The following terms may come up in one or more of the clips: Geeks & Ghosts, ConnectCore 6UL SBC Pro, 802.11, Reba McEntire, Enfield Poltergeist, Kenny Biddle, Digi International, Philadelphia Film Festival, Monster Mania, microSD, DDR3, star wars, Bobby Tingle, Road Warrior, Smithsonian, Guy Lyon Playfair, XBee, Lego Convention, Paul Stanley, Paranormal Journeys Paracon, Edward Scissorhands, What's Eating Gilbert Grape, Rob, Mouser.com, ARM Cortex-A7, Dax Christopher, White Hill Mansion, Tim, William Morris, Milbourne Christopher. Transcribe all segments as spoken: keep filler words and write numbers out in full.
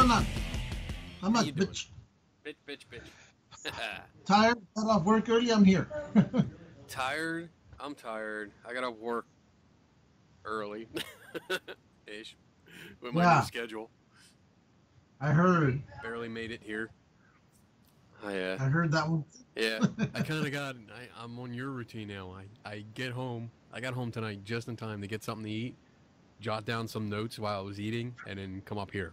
going on? I'm not, bitch. Bitch, bitch, bitch. Tired? Got off work early? I'm here. Tired? I'm tired. I got to work early. Ish. With my yeah. new schedule. I heard. Barely made it here. I, uh, I heard that one. Yeah. I kind of got, I, I'm on your routine now. I, I get home. I got home tonight just in time to get something to eat, jot down some notes while I was eating, and then come up here.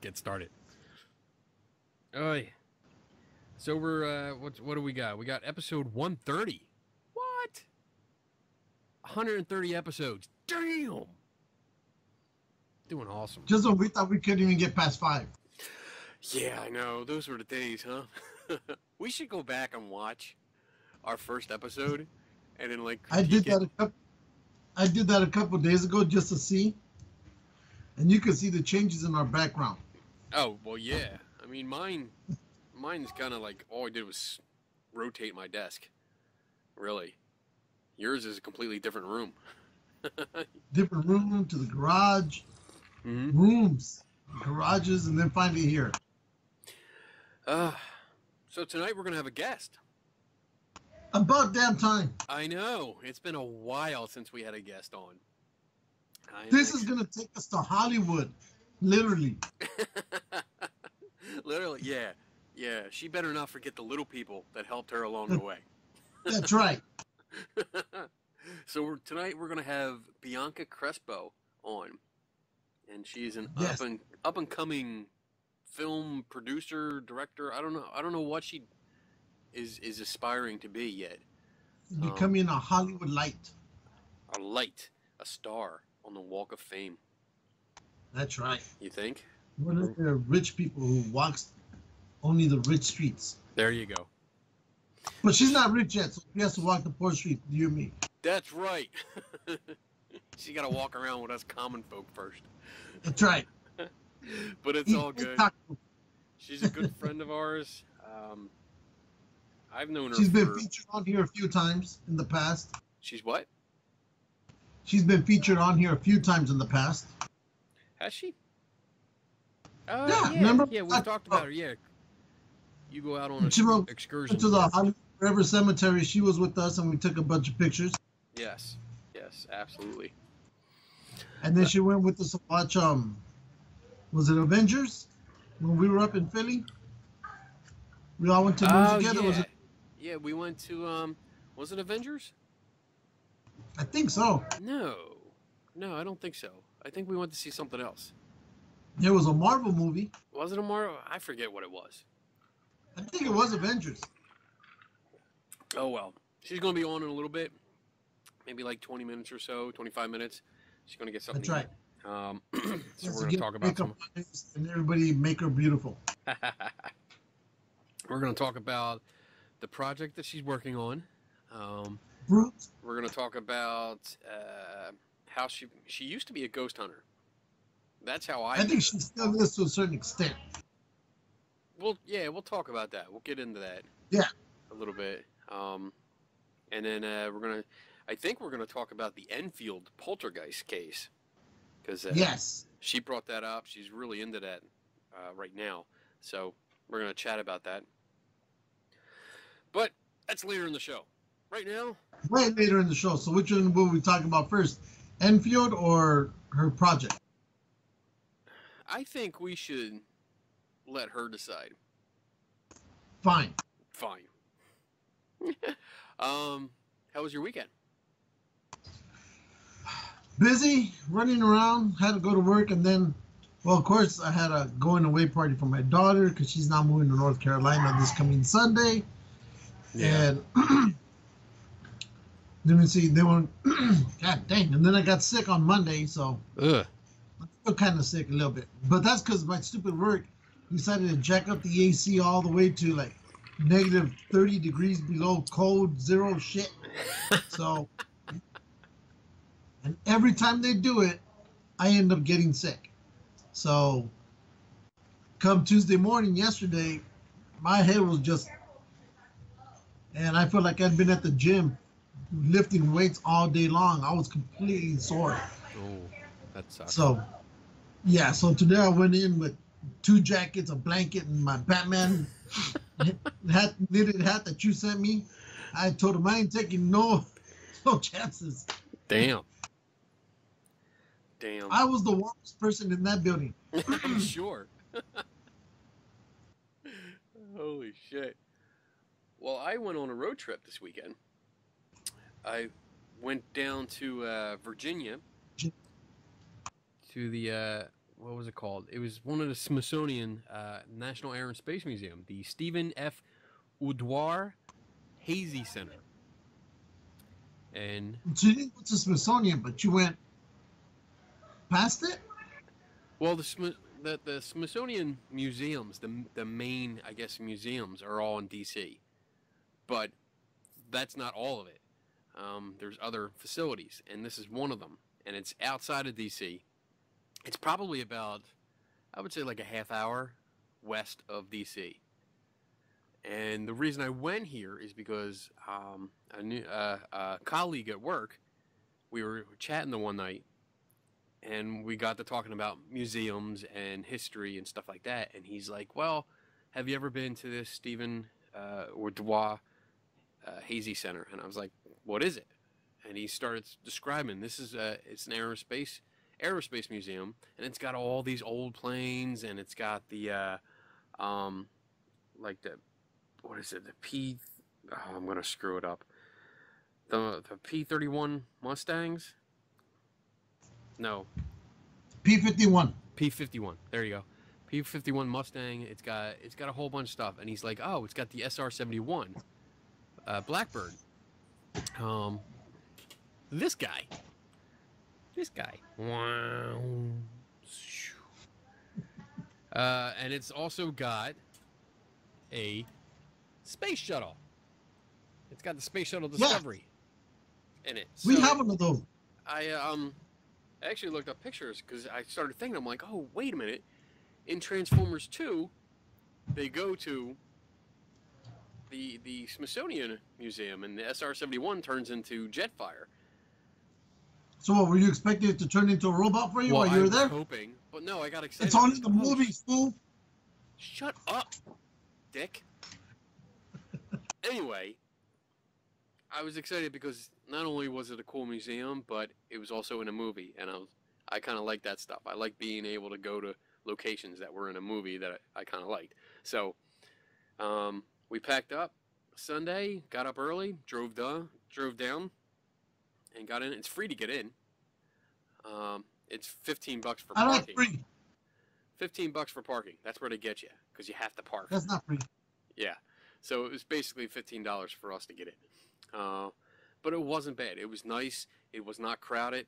Get started. Oh, yeah. So we're, uh, what, what do we got? We got episode one thirty. What? one hundred thirty episodes. Damn. Doing awesome. Just when we thought we couldn't even get past five. Yeah, I know. Those were the days, huh? We should go back and watch our first episode, and then like I did that. A couple, I did that a couple days ago just to see, and you can see the changes in our background. Oh well, yeah. I mean, mine, mine's kind of like all I did was rotate my desk. Really, yours is a completely different room. Different room to the garage, mm-hmm. rooms, garages, and then finally here. Uh, so tonight we're going to have a guest. About damn time. I know. It's been a while since we had a guest on. I this is going to take us to Hollywood. Literally. Literally, yeah. Yeah, she better not forget the little people that helped her along the way. That's right. So we're, tonight we're going to have Bianca Crespo on. And she's an yes. up and up and coming film producer, director. I don't know. I don't know what she is is aspiring to be yet. Becoming um, a Hollywood light, a light, a star on the Walk of Fame. That's right. You think? One of the rich people who walks only the rich streets. There you go. But she's not rich yet, so she has to walk the poor street. You and me. That's right. She got to walk around with us common folk first. That's right. But it's all good. She's a good friend of ours. Um, I've known her. She's been for... featured on here a few times in the past. She's what? She's been featured on here a few times in the past. Has she? Uh, yeah, yeah, remember? Yeah, we talked about her. Yeah. You go out on an excursion to the Hollywood Forever Cemetery. She was with us, and we took a bunch of pictures. Yes. Yes, absolutely. And then uh, she went with us to watch, um, was it Avengers? When we were up in Philly? We all went to the oh, together. Yeah. Was it? Yeah, we went to, um, was it Avengers? I think so. No. No, I don't think so. I think we went to see something else. It was a Marvel movie. Was it a Marvel? I forget what it was. I think it was Avengers. Oh, well. She's going to be on in a little bit. Maybe like twenty minutes or so, twenty-five minutes. She's going to get something. That's right. Um, so we're going to talk about some... And everybody make her beautiful. We're going to talk about the project that she's working on. Um, Brute. We're going to talk about uh, how she she used to be a ghost hunter. That's how I... I think she still is to a certain extent. Well, yeah, we'll talk about that. We'll get into that. Yeah. A little bit. Um, and then uh, we're going to... I think we're going to talk about the Enfield Poltergeist case, because uh, yes, she brought that up. She's really into that uh, right now, so we're going to chat about that. But that's later in the show. Right now, way later in the show. So which one will we talk about first, Enfield or her project? I think we should let her decide. Fine. Fine. um, how was your weekend? Busy, running around, had to go to work, and then, well, of course, I had a going away party for my daughter because she's now moving to North Carolina this coming Sunday. Yeah. And let me see, they weren't, god dang, and then I got sick on Monday, so ugh. I'm still kind of sick a little bit. But that's because my stupid work decided to jack up the A C all the way to like negative thirty degrees below cold, zero shit. So... And every time they do it, I end up getting sick. So come Tuesday morning yesterday, my head was just, and I felt like I'd been at the gym lifting weights all day long. I was completely sore. Oh, that sucks. So Yeah, so today I went in with two jackets, a blanket, and my Batman hat, knitted hat that you sent me. I told him I ain't taking no, no chances. Damn. Damn. I was the warmest person in that building. Sure. Holy shit. Well, I went on a road trip this weekend. I went down to uh, Virginia. To the, uh, what was it called? It was one of the Smithsonian uh, National Air and Space Museum, the Steven F. Udvar-Hazy Center. And so you didn't go to Smithsonian, but you went past it? Well, the Smith, the, the Smithsonian museums, the, the main, I guess, museums are all in D C. But that's not all of it. Um, there's other facilities, and this is one of them. And it's outside of D C. It's probably about, I would say, like a half hour west of D C. And the reason I went here is because um, a, new, uh, a colleague at work, we were chatting the one night, and we got to talking about museums and history and stuff like that. And he's like, well, have you ever been to this Stephen uh, or Dwa uh, Hazy Center? And I was like, what is it? And he started describing, this is a, it's an aerospace Aerospace Museum, and it's got all these old planes, and it's got the, uh, um, like the, what is it, the P, oh, I'm going to screw it up, the, the P thirty-one Mustangs, no, P fifty-one, P fifty-one, there you go, P fifty-one Mustang, it's got, it's got a whole bunch of stuff, and he's like, oh, it's got the S R seventy-one, uh, Blackbird, um, this guy, This guy. Wow. Uh, and it's also got a space shuttle. It's got the Space Shuttle Discovery yeah. in it. So we have one of those. I um, actually looked up pictures because I started thinking. I'm like, oh, wait a minute. In Transformers two, they go to the the Smithsonian Museum, and the S R seventy-one turns into Jetfire. So what, were you expecting it to turn into a robot for you well, while you were there? I was hoping, but no, I got excited. It's only the movies, fool. Shut up, dick. Anyway, I was excited because not only was it a cool museum, but it was also in a movie, and I was, I kind of like that stuff. I like being able to go to locations that were in a movie that I, I kind of liked. So um, we packed up Sunday, got up early, drove down, drove down. And got in. It's free to get in. Um, it's fifteen bucks for parking. I like free. Fifteen bucks for parking. That's where they get you because you have to park. That's not free. Yeah. So it was basically fifteen dollars for us to get in. Uh, but it wasn't bad. It was nice. It was not crowded.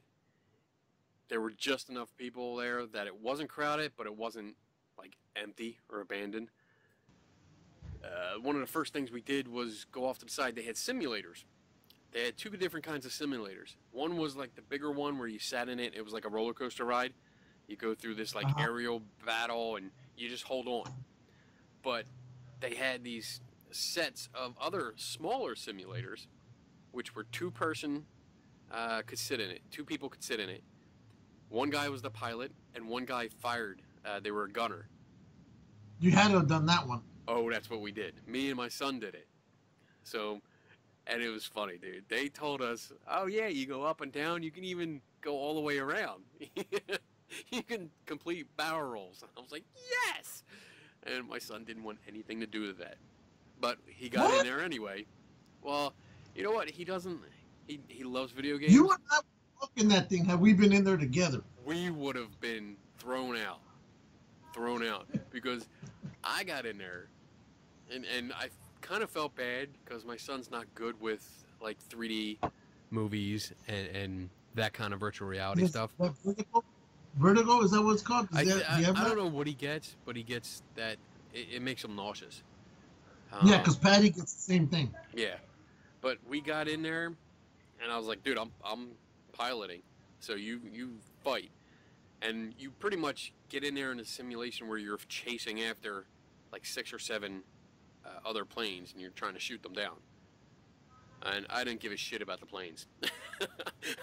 There were just enough people there that it wasn't crowded, but it wasn't like empty or abandoned. Uh, one of the first things we did was go off to the side. They had simulators. They had two different kinds of simulators. One was like the bigger one where you sat in it. It was like a roller coaster ride. You go through this like uh-huh. aerial battle and you just hold on. But they had these sets of other smaller simulators, which were two person uh, could sit in it. Two people could sit in it. One guy was the pilot and one guy fired. Uh, they were a gunner. You had to have done that one. Oh, that's what we did. Me and my son did it. So... And it was funny, dude. They told us, oh, yeah, you go up and down. You can even go all the way around. You can complete barrel rolls. And I was like, yes! And my son didn't want anything to do with that. But he got what? in there anyway. Well, you know what? He doesn't. He, he loves video games. You and I were in that thing. Had we been in there together? We would have been thrown out. Thrown out. Because I got in there, and, and I kind of felt bad because my son's not good with like three D movies and, and that kind of virtual reality yes, stuff. Vertigo? Vertigo, is that what it's called? Is I, that, I, do I don't know what he gets, but he gets that it, it makes him nauseous. Um, yeah, because Patty gets the same thing. Yeah, but we got in there, and I was like, dude, I'm I'm piloting, so you you fight, and you pretty much get in there in a simulation where you're chasing after like six or seven. Uh, other planes, and you're trying to shoot them down. And I didn't give a shit about the planes.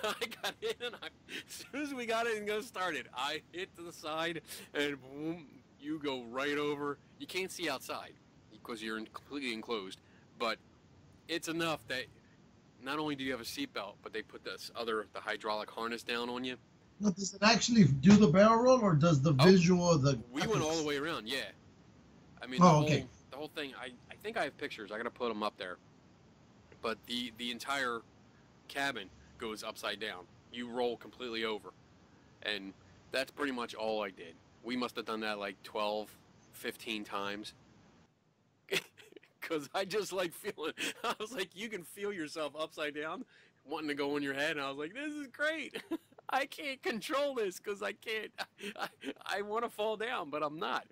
I got in, and I, as soon as we got it and got started, I hit to the side, and boom, you go right over. You can't see outside because you're completely enclosed, but it's enough that not only do you have a seatbelt, but they put this other the hydraulic harness down on you. Now, does it actually do the barrel roll, or does the oh, visual the? We went all the way around. Yeah, I mean, oh, the, okay. whole, the whole thing. I I think I have pictures. I gotta put them up there. But the the entire cabin goes upside down. You roll completely over, and that's pretty much all I did. We must have done that like twelve, fifteen times. Because I just like feeling, I was like, you can feel yourself upside down, wanting to go on your head. And I was like, this is great. I can't control this because I can't, I, I want to fall down, but I'm not.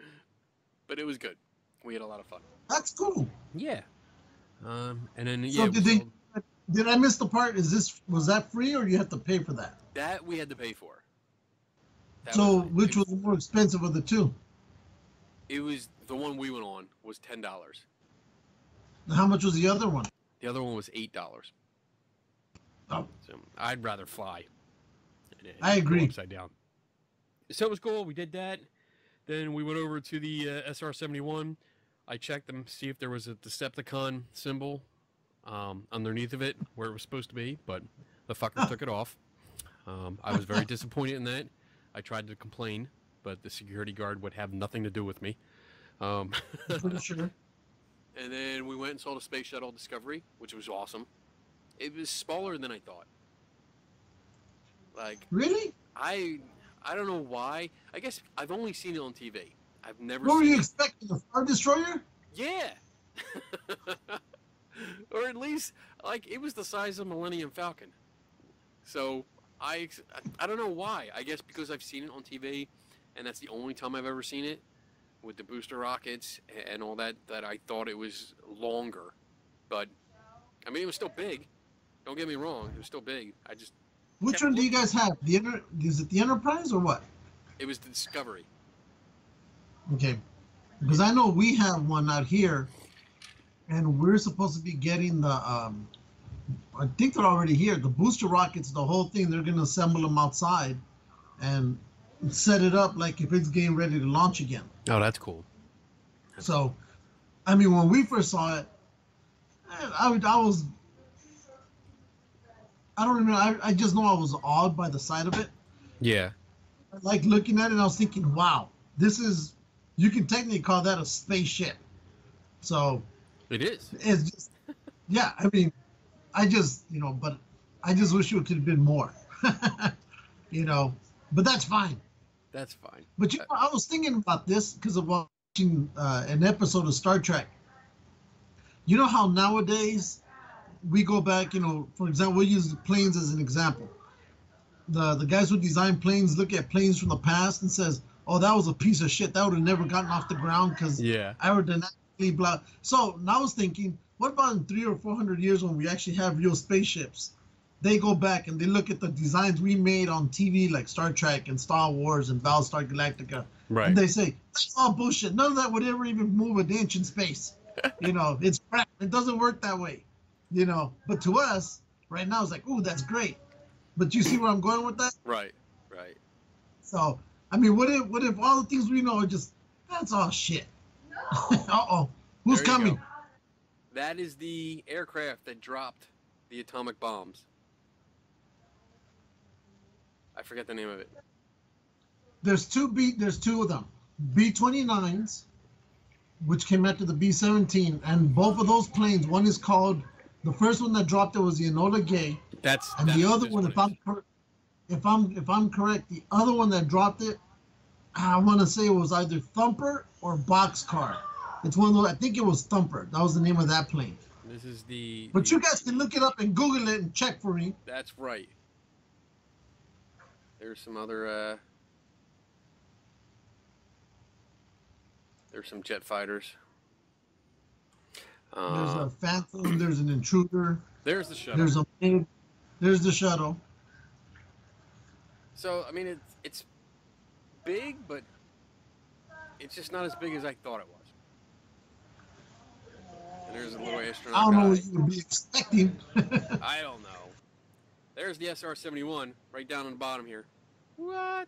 But it was good. We had a lot of fun. That's cool. Yeah. Um, and then, so yeah. Did, they, did I miss the part? Is this, was that free or you have to pay for that? That we had to pay for. That so was which was more expensive of the two? It was, the one we went on was ten dollars. How much was the other one? The other one was eight dollars. Oh, so I'd rather fly. I agree. Upside down. So it was cool. We did that. Then we went over to the uh, S R seventy-one. I checked them, see if there was a Decepticon symbol um, underneath of it, where it was supposed to be, but the fucker took it off. Um, I was very disappointed in that. I tried to complain, but the security guard would have nothing to do with me. Um, For sure. And then we went and saw the Space Shuttle Discovery, which was awesome. It was smaller than I thought. Like really? I I don't know why. I guess I've only seen it on T V. I've never. What seen were you it. expecting? The Star Destroyer? Yeah. Or at least like it was the size of Millennium Falcon. So I I don't know why. I guess because I've seen it on T V, and that's the only time I've ever seen it. With the booster rockets and all that, that I thought it was longer. But, I mean, it was still big. Don't get me wrong. It was still big. I just... Which one do you guys have? The Enter Is it the Enterprise or what? It was the Discovery. Okay. Because I know we have one out here, and we're supposed to be getting the... Um, I think they're already here. The booster rockets, the whole thing, they're going to assemble them outside and set it up like if it's getting ready to launch again. Oh, that's cool. So, I mean, when we first saw it, I, I, I was, I don't know, I, I just know I was awed by the sight of it. Yeah. Like looking at it, I was thinking, wow, this is, you can technically call that a spaceship. So. It is. It's just, yeah, I mean, I just, you know, but I just wish it could have been more, you know, but that's fine. That's fine. But you know, I was thinking about this because of watching uh, an episode of Star Trek. You know how nowadays we go back, you know, for example, we'll use planes as an example. The the guys who design planes look at planes from the past and says, oh, that was a piece of shit. That would have never gotten off the ground because yeah. aerodynamically blah. So now I was thinking, what about in three or four hundred years when we actually have real spaceships? They go back and they look at the designs we made on T V, like Star Trek and Star Wars and Battlestar Galactica. Right. And they say, that's all bullshit. None of that would ever even move an inch in space. You know, it's crap. It doesn't work that way. You know, but to us, right now, it's like, ooh, that's great. But you see where I'm going with that? Right, right. So, I mean, what if what if all the things we know are just, that's all shit? No. Uh-oh. Who's there coming? Go. That is the aircraft that dropped the atomic bombs. I forget the name of it. There's two B. There's two of them, B twenty-nines, which came after the B seventeen, and both of those planes. One is called the first one that dropped it was the Enola Gay. That's and that's the other one. If I'm if I'm if I'm correct, the other one that dropped it, I want to say it was either Thumper or Boxcar. It's one of those. I think it was Thumper. That was the name of that plane. This is the. But the, you guys can look it up and Google it and check for me. That's right. There's some other, uh, there's some jet fighters. Uh, there's a Phantom, there's an Intruder. There's the shuttle. There's a, there's the shuttle. So, I mean, it's, it's big, but it's just not as big as I thought it was. And there's a little astronaut I don't know guy. what you would be expecting. I don't know. There's the S R seventy-one right down on the bottom here. What?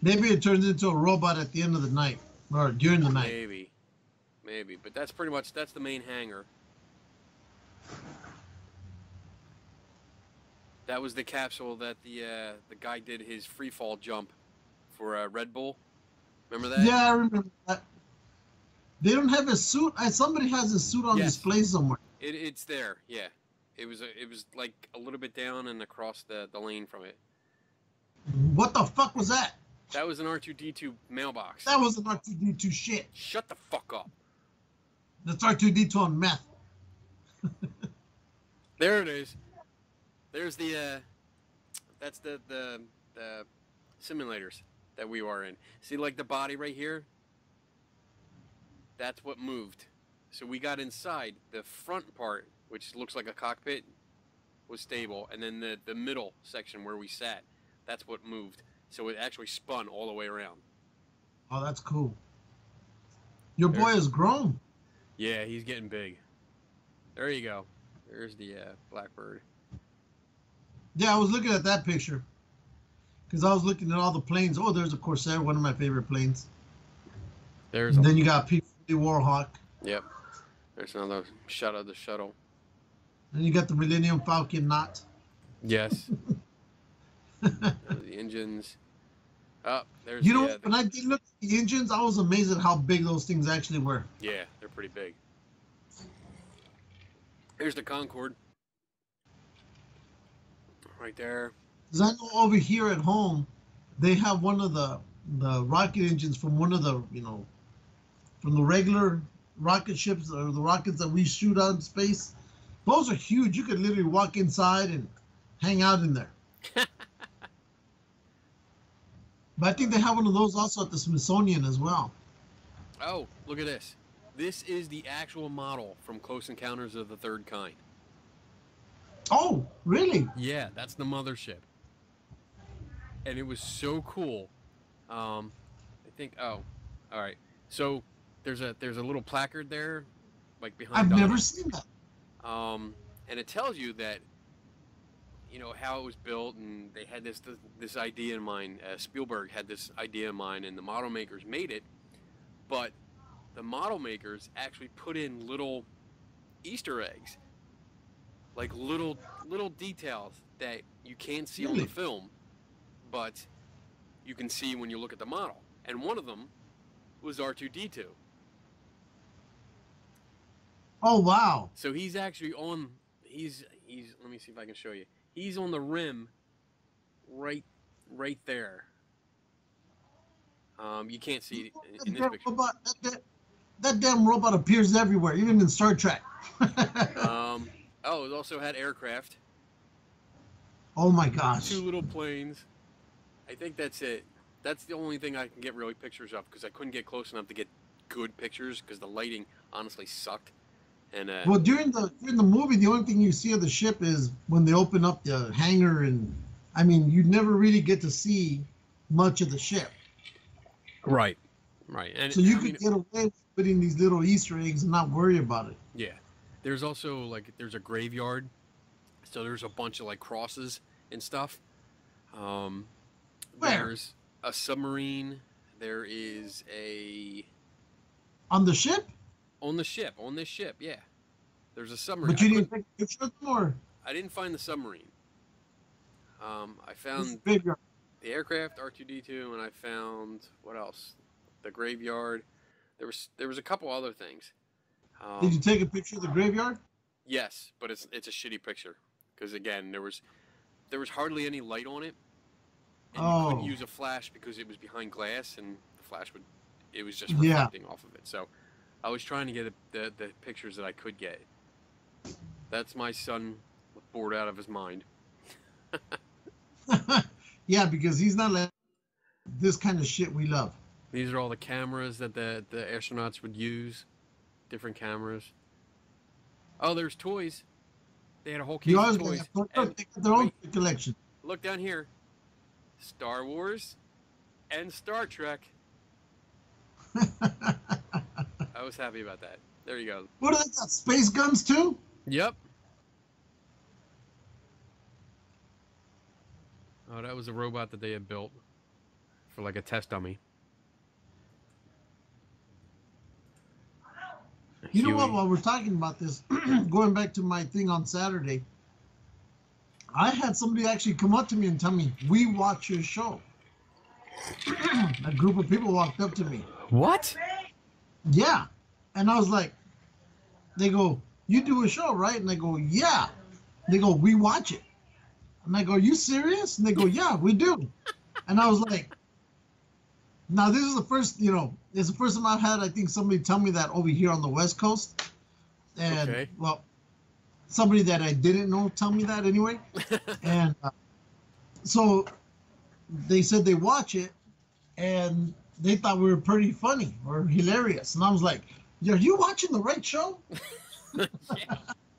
Maybe it turns into a robot at the end of the night or during the night. Maybe. Maybe, but that's pretty much, that's the main hangar. That was the capsule that the uh, the guy did his free fall jump for uh, Red Bull. Remember that? Yeah, I remember that. They don't have a suit. I, somebody has a suit on yes. display somewhere. It, it's there, yeah. It was a, it was like a little bit down and across the, the lane from it. What the fuck was that? That was an R two D two mailbox. That was an R two D two shit. Shut the fuck up. That's R two D two on meth. There it is. There's the, uh, that's the, the, the simulators that we are in. See, like the body right here? That's what moved. So we got inside. The front part, which looks like a cockpit, was stable. And then the, the middle section where we sat, that's what moved. So it actually spun all the way around. Oh, that's cool. Your There's boy is grown. Yeah, he's getting big. There you go. There's the uh, Blackbird. Yeah, I was looking at that picture because I was looking at all the planes. Oh, there's a Corsair, one of my favorite planes. There's. And then you got P forty Warhawk. Yep. There's another shot of the shuttle. And you got the Millennium Falcon knot. Yes. The engines. Oh, there's. You know, the, uh, when I did look at the engines, I was amazed at how big those things actually were. Yeah, they're pretty big. Here's the Concorde. Right there. Because I know over here at home, they have one of the the rocket engines from one of the, you know, from the regular rocket ships or the rockets that we shoot out in space. Those are huge. You could literally walk inside and hang out in there. But I think they have one of those also at the Smithsonian as well. Oh, look at this. This is the actual model from Close Encounters of the Third Kind. Oh, really? Yeah, that's the mothership. And it was so cool. Um, I think, oh, all right. So there's a there's a little placard there, like behind I've Donald. never seen that. Um, and it tells you that, you know, how it was built, and they had this this, this idea in mind. Uh, Spielberg had this idea in mind, and the model makers made it. But the model makers actually put in little Easter eggs. Like little little details that you can't see really? on the film, but you can see when you look at the model. And one of them was R two D two. Oh wow! So he's actually on. He's he's. Let me see if I can show you. He's on the rim, right right there. Um, you can't see oh, it in, in this picture. Robot, that, that, that damn robot appears everywhere, even in Star Trek. um. Oh, it also had aircraft. Oh my gosh. Two little planes. I think that's it. That's the only thing I can get really pictures of because I couldn't get close enough to get good pictures because the lighting honestly sucked. And uh, well, during the during the movie, the only thing you see of the ship is when they open up the hangar, and I mean, you never really get to see much of the ship. Right, right. And so you I could mean, get away with putting these little Easter eggs and not worry about it. Yeah. There's also, like, there's a graveyard, so there's a bunch of, like, crosses and stuff. Um, Where? There's a submarine. There is a... On the ship? On the ship. On this ship, yeah. There's a submarine. But you didn't take a picture of them, or? I didn't find the submarine. Um, I found the aircraft, R two D two, and I found, what else? The graveyard. There was, there was a couple other things. Um, Did you take a picture of the graveyard? Yes, but it's it's a shitty picture because again there was there was hardly any light on it, and oh. you couldn't use a flash because it was behind glass and the flash would it was just reflecting yeah. off of it. So I was trying to get the, the the pictures that I could get. That's my son bored out of his mind. Yeah, because he's not like this kind of shit we love. These are all the cameras that the the astronauts would use. Different cameras. Oh, there's toys. They had a whole case of toys. Look, and, they got their own wait, collection. Look down here. Star Wars and Star Trek. I was happy about that. There you go. What do they got? Space guns too? Yep. Oh, that was a robot that they had built for like a test dummy. You Huey. know what, while we're talking about this, going back to my thing on Saturday, I had somebody actually come up to me and tell me, we watch your show. A group of people walked up to me. What? Yeah. And I was like, they go, you do a show, right? And I go, yeah. They go, we watch it. And I go, are you serious? And they go, yeah, we do. And I was like, now this is the first, you know, it's the first time I've had, I think, somebody tell me that over here on the West Coast. And, okay. well, somebody that I didn't know tell me that anyway. And uh, so they said they watch it, and they thought we were pretty funny or hilarious. And I was like, are you watching the right show? Yeah.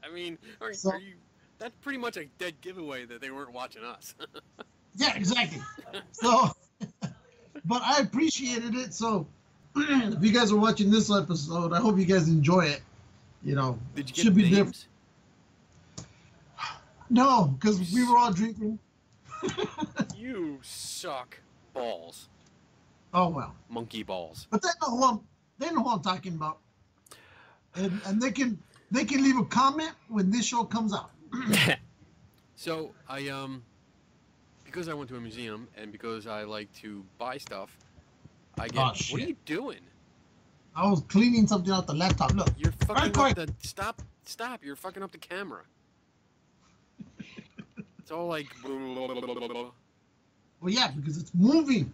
I mean, are, so, are you... That's pretty much a dead giveaway that they weren't watching us. Yeah, exactly. So, but I appreciated it. So, if you guys are watching this episode, I hope you guys enjoy it. You know, Did you get should be different. No, because we were all drinking. You suck balls. Oh well. Monkey balls. But they know who I'm. They know who I'm talking about. And and they can they can leave a comment when this show comes out. So I um because I went to a museum and because I like to buy stuff, I get oh, shit. What are you doing? I was cleaning something out the laptop. Look. You're fucking right, up the stop stop, you're fucking up the camera. It's all like well yeah, because it's moving.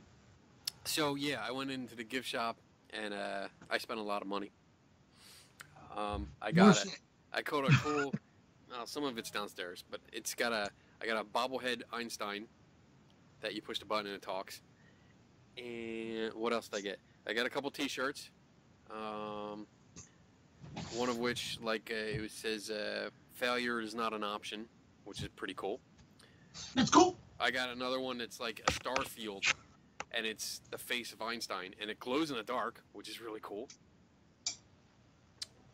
So yeah, I went into the gift shop and uh I spent a lot of money. Um I got it. I caught a cool Uh, some of it's downstairs, but it's got a, I got a bobblehead Einstein that you push the button and it talks. And what else did I get? I got a couple t-shirts, um, one of which, like, uh, it says, uh, failure is not an option, which is pretty cool. That's cool. I got another one that's like a star field, and it's the face of Einstein, and it glows in the dark, which is really cool.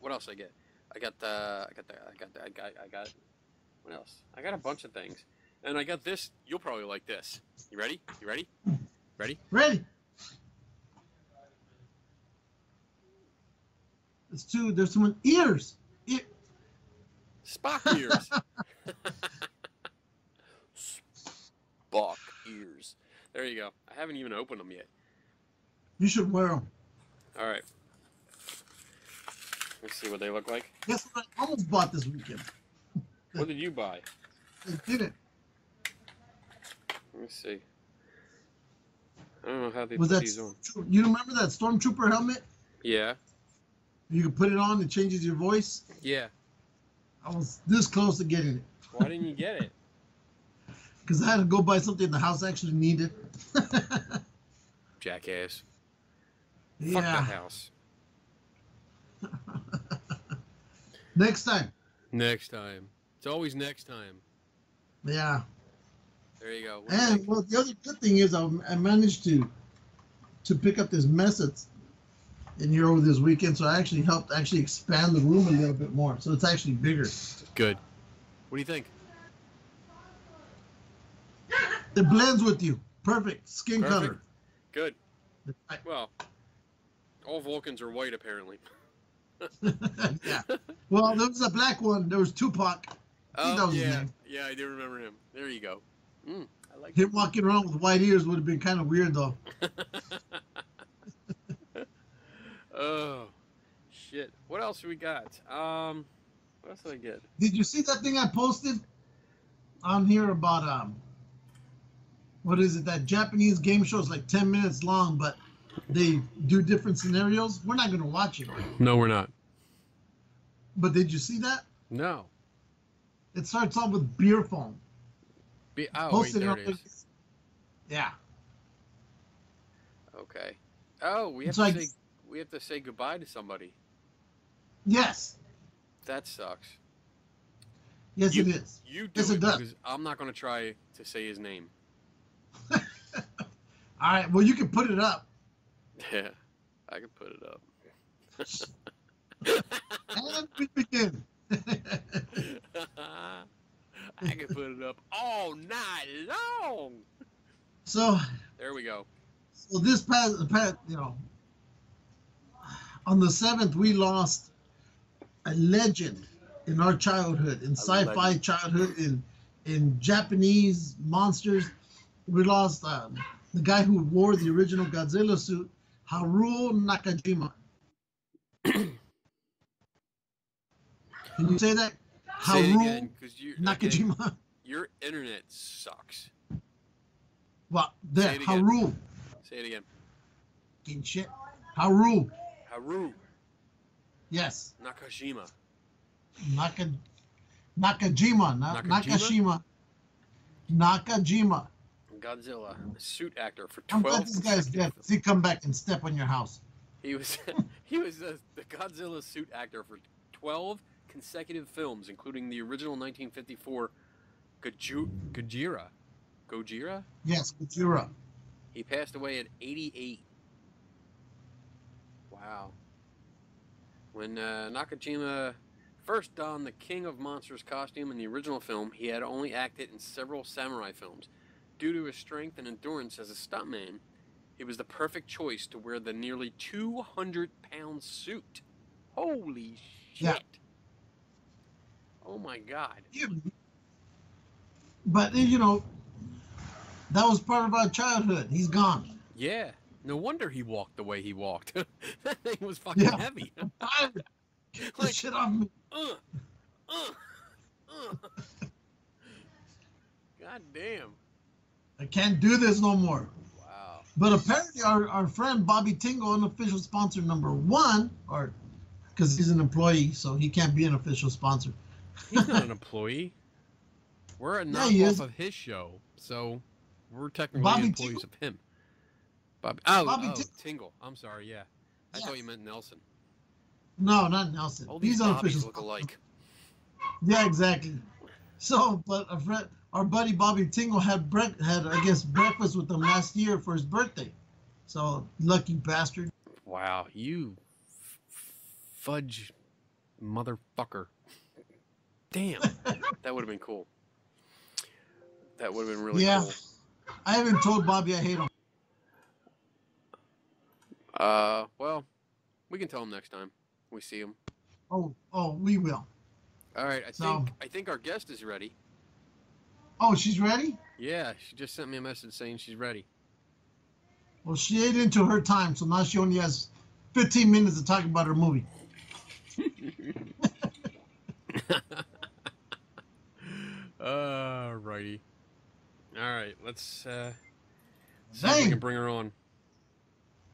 What else did I get? I got the, I got the, I got the, I got, I got, what else? I got a bunch of things. And I got this, you'll probably like this. You ready? You ready? Ready? Ready! It's two, there's someone, ears! E Spock ears! Spock ears. There you go. I haven't even opened them yet. You should wear them. All right. Let's see what they look like. Guess what I almost bought this weekend. What did you buy? I didn't. Let me see. I don't know how they Was put that these on. You remember that Stormtrooper helmet? Yeah. You can put it on, it changes your voice? Yeah. I was this close to getting it. Why didn't you get it? Because I had to go buy something the house actually needed. Jackass. Yeah. Fuck the house. Next time. Next time. It's always next time. Yeah. There you go. What and well, the other good thing is I, I managed to to pick up this message in Euro this weekend, so I actually helped actually expand the room a little bit more, so it's actually bigger. Good. What do you think? It blends with you. Perfect. Skin Perfect. color. Good. Right. Well, all Vulcans are white apparently. Yeah. Well, there was a black one. There was Tupac. Oh, was yeah. Yeah, I do remember him. There you go. Mm, I like him that. Walking around with white ears would have been kind of weird, though. Oh, shit. What else we got? Um, what else did I get? Did you see that thing I posted on here about, um, what is it, that Japanese game show is like ten minutes long, but they do different scenarios. We're not going to watch it. No, we're not. But did you see that? No. It starts off with beer phone. Be oh, wait, there it is. Yeah. Okay. Oh, we have, to like, say, we have to say goodbye to somebody. Yes. That sucks. Yes, you, it is. You do yes, it, it does. Because I'm not going to try to say his name. All right. Well, you can put it up. Yeah, I can put it up. And we begin. I can put it up all night long. So there we go. So this past, past you know, on the seventh, we lost a legend in our childhood, in sci-fi childhood, in in Japanese monsters. We lost um, the guy who wore the original Godzilla suit, Haruo Nakajima. Can you say that? Say Haruo again, you, Nakajima. Again, your internet sucks. Well, there, say Haru. Say it again. Fucking shit. Haru. Haru. Yes. Nakajima. Naka, Nakajima. Na, Nakajima. Nakajima. Godzilla, a suit actor for twelve. I'm glad this guy's dead. He come back and step on your house. He was, he was a, the Godzilla suit actor for twelve consecutive films, including the original nineteen fifty-four Gojira. Gojira? Yes, Gojira. He passed away at eighty-eight. Wow. When uh, Nakajima first donned the King of Monsters costume in the original film, he had only acted in several samurai films. Due to his strength and endurance as a stuntman, he was the perfect choice to wear the nearly two hundred pound suit. Holy shit. Yeah. Oh my God. Yeah. But, you know, that was part of our childhood. He's gone. Yeah. No wonder he walked the way he walked. That thing was fucking yeah. heavy. I'm tired. Get the like, shit off me. Uh, uh, uh. God damn. I can't do this no more. Wow. But apparently our, our friend Bobby Tingle, an official sponsor number one, or because he's an employee, so he can't be an official sponsor. He's not an employee. We're a knockoff yeah, of his show, so we're technically Bobby employees Tingle? Of him. Bobby, oh, Bobby oh Tingle. Tingle. I'm sorry, yeah. I yes. thought you meant Nelson. No, not Nelson. All these unofficial look alike. Yeah, exactly. So, but a friend, our buddy Bobby Tingle had bre had I guess breakfast with him last year for his birthday. So lucky bastard. Wow, you fudge motherfucker. Damn. That would have been cool. That would have been really yeah. cool. Yeah. I haven't told Bobby I hate him. Uh, well, we can tell him next time we see him. Oh, oh, we will. All right, I so, think I think our guest is ready. Oh, she's ready? Yeah, she just sent me a message saying she's ready. Well, she ate into her time, so now she only has fifteen minutes to talk about her movie. All righty. All right, let's uh, see if we can bring her on.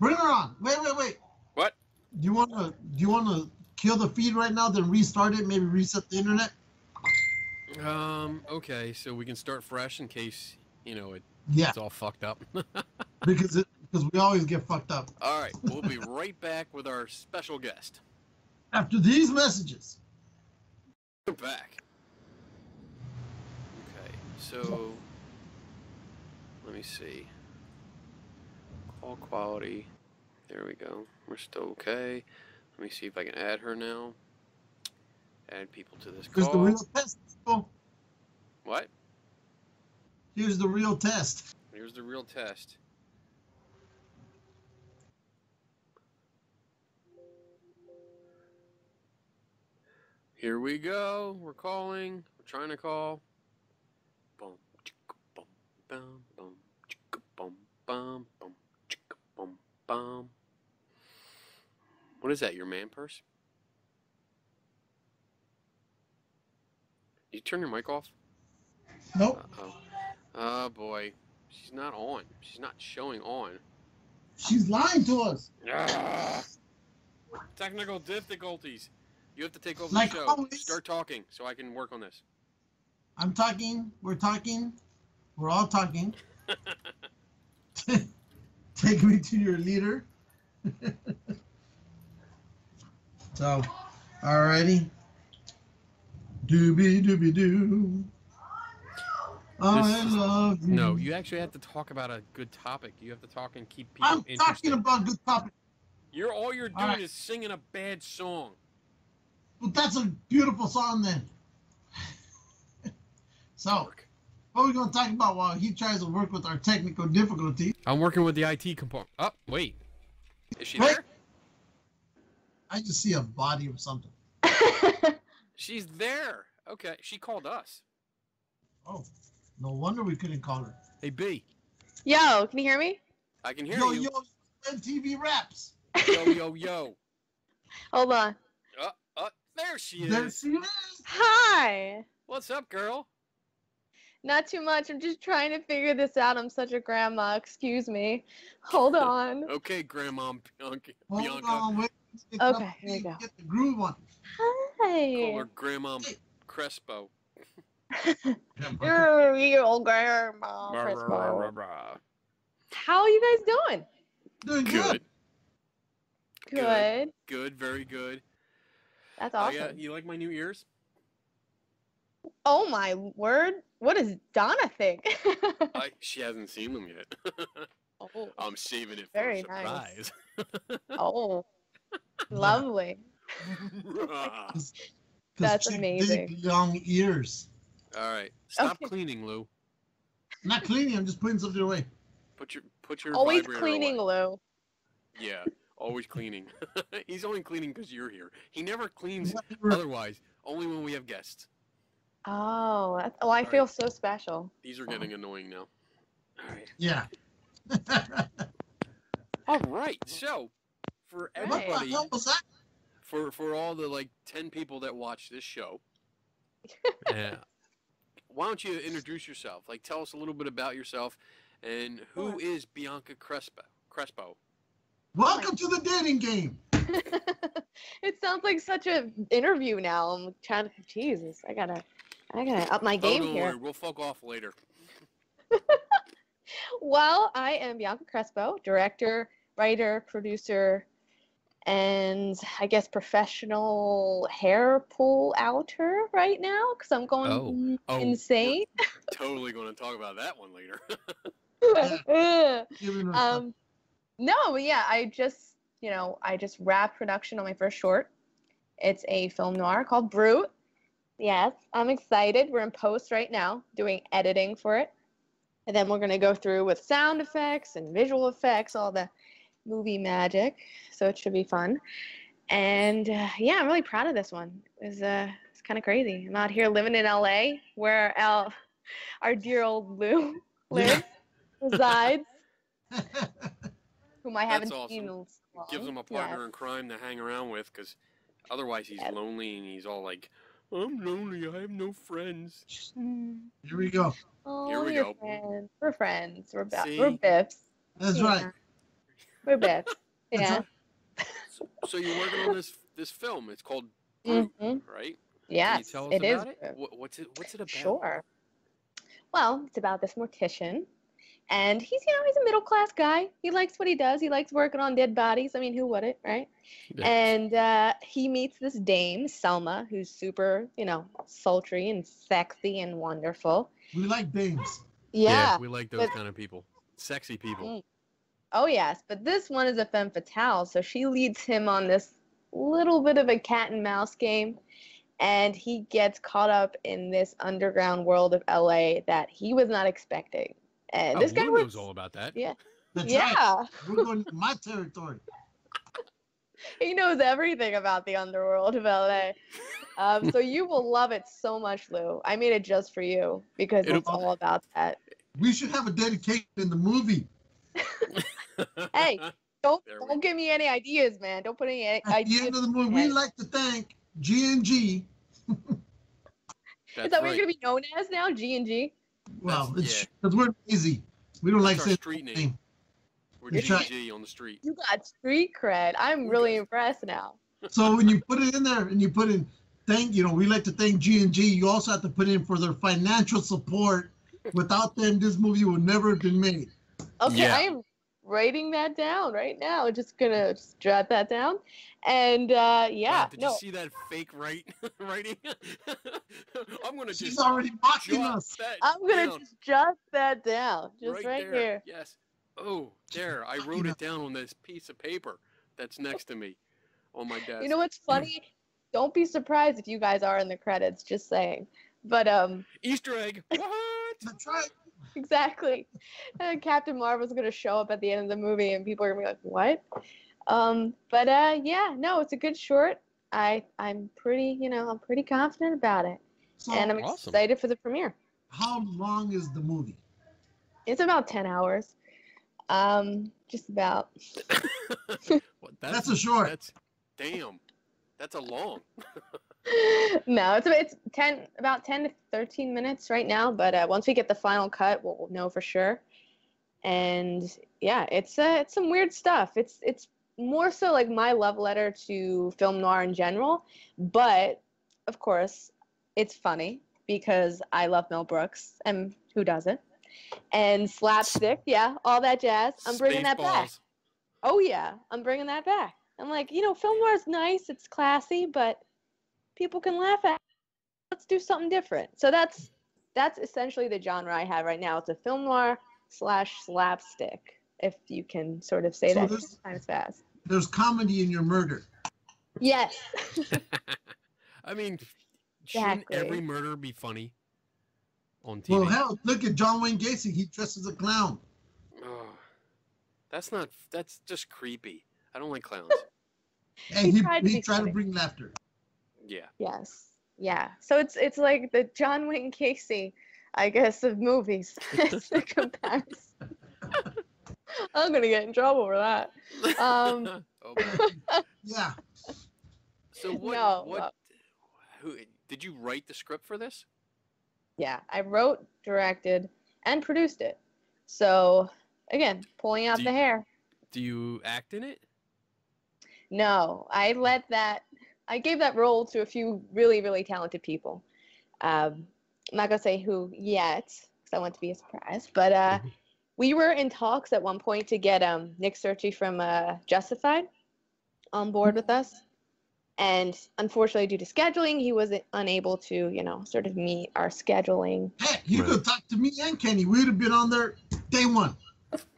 Bring her on. Wait, wait, wait. What? Do you want to? Do you want to kill the feed right now, then restart it? Maybe reset the internet. Um. Okay, so we can start fresh in case you know it. Yeah. It's all fucked up. because it, because we always get fucked up. All right, we'll be right back with our special guest. After these messages. We're back. Okay, so let me see. All quality. There we go. We're still okay. Let me see if I can add her now. Add people to this Here's call. Here's the real test. People. What? Here's the real test. Here's the real test. Here we go. We're calling. We're trying to call. Bum, bum, bum, bum, bum, bum, bum. Bum, bum. What is that, your man purse? Did you turn your mic off? Nope. Uh-oh. Oh, boy. She's not on. She's not showing on. She's lying to us. Ah. Technical difficulties. You have to take over like the show. Always. Start talking so I can work on this. I'm talking. We're talking. We're all talking. Take me to your leader. So, alrighty. Doobie doobie doo. I this, love you. No, you actually have to talk about a good topic. You have to talk and keep people I'm interested. I'm talking about a good topic. You're all you're doing all right. is singing a bad song. Well, that's a beautiful song then. So, what are we going to talk about while he tries to work with our technical difficulty? I'm working with the I T component. Oh, wait. Is she wait. there? I just see a body or something. She's there. Okay, she called us. Oh, no wonder we couldn't call her. Hey, B. Yo, can you hear me? I can hear yo, you. Yo, yo, M T V Raps. Yo, yo, yo. Hold on. Uh, uh, there she is. There she is. Hi. What's up, girl? Not too much. I'm just trying to figure this out. I'm such a grandma. Excuse me. Hold on. Okay, Grandma Bianca. Hold on. Wait. Okay, here you go. Get the groove on. Hi. Call her Grandma Crespo. You're your old Grandma Crespo. How are you guys doing? Doing good. Good. Good. Good. Very good. That's awesome. Oh, yeah. You like my new ears? Oh my word! What does Donna think? I, she hasn't seen them yet. Oh, I'm saving it for very a surprise. Nice. Oh, lovely. That's amazing. Big long ears. All right, stop okay. cleaning, Lou. I'm not cleaning. I'm just putting something away. Put your put your always cleaning, away. Lou. Yeah, always cleaning. He's only cleaning because you're here. He never cleans otherwise. Only when we have guests. Oh, that's, oh! I All feel right. so special. These are getting oh. annoying now. All right. Yeah. All right. So, for everybody, what was that? for for all the like ten people that watch this show, yeah. Why don't you introduce yourself? Like, tell us a little bit about yourself, and who sure. is Bianca Crespo? Crespo. Welcome oh to the dating game. It sounds like such an interview now. I'm trying to. Jesus, I gotta. I gotta up my game oh, don't here. Worry. We'll fuck off later. Well, I am Bianca Crespo, director, writer, producer, and I guess professional hair pull outer right now because I'm going oh. Oh, insane. Totally going to talk about that one later. um, no, but yeah, I just you know I just wrapped production on my first short. It's a film noir called Brute. Yes, I'm excited. We're in post right now, doing editing for it. And then we're going to go through with sound effects and visual effects, all the movie magic. So it should be fun. And uh, yeah, I'm really proud of this one. It was, uh, it's kind of crazy. I'm out here living in L A, where our, our dear old Lou lives, resides, whom I haven't That's seen awesome. in long. Gives him a partner yes. in crime to hang around with, because otherwise he's yes. lonely and he's all like, I'm lonely. I have no friends. Here we go. Oh, Here we go. Friends. We're friends. We're, we're biffs. That's yeah. right. We're biffs. Yeah. Right. So, so you're working on this this film. It's called Brute, mm-hmm. right? Yes, Can you tell us it about is. It? What, what's it? What's it about? Sure. Well, it's about this mortician, and he's you know he's a middle class guy. He likes what he does. He likes working on dead bodies. I mean, who wouldn't, right? Yeah. And uh, he meets this dame, Selma, who's super you know sultry and sexy and wonderful. We like dames. Yeah, yeah we like those but, kind of people, sexy people. Oh yes, but this one is a femme fatale, so she leads him on this little bit of a cat and mouse game, and he gets caught up in this underground world of L A that he was not expecting. And oh, this guy was all about that. Yeah, That's yeah. Right. We're going to my territory. He knows everything about the underworld of L A. Um, so you will love it so much, Lou. I made it just for you because It'll, it's all about that. We should have a dedication in the movie. Hey, don't don't give me any ideas, man. Don't put any At ideas. At the end of the movie, we like to thank G and G. Is that right. what you're going to be known as now, G and G? Well, because yeah. we're busy. We don't That's like saying street name. Thing. We're G G on the street. You got street cred. I'm really impressed now. So when you put it in there and you put in, thank you know, we like to thank G and G. You also have to put in for their financial support. Without them, this movie would never have been made. Okay, yeah. I am writing that down right now. I'm just gonna just jot that down. And uh, yeah, wow, did no. you see that fake write writing? I'm gonna. She's just already mocking us. I'm gonna down. just jot that down, just right, right here. Yes. Oh, there, I wrote it down on this piece of paper that's next to me on my desk. You know what's funny? Don't be surprised if you guys are in the credits, just saying. But um, Easter egg. What? That's right. Exactly. And Captain Marvel's gonna show up at the end of the movie, and people are gonna be like, "What?" Um, but uh, yeah, no, it's a good short. I I'm pretty, you know, I'm pretty confident about it, so, and I'm awesome. excited for the premiere. How long is the movie? It's about ten hours. Um, just about. Well, that's, that's a short. That's, damn, that's a long. No, it's it's ten about ten to thirteen minutes right now. But uh, once we get the final cut, we'll, we'll know for sure. And yeah, it's uh, it's some weird stuff. It's it's more so like my love letter to film noir in general. But of course, it's funny because I love Mel Brooks, and who doesn't? And slapstick, yeah, all that jazz. I'm bringing that back. Oh yeah, I'm bringing that back. I'm like, you know, film noir is nice. It's classy, but people can laugh at it. Let's do something different. So that's that's essentially the genre I have right now. It's a film noir slash slapstick, if you can sort of say so that ten times fast. There's comedy in your murder. Yes. I mean, shouldn't exactly. every murder be funny on T V? Well, hell, look at John Wayne Gacy. He dresses as a clown. Oh, that's not. That's just creepy. I don't like clowns. And he, he tried, to, he tried to bring laughter. Yeah. Yes. Yeah. So it's it's like the John Wayne Gacy, I guess, of movies. It's the comparison. I'm gonna get in trouble for that. Um, oh, man. Yeah. So what? No, what? Uh, who did you write the script for this? Yeah, I wrote, directed, and produced it. So again, pulling out do the you, hair. Do you act in it? No, I let that. I gave that role to a few really, really talented people. Um, I'm not going to say who yet, because I want to be a surprise. But uh, we were in talks at one point to get um, Nick Cerci from uh, Justified on board with us. And unfortunately, due to scheduling, he wasn't unable to, you know, sort of meet our scheduling. Hey, you right. could talk to me and Kenny. We would have been on there day one.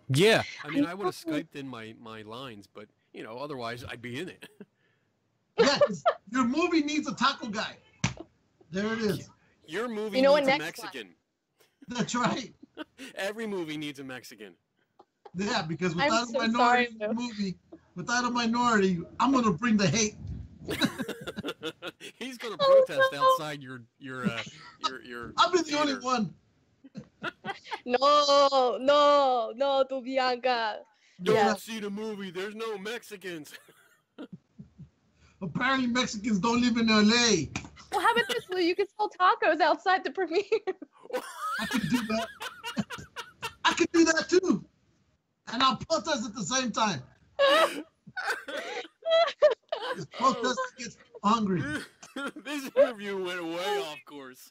Yeah. I mean, I, I would have Skyped in my, my lines, but, you know, otherwise I'd be in it. Yes, your movie needs a taco guy. There it is. Your movie you know needs a Mexican. One. That's right. Every movie needs a Mexican. Yeah, because without so a minority sorry, movie, without a minority, I'm gonna bring the hate. He's gonna protest oh, no. outside your your uh, your your. I'll be the theater. only one. No, no, no, to Bianca. Don't yeah. see the movie. There's no Mexicans. Apparently Mexicans don't live in L A. Well, how about this, Lou? You can sell tacos outside the premiere. I could do that. I could do that too, and I'll protest at the same time. Protest gets hungry. This interview went way off course.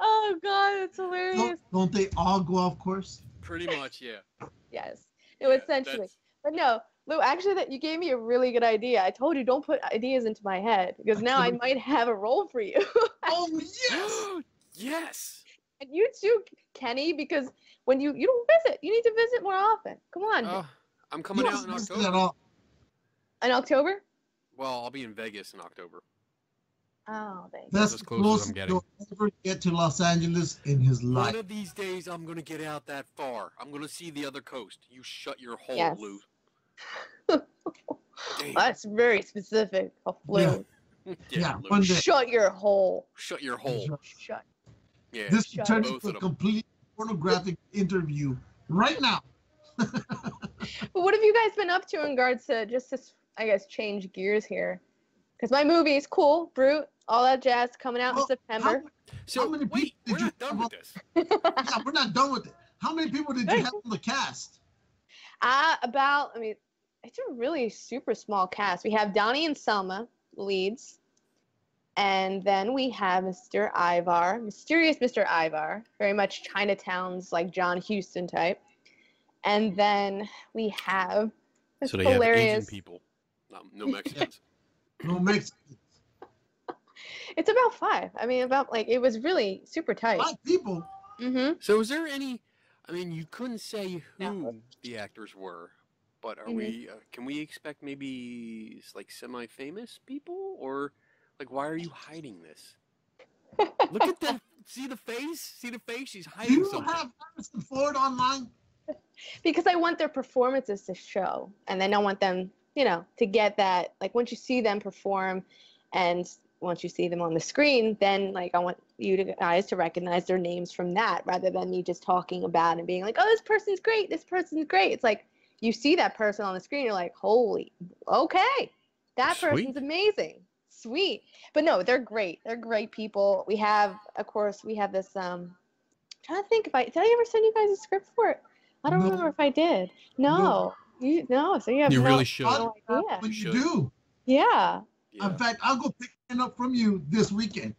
Oh God, it's hilarious. Don't, don't they all go off course? Pretty much, yeah. Yes, no, yeah, essentially, that's... but no. Lou, actually, that you gave me a really good idea. I told you don't put ideas into my head because now I might have a role for you. Oh yes, yes. And you too, Kenny, because when you you don't visit, you need to visit more often. Come on. Uh, I'm coming you out in October. In October? Well, I'll be in Vegas in October. Oh, thank you. That's as close as you'll ever get to Los Angeles in his life. One of these days, I'm gonna get out that far. I'm gonna see the other coast. You shut your hole, yes. Lou. That's very specific. A flu. Yeah. Yeah, yeah, shut your hole. Shut your hole. Shut. Yeah. This shut turned into a complete pornographic interview right now. But what have you guys been up to in regards to just to, I guess, change gears here? Because my movie is cool, Brute, all that jazz, coming out well, in September. How, so how many wait, people did we're you not done with this? Yeah, we're not done with it. How many people did you have on the cast? Uh, about, I mean, it's a really super small cast. We have Donnie and Selma leads, and then we have Mister Ivar, mysterious Mister Ivar, very much Chinatown's like John Huston type. And then we have this so they hilarious have Asian people, no, no Mexicans, no Mexicans. It's about five. I mean, about like it was really super tight. Five people. Mm-hmm. So is there any? I mean, you couldn't say who no. the actors were, but are mm-hmm. we? Uh, can we expect maybe like semi-famous people, or like why are you hiding this? Look at that see the face? See the face? She's hiding you something. You have Harrison Ford online? Because I want their performances to show, and then I want them, you know, to get that. Like, once you see them perform and once you see them on the screen, then, like, I want you to, guys to recognize their names from that rather than me just talking about and being like, oh, this person's great, this person's great. It's like you see that person on the screen, you're like, holy, okay, that Sweet. person's amazing. Sweet. But no, they're great. They're great people. We have, of course, we have this, um, I'm trying to think if I, did I ever send you guys a script for it? I don't no. remember if I did. No. No. You, no. So you have you no, really should. no idea. But you do. Yeah. Yeah. In fact, I'll go pick it up from you this weekend.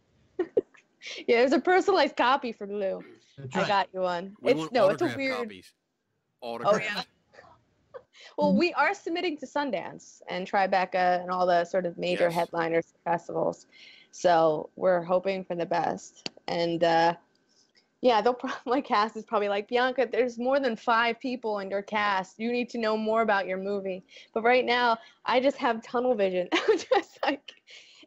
Yeah, there's a personalized copy for Lou. That's right. I got you one. We it's no, it's a weird. Copies. Autograph. Oh, yeah. Well, we are submitting to Sundance and Tribeca and all the sort of major yes. headliners festivals, so we're hoping for the best. And uh, yeah, they'll probably, my cast is probably like, Bianca, there's more than five people in your cast. You need to know more about your movie. But right now, I just have tunnel vision. I'm just like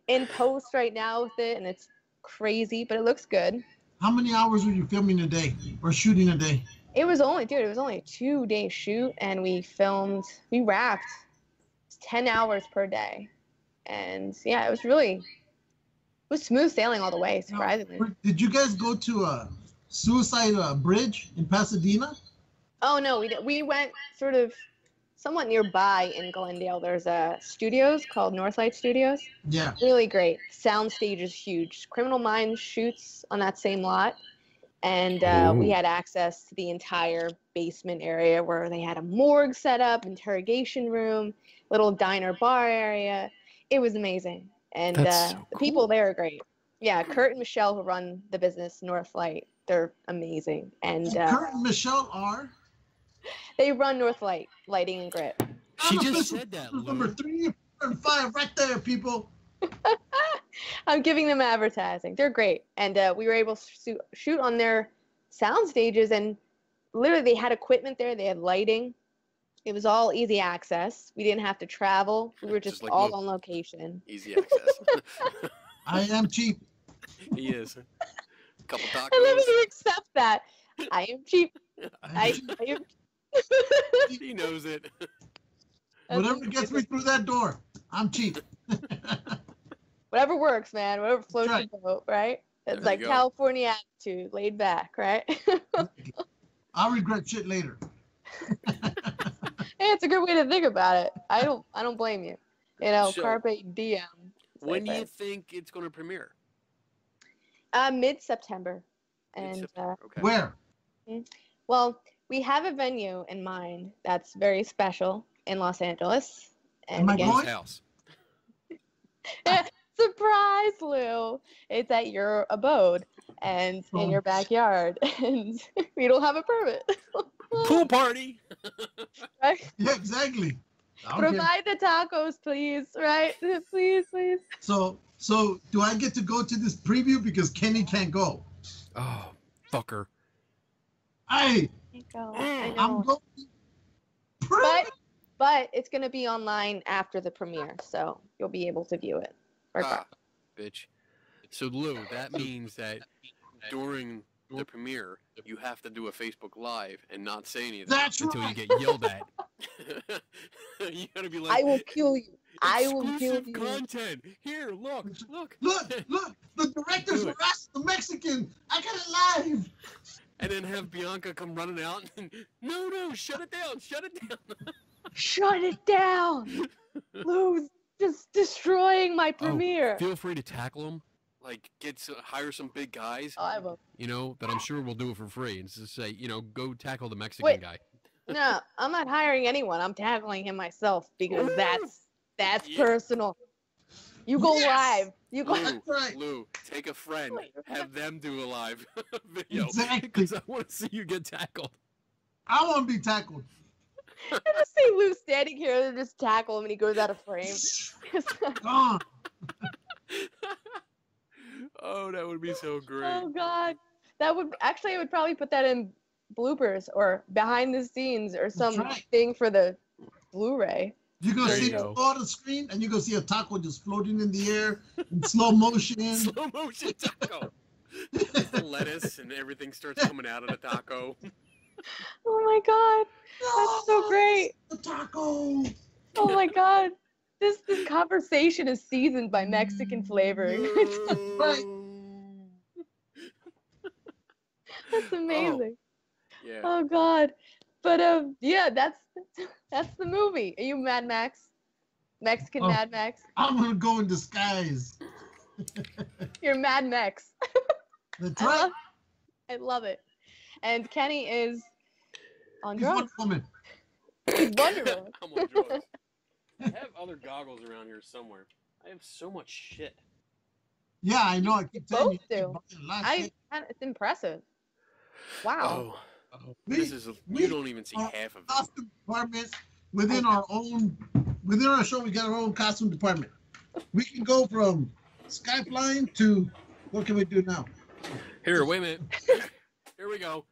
in post right now with it, and it's crazy, but it looks good. How many hours were you filming a day or shooting a day? It was only, dude, it was only a two-day shoot, and we filmed, we wrapped ten hours per day. And, yeah, it was really, it was smooth sailing all the way, surprisingly. Now, did you guys go to a suicide uh, bridge in Pasadena? Oh, no, we, we went sort of somewhat nearby in Glendale. There's a studios called Northlight Studios. Yeah. Really great. Soundstage is huge. Criminal Minds shoots on that same lot. And uh, we had access to the entire basement area where they had a morgue set up, interrogation room, little diner bar area. It was amazing. And uh, so cool. The people there are great. Yeah, Kurt and Michelle, who run the business Northlight, they're amazing. And, and uh, Kurt and Michelle are? They run Northlight, Lighting and Grit. She I'm just said that, number three, four, and five right there, people. I'm giving them advertising. They're great. And uh, we were able to shoot on their sound stages, and literally they had equipment there. They had lighting. It was all easy access. We didn't have to travel. We were just, just like all on location. Easy access. I am cheap. He is. A couple tacos. I love you accept that. I am cheap. I, I am cheap. He knows it. Whatever gets me through that door, I'm cheap. Whatever works, man. Whatever floats your boat, right? It's there like California attitude, laid back, right? I'll regret shit later. Hey, it's a good way to think about it. I don't, I don't blame you. You know, so, carpe diem. When do you think it's going to premiere? Uh, mid-September. And uh, okay. Where? Well, we have a venue in mind that's very special in Los Angeles. And in my boy's house. Surprise, Lou. It's at your abode and oh. in your backyard, and we don't have a permit. Pool party. Right? Yeah, exactly. Provide the tacos, please, right? Please, please. So, so do I get to go to this preview because Kenny can't go? Oh, fucker. Hey. Go. I know. I'm going to But it's going to be online after the premiere, so you'll be able to view it. Ah, bitch. So, Lou, that means that during the premiere, you have to do a Facebook Live and not say anything That's until right. you get yelled at. You gotta be like, I will kill you. I will kill you. Content. Here, look, look. Look, look. The director's harassed the Mexican. I got it live. And then have Bianca come running out. And, no, no, shut it down. Shut it down. Shut it down! Lou's just destroying my premiere. Oh, feel free to tackle him. Like, get some, hire some big guys. Oh, I will. You know, that I'm sure will do it for free. And just say, you know, go tackle the Mexican Wait, guy. No, I'm not hiring anyone. I'm tackling him myself because Ooh. that's that's yeah. personal. You go yes. live. You go Lou, right. Lou, take a friend. Have them do a live video. Exactly. Because I want to see you get tackled. I want to be tackled. I just see Lou standing here and just tackle him and he goes out of frame. Oh, that would be so great. Oh, God. That would actually, I would probably put that in bloopers or behind the scenes or something for the Blu-ray. You're going to see go. the screen and you're going to see a taco just floating in the air in slow motion. Slow motion taco. Just the lettuce and everything starts coming out of the taco. Oh my god, that's so great. The taco. Oh my god, this this conversation is seasoned by Mexican flavoring. That's amazing. Oh, yeah. Oh god, but um, yeah, that's that's the movie. Are you Mad Max? Mexican oh, Mad Max. I'm gonna go in disguise. You're Mad Max. That's right. I love, I love it. And Kenny is on drugs. He's Wonder Woman. He's Wonder Woman. I'm on drugs. I have other goggles around here somewhere. I have so much shit. Yeah, I know. I keep telling you. I, it's impressive. Wow. Oh, oh. This is a, we, we don't even see half of it. Costume departments within our own, within our show, we got our own costume department. We can go from Skyline to what can we do now? Here, wait a minute. Here we go.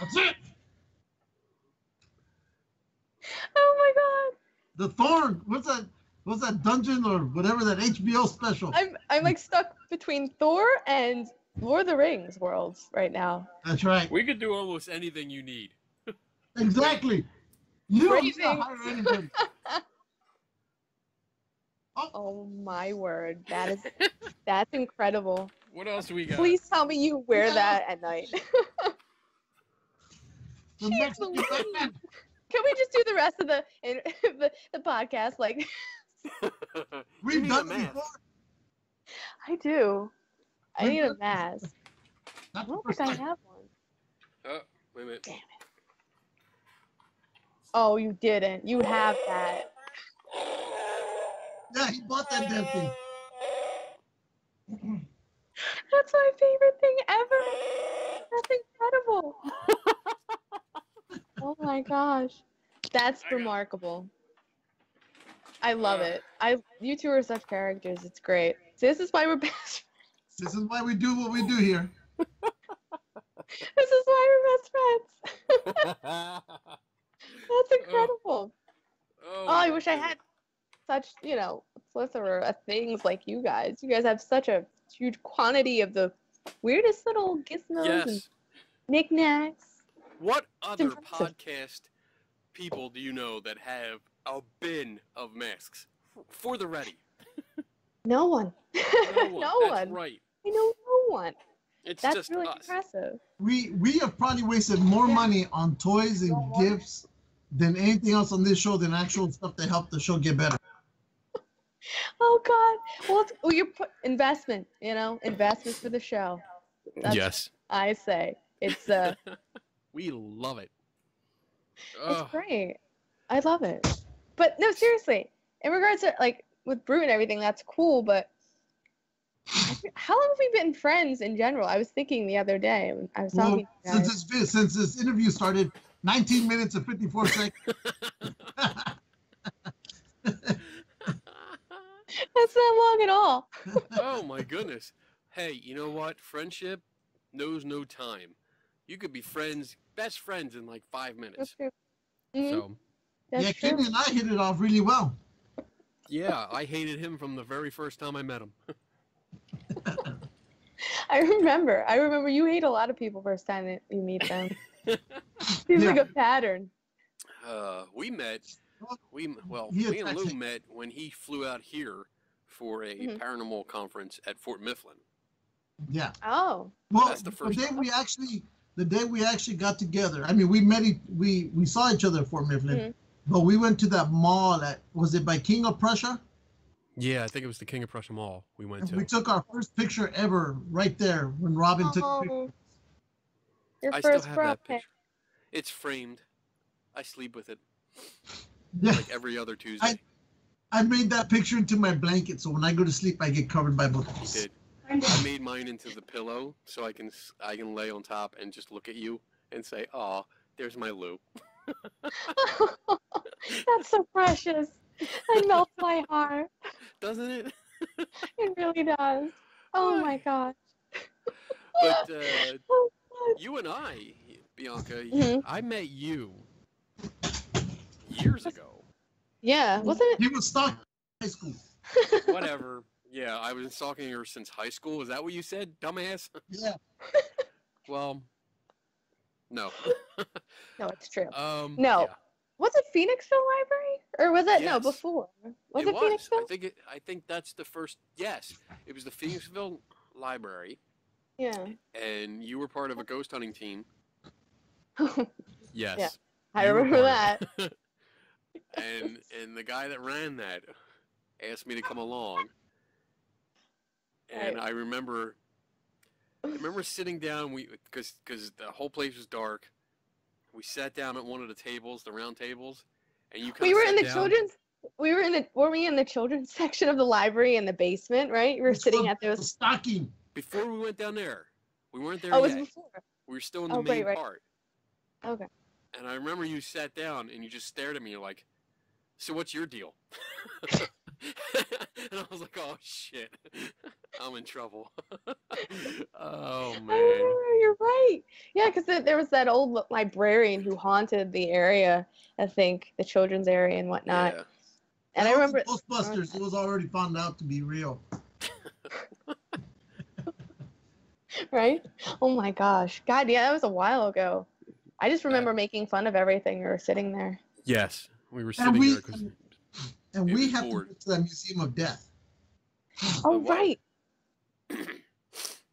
That's it. Oh my god. The Thorn. What's that? What's that dungeon or whatever that H B O special? I'm I'm like stuck between Thor and Lord of the Rings worlds right now. That's right. We could do almost anything you need. Exactly. You don't hire anything. Oh. Oh my word. That is that's incredible. What else do we got? Please tell me you wear yeah. that at night. Can we just do the rest of the in, the, the podcast like? We've done before. I do. I need a mask. I don't think I have one. Oh, wait a minute. Damn it. Oh, you didn't. You have that. Yeah, he bought that damn thing. That's my favorite thing ever. That's incredible. Oh my gosh, that's I remarkable. I love uh, it. I you two are such characters. It's great. So this is why we're best friends. This is why we do what we do here. This is why we're best friends. That's incredible. Oh, oh, oh I wish I had such, you know, a plethora of things like you guys. You guys have such a huge quantity of the weirdest little gizmos yes. and knickknacks. What other podcast people do you know that have a bin of masks for the ready? No one. No one. No That's one. Right. I know no one. It's That's just really us. Impressive. We we have probably wasted more yeah. money on toys and no gifts than anything else on this show than actual stuff that helped the show get better. Oh God! Well, it's, well, your investment, you know, investment for the show. That's yes. What I say it's. Uh, we love it. It's oh. great. I love it. But no, seriously, in regards to like with Brute and everything, that's cool. But how long have we been friends in general? I was thinking the other day. I was talking. Well, to since this since this interview started, nineteen minutes and fifty-four seconds. That's not long at all. Oh my goodness. Hey, you know what? Friendship knows no time. You could be friends, best friends in like five minutes. That's mm-hmm. So That's yeah, Kenny and I hit it off really well. Yeah, I hated him from the very first time I met him. I remember. I remember you hate a lot of people first time that you meet them. Seems yeah. like a pattern. Uh, we met. We well, yeah, me and Lou actually. met when he flew out here for a mm-hmm. paranormal conference at Fort Mifflin. Yeah. Oh. Well, that's the first the day time. we actually, the day we actually got together. I mean, we met, we we saw each other at Fort Mifflin, mm-hmm. but we went to that mall that was it by King of Prussia? Yeah, I think it was the King of Prussia Mall we went and to. We took our first picture ever right there when Robin oh. took. Pictures. Your I first still have that picture. It's framed. I sleep with it. Yeah. Like every other Tuesday. I, I made that picture into my blanket, so when I go to sleep, I get covered by blankets. You did. I made mine into the pillow, so I can I can lay on top and just look at you and say, "Aw, there's my Lou." Oh, that's so precious. It melts my heart. Doesn't it? It really does. Oh my gosh. But uh, oh, God. You and I, Bianca, mm-hmm. I met you. Years ago. Yeah, wasn't it? He was stuck in high school. Whatever. Yeah, I've been stalking her since high school. Is that what you said, dumbass? Yeah. Well, no. No, it's true. Um, no. Yeah. Was it Phoenixville Library? Or was it, yes. no, before? Was it, it was. Phoenixville? I think, it, I think that's the first, yes. It was the Phoenixville Library. Yeah. And you were part of a ghost hunting team. Yes. Yeah. I you remember that. and and the guy that ran that asked me to come along. And right. I remember I remember sitting down, we because because the whole place was dark. We sat down at one of the tables, the round tables, and you We were in the down. children's we were in the were we in the children's section of the library in the basement, right? We were it's sitting at those stocking. Before we went down there. We weren't there oh, yet. It was before. We were still in the oh, main right, right. part. Okay. And I remember you sat down and you just stared at me like, so what's your deal? And I was like, oh, shit. I'm in trouble. Oh, man. I remember, you're right. Yeah, because there was that old librarian who haunted the area, I think, the children's area and whatnot. Yeah. And I remember Ghostbusters. It was already found out to be real. Right? Oh, my gosh. God, yeah, that was a while ago. I just remember yeah. making fun of everything. We were sitting there. Yes, we were sitting and we, there. Cause and and we have bored. to go to the Museum of Death. Oh, wow. Right. I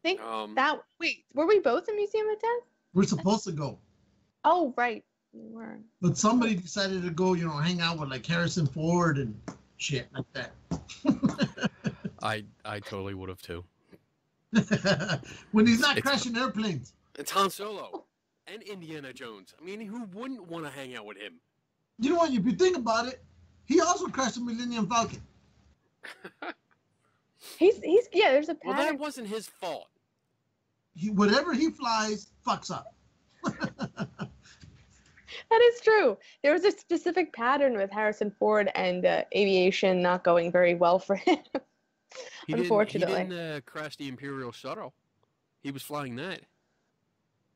think um, that... Wait, were we both in Museum of Death? We're supposed to go. Oh, right. We were. But somebody decided to go, you know, hang out with, like, Harrison Ford and shit like that. I I totally would have, too. When he's not it's, crashing airplanes. It's Han Solo. And Indiana Jones. I mean, who wouldn't want to hang out with him? You know what? If you think about it, he also crashed the Millennium Falcon. he's he's yeah. There's a pattern. Well, that wasn't his fault. He whatever he flies fucks up. That is true. There was a specific pattern with Harrison Ford and uh, aviation not going very well for him. he unfortunately, didn't, he didn't uh, crash the Imperial Shuttle. He was flying that.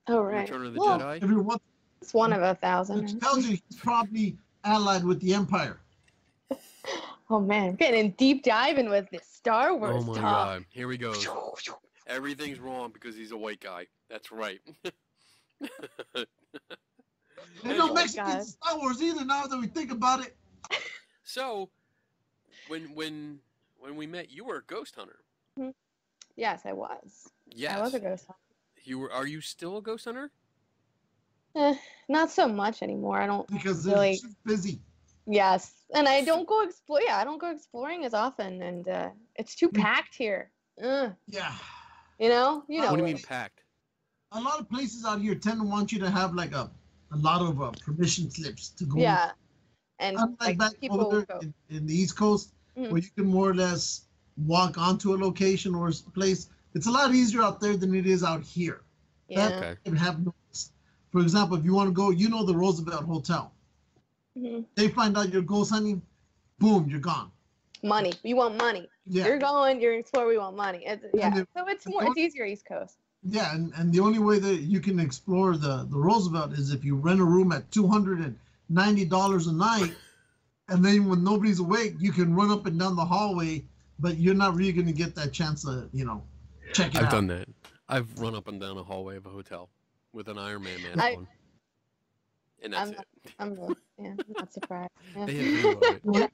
Oh, right. Return of the well, Jedi. Everyone, it's one of a thousand. Which tells you he's probably allied with the Empire. Oh, man. I'm getting deep diving with this Star Wars Oh, my talk. God. Here we go. Everything's wrong because he's a white guy. That's right. There's no Mexicans in Star Wars either now that we think about it. So, when, when, when we met, you were a ghost hunter. Mm-hmm. Yes, I was. Yes. I was a ghost hunter. You were, are you still a ghost hunter? Eh, not so much anymore. I don't because really... it's busy. Yes, and I don't go explore. Yeah, I don't go exploring as often, and uh, it's too packed here. Ugh. Yeah. You know, you know. What do you mean packed? A lot of places out here tend to want you to have like a, a lot of uh, permission slips to go. Yeah, and unlike like back over in, in the East Coast, mm-hmm. where you can more or less walk onto a location or a place. It's a lot easier out there than it is out here. Yeah. That okay. can have noticed. For example, if you want to go, you know the Roosevelt Hotel. Mm-hmm. They find out you're ghost hunting, boom, you're gone. Money. You want money. Yeah. You're going, you're exploring, we want money. It's, yeah. They, so it's more, it's easier East Coast. Yeah, and, and the only way that you can explore the, the Roosevelt is if you rent a room at two hundred ninety dollars a night, and then when nobody's awake, you can run up and down the hallway, but you're not really going to get that chance to, you know, check it I've out. done that. I've run up and down a hallway of a hotel with an Iron Man man I, on. And that's I'm not, it. I'm, not, yeah, I'm not surprised. Yeah. They it. Well,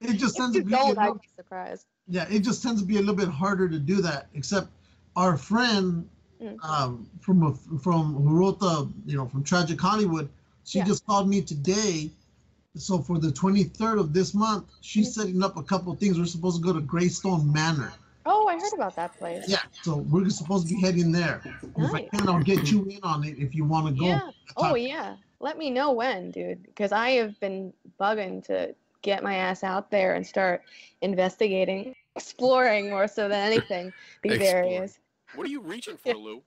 it just tends to be, old, little, I'd be surprised. Yeah, it just tends to be a little bit harder to do that, except our friend mm. um, from a, from who wrote the, you know, from Tragic Hollywood, she yeah. just called me today. So for the twenty-third of this month, she's mm-hmm. setting up a couple of things. We're supposed to go to Greystone Manor. Oh, I heard about that place. Yeah, so we're supposed to be heading there. Nice. If I can, I'll get you in on it if you want to go. Yeah. Oh, yeah. Let me know when, dude, because I have been bugging to get my ass out there and start investigating, exploring more so than anything these areas. What are you reaching for, Lou?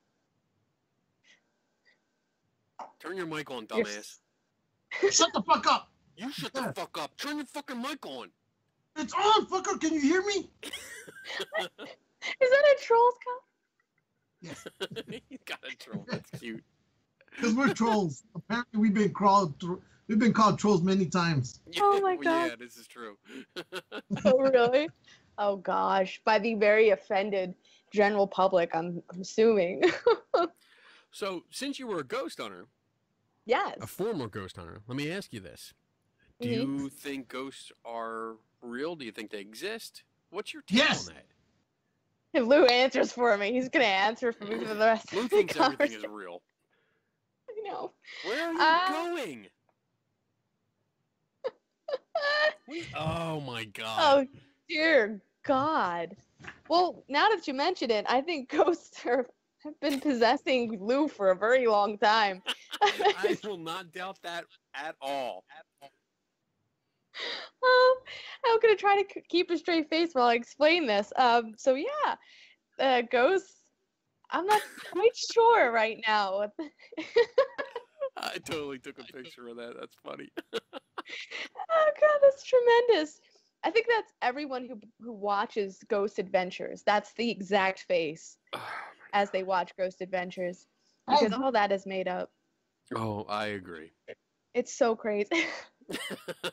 Turn your mic on, dumbass. Shut the fuck up. You shut the fuck up. Turn your fucking mic on. It's on, fucker! Can you hear me? Is that a troll's cup? Yes. You got a troll. That's cute. Because we're trolls. Apparently, we've been called we've been called trolls many times. Yeah, oh my well, god! Yeah, this is true. Oh really? Oh gosh, by the very offended general public, I'm, I'm assuming. So, since you were a ghost hunter, yes, a former ghost hunter, let me ask you this: do mm-hmm. you think ghosts are real? Do you think they exist? What's your take yes. on that? If Lou answers for me, he's gonna answer for me for the rest Lou of the thinks conversation. Everything is real. I know. Where are you uh, going? we, oh my god. Oh dear god. Well, now that you mention it, I think ghosts are, have been possessing Lou for a very long time. I will not doubt that at all. At all. Oh, I'm going to try to keep a straight face while I explain this. Um, so, yeah, uh, ghosts, I'm not quite sure right now. I totally took a picture of that. That's funny. Oh, God, that's tremendous. I think that's everyone who who watches Ghost Adventures. That's the exact face oh, as they watch Ghost Adventures, because all that is made up. Oh, I agree. It's so crazy.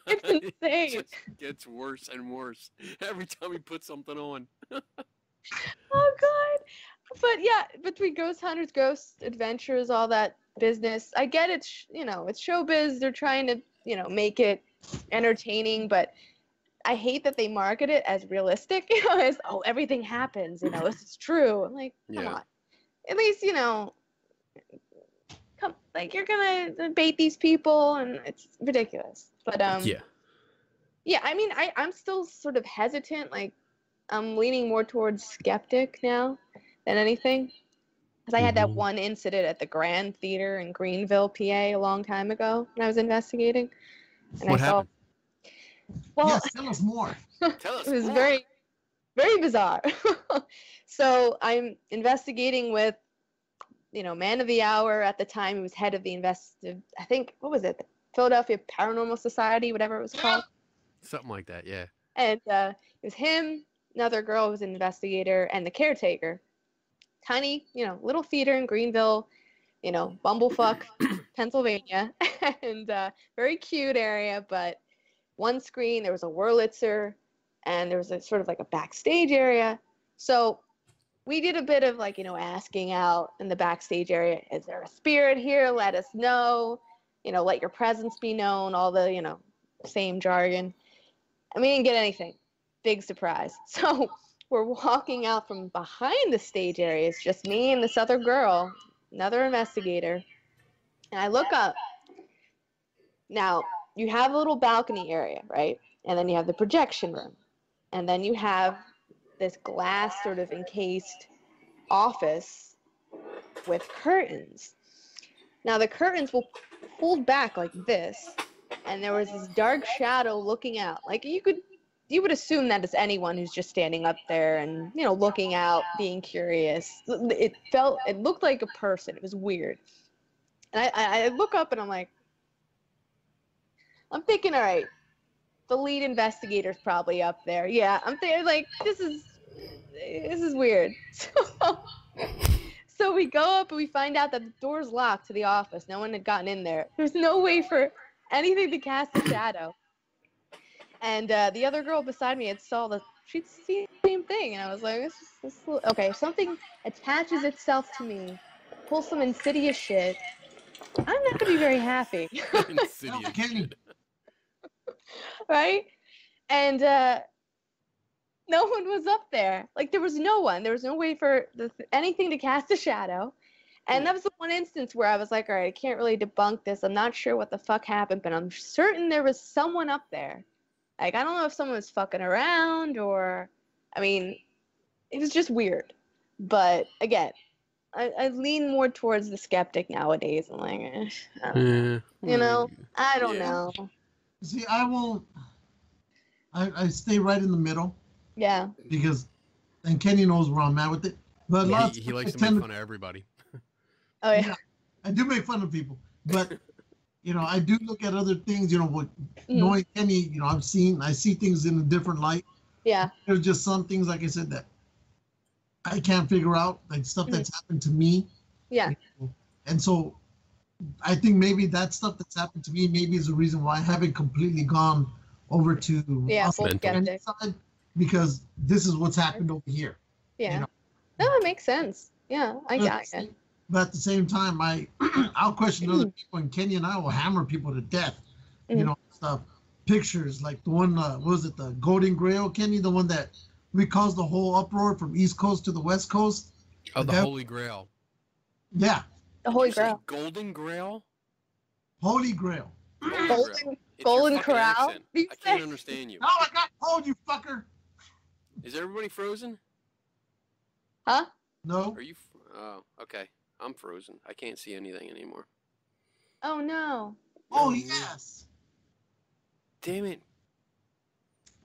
It's insane. It just gets worse and worse every time we put something on. Oh, God. But, yeah, between Ghost Hunters, Ghost Adventures, all that business, I get it's, you know, it's showbiz. They're trying to, you know, make it entertaining, but I hate that they market it as realistic, you know, as, oh, everything happens, you know, this is true. I'm like, come yeah. on. At least, you know, come, like, you're going to bait these people, and it's ridiculous. But, um, yeah. Yeah, I mean, I, I'm still sort of hesitant. Like, I'm leaning more towards skeptic now than anything. Because I mm-hmm. had that one incident at the Grand Theater in Greenville, P A, a long time ago when I was investigating. And what I happened? Saw, well, yes, tell us more. Tell us it was more. very, very bizarre. So I'm investigating with, you know, man of the hour at the time, who was head of the investive, I think, what was it? The Philadelphia Paranormal Society, whatever it was called. Something like that, yeah. And uh, it was him, another girl who was an investigator, and the caretaker. Tiny, you know, little theater in Greenville, you know, bumblefuck, Pennsylvania. And uh, very cute area, but one screen, there was a Wurlitzer, and there was a sort of like a backstage area. So we did a bit of, like, you know, asking out in the backstage area. Is there a spirit here? Let us know. You know, let your presence be known. All the, you know, same jargon. And we didn't get anything. Big surprise. So we're walking out from behind the stage area. It's just me and this other girl, another investigator. And I look up. Now, you have a little balcony area, right? And then you have the projection room. And then you have this glass sort of encased office with curtains. Now the curtains will pulled back like this, and there was this dark shadow looking out. Like you could, you would assume that it's anyone who's just standing up there and, you know, looking out, being curious. It felt, it looked like a person. It was weird. And I, I look up and I'm like, I'm thinking, all right, the lead investigator's probably up there. Yeah, I'm thinking, like, this is this is weird. So, so we go up and we find out that the door's locked to the office. No one had gotten in there. There's no way for anything to cast a shadow. And uh, the other girl beside me had saw the she'd seen the same thing, and I was like, this, this, okay, if something attaches itself to me, pulls some insidious shit, I'm not gonna be very happy. Insidious shit. Right? And uh, no one was up there. Like, there was no one. There was no way for the th anything to cast a shadow. And that was the one instance where I was like, all right, I can't really debunk this. I'm not sure what the fuck happened, but I'm certain there was someone up there. Like, I don't know if someone was fucking around or, I mean, it was just weird. But, again, I, I lean more towards the skeptic nowadays. I'm like, eh, I don't know. Yeah. You know? I don't yeah. know. See, I will. I, I stay right in the middle. Yeah. Because, and Kenny knows where I'm at with it. But yeah, lots he, he likes to make fun of everybody. Oh yeah. yeah. I do make fun of people, but you know, I do look at other things. You know, what mm. knowing Kenny, you know, I've seen, I see things in a different light. Yeah. There's just some things, like I said, that I can't figure out, like stuff mm. that's happened to me. Yeah. You know? And so, I think maybe that stuff that's happened to me maybe is the reason why I haven't completely gone over to yeah, we'll side, because this is what's happened over here. Yeah. You know? No, it makes sense. Yeah, I got it. But at the same time, I, I'll question other people, and Kenya and I will hammer people to death, mm-hmm. you know, stuff. Pictures, like the one, uh, what was it, the Golden Grail, Kenny, the one that we caused the whole uproar from East Coast to the West Coast. Oh, the, the Holy Grail. Yeah. The Holy Grail. Golden Grail? Holy Grail. Golden, Golden, Golden Corral? I can't understand you. Oh, I got cold, you fucker. Is everybody frozen? Huh? No. Are you, oh, okay. I'm frozen. I can't see anything anymore. Oh, no. Oh, yes. Damn it.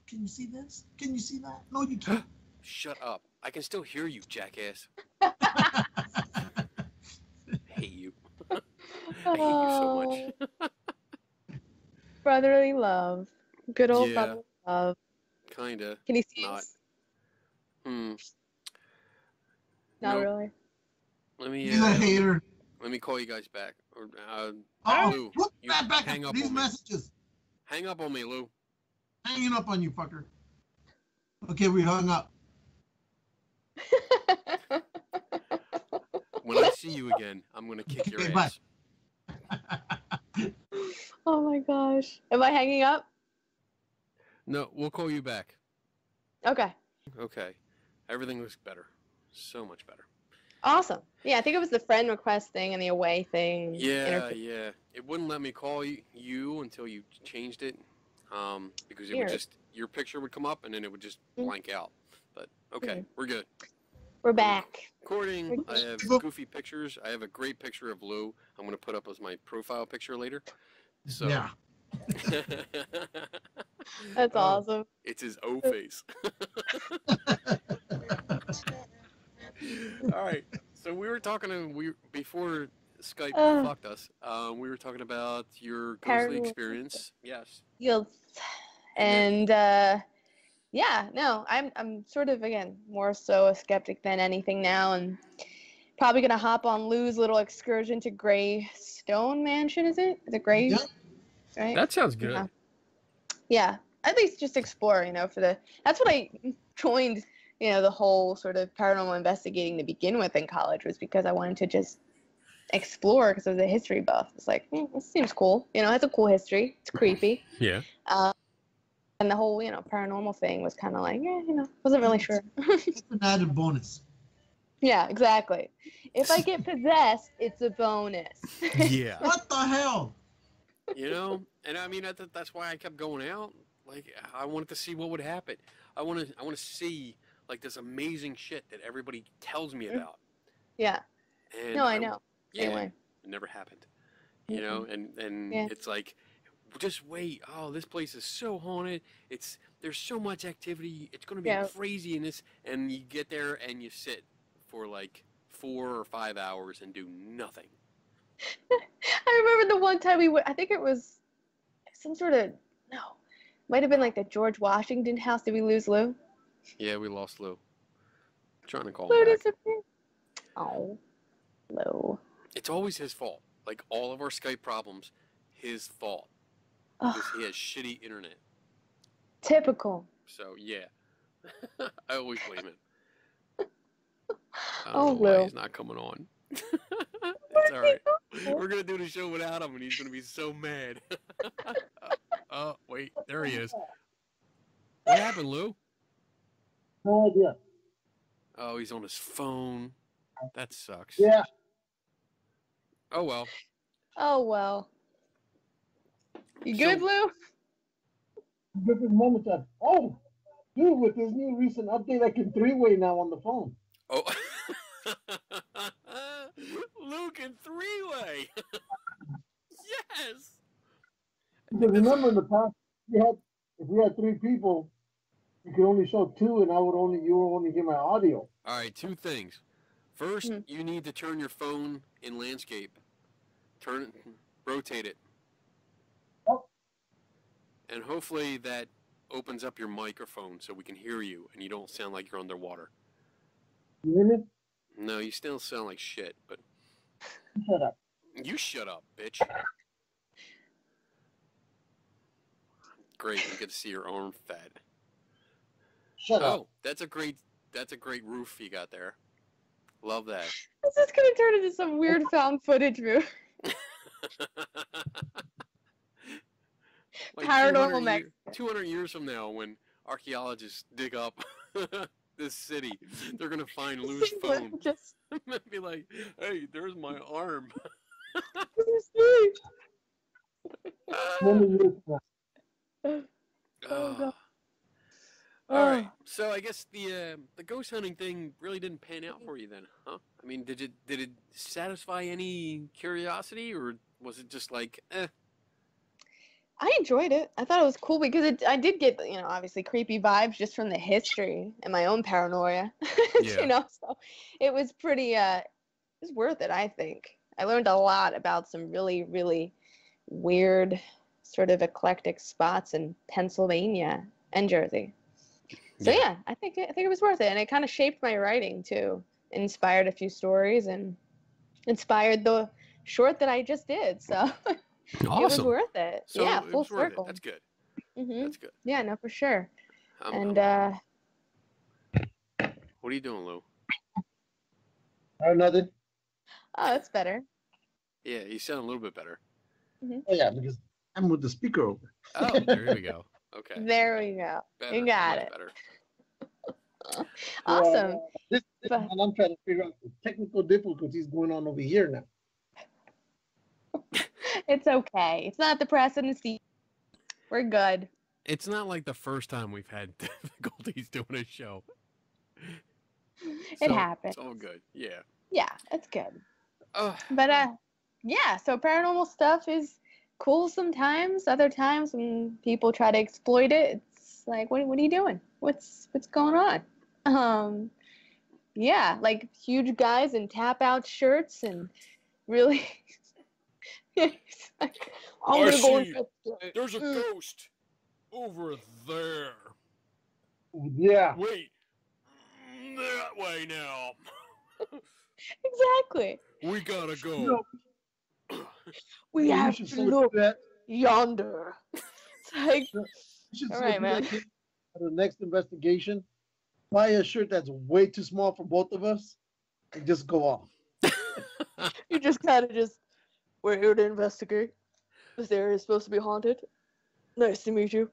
Can you see this? Can you see that? No, you can't. Shut up. I can still hear you, jackass. I hate you. I hate oh. you so much. Brotherly love. Good old yeah. brotherly love. Kinda. Can you see us? Hmm. Not nope. really. Let me. He's uh, a hater. Let me call you guys back. Or, uh, oh, Lou, look you that back hang up these messages. Me. Hang up on me, Lou. Hanging up on you, fucker. Okay, we hung up. When I see you again, I'm gonna kick your okay, ass. Oh my gosh! Am I hanging up? No, we'll call you back. Okay. Okay. Everything looks better. So much better. Awesome. Yeah, I think it was the friend request thing and the away thing. Yeah, yeah. It wouldn't let me call you, you until you changed it, um, because it Weird. would just your picture would come up and then it would just blank mm-hmm. out. But okay, mm-hmm. we're good. We're back. Recording. I have goofy pictures. I have a great picture of Lou. I'm gonna put up as my profile picture later. So. Yeah. That's awesome. Um, it's his O face. All right. So we were talking to, we before Skype uh, fucked us. Um, we were talking about your ghostly experience. Yes. Yes. And uh, yeah, no, I'm I'm sort of again more so a skeptic than anything now, and probably gonna hop on Lou's little excursion to Greystone Mansion. Is it the Grey? Yeah. Right. That sounds good. Yeah. yeah. At least just explore, you know, for the, that's what I joined, you know, the whole sort of paranormal investigating to begin with in college was because I wanted to just explore because I was a history buff. It's like, mm, this seems cool. You know, it's a cool history. It's creepy. Yeah. Uh, and the whole, you know, paranormal thing was kind of like, yeah, you know, wasn't really sure. It's an added bonus. Yeah, exactly. If I get possessed, it's a bonus. Yeah. What the hell? You know, and I mean, I th that's why I kept going out. Like, I wanted to see what would happen. I want to, I want to see like this amazing shit that everybody tells me about. Yeah. And no, I, I know. Yeah, anyway. It never happened. You mm-hmm. know, and and yeah. it's like, just wait. Oh, this place is so haunted. It's there's so much activity. It's gonna be yeah. crazy in this. And you get there and you sit for like four or five hours and do nothing. I remember the one time we went, I think it was some sort of, no, might have been like the George Washington house. Did we lose Lou? Yeah, we lost Lou. I'm trying to call Lou him back. Disappeared. Oh, Lou. It's always his fault. Like all of our Skype problems, his fault. Because oh. he has shitty internet. Typical. So, yeah. I always blame him. I don't oh, know why Lou. He's not coming on. It's all right. We're going to do the show without him, and he's going to be so mad. Oh, wait. There he is. What happened, Lou? No idea. Oh, he's on his phone. That sucks. Yeah. Oh, well. Oh, well. You good, so, Lou? With this moment, I, oh, dude, with this new recent update, I can three-way now on the phone. Oh. Luke in three-way. Yes. Because remember in the past, we had, if we had three people, you could only show two, and I would only you would only hear my audio. All right, two things. First, mm-hmm. you need to turn your phone in landscape. Turn it, rotate it. Oh. And hopefully that opens up your microphone so we can hear you, and you don't sound like you're underwater. You hear me? No, you still sound like shit, but... Shut up. You shut up, bitch. Great, you get to see your arm fat. Shut oh, up. That's a great. That's a great roof you got there. Love that. This is gonna turn into some weird found footage movie. Like Paranormal Mexico. two hundred years from now, when archaeologists dig up this city, they're gonna find loose bone. Just be like, "Hey, there's my arm." Oh. All right, so I guess the uh, the ghost hunting thing really didn't pan out for you then, huh? I mean, did it did it satisfy any curiosity, or was it just like, eh? I enjoyed it. I thought it was cool because it, I did get, you know, obviously creepy vibes just from the history and my own paranoia. Yeah. You know, so it was pretty, uh, it was worth it, I think. I learned a lot about some really, really weird, sort of eclectic spots in Pennsylvania and Jersey. So yeah, yeah I think it, I think it was worth it, and it kind of shaped my writing too. It inspired a few stories and inspired the short that I just did. So awesome. It was worth it. So yeah, full circle. It. That's good. Mm-hmm. That's good. Yeah, no, for sure. Um, and um, uh, what are you doing, Lou? Oh, nothing. Oh, that's better. Yeah, you sound a little bit better. Mm-hmm. Oh yeah, because I'm with the speaker over. Oh, there we go. Okay. There we go. Better. You got it. Better. Awesome. Well, uh, this is but, what I'm trying to figure out the technical difficulties going on over here now. It's okay. It's not the press and the seat. We're good. It's not like the first time we've had difficulties doing a show. It so, happens. It's all good. Yeah. Yeah, it's good. Uh, but uh, yeah, so paranormal stuff is cool sometimes. Other times when people try to exploit it, it's like, what, what are you doing? What's what's going on? Um, yeah, like huge guys in tap-out shirts and really... like, oh, I see. There's a ghost over there. Yeah. Wait. That way now. Exactly. We gotta go. No. We have to look yonder. It's like, all right, man. At the next investigation, buy a shirt that's way too small for both of us, and just go off. You just kind of just, we're here to investigate. This area is supposed to be haunted. Nice to meet you.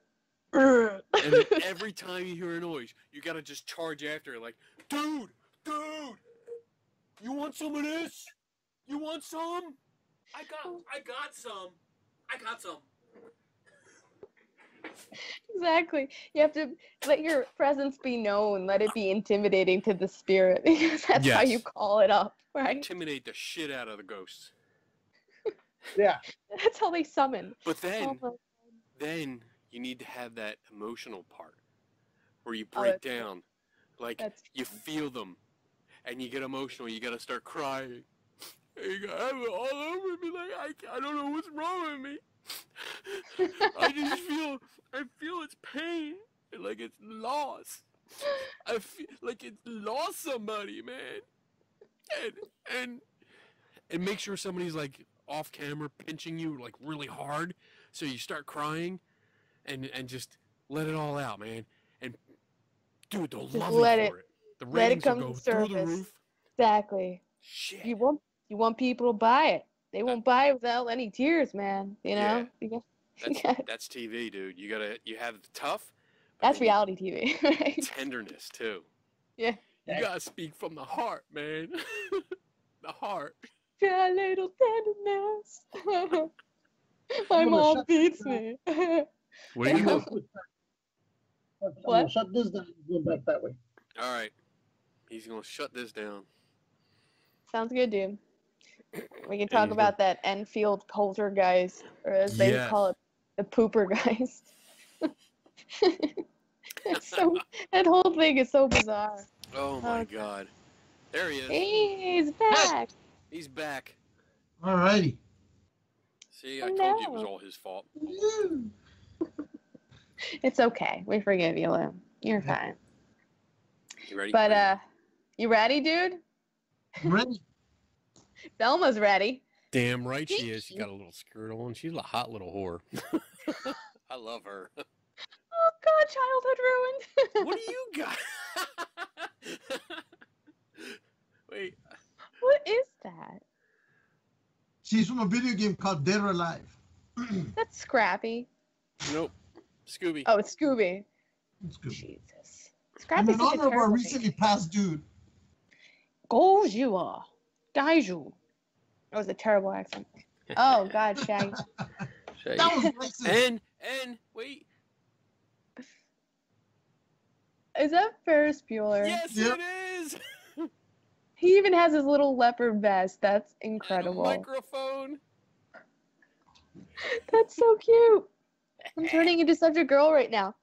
And then every time you hear a noise, you gotta just charge after it, like, dude, dude, you want some of this? You want some? I got, I got some. I got some. Exactly. You have to let your presence be known. Let it be intimidating to the spirit, because that's yes. how you call it up, right? Intimidate the shit out of the ghosts. Yeah. That's how they summon. But then, oh then you need to have that emotional part where you break oh, down. True. Like, that's you true. Feel them, and you get emotional. You got to start crying. I'm all over me, like I, I don't know what's wrong with me. I just feel, I feel it's pain, like it's loss. I feel like it's lost somebody, man. And and and make sure somebody's like off camera pinching you like really hard, so you start crying, and and just let it all out, man. And dude, they'll love it for it. The ratings will go through the roof. Exactly. Shit. You won't. You want people to buy it. They won't buy it without any tears, man. You know? Yeah. That's, yeah. That's T V, dude. You gotta you have the tough. That's reality T V. Right? Tenderness too. Yeah. You gotta speak from the heart, man. The heart. Yeah, little tenderness. My mom beats me. What do you know? What? Shut this down. Go back that way. All right. He's gonna shut this down. Sounds good, dude. We can talk about that Enfield Poltergeist, or as they yes. call it, the Poopergeist. It's so, that whole thing is so bizarre. Oh my oh, God. God. There he is. He's back. He's back. All righty. See, I Hello. told you it was all his fault. It's okay. We forgive you, Lou. You're fine. You ready? But, uh, you ready, dude? I'm ready. Thelma's ready. Damn right she is. She got a little skirt on. She's a hot little whore. I love her. Oh God, childhood ruined. What do you got? Wait. What is that? She's from a video game called Dead or Alive. That's Scrappy. Nope. Scooby. Oh, it's Scooby. It's Scooby. Jesus. Scrappy's an honorable recently passed dude. Gojira. Daiju. That was a terrible accent. Oh, God, Shaggy. Shaggy. That was racist. And, and, wait. Is that Ferris Bueller? Yes, yep. It is. He even has his little leopard vest. That's incredible. And a microphone. That's so cute. I'm turning into such a girl right now.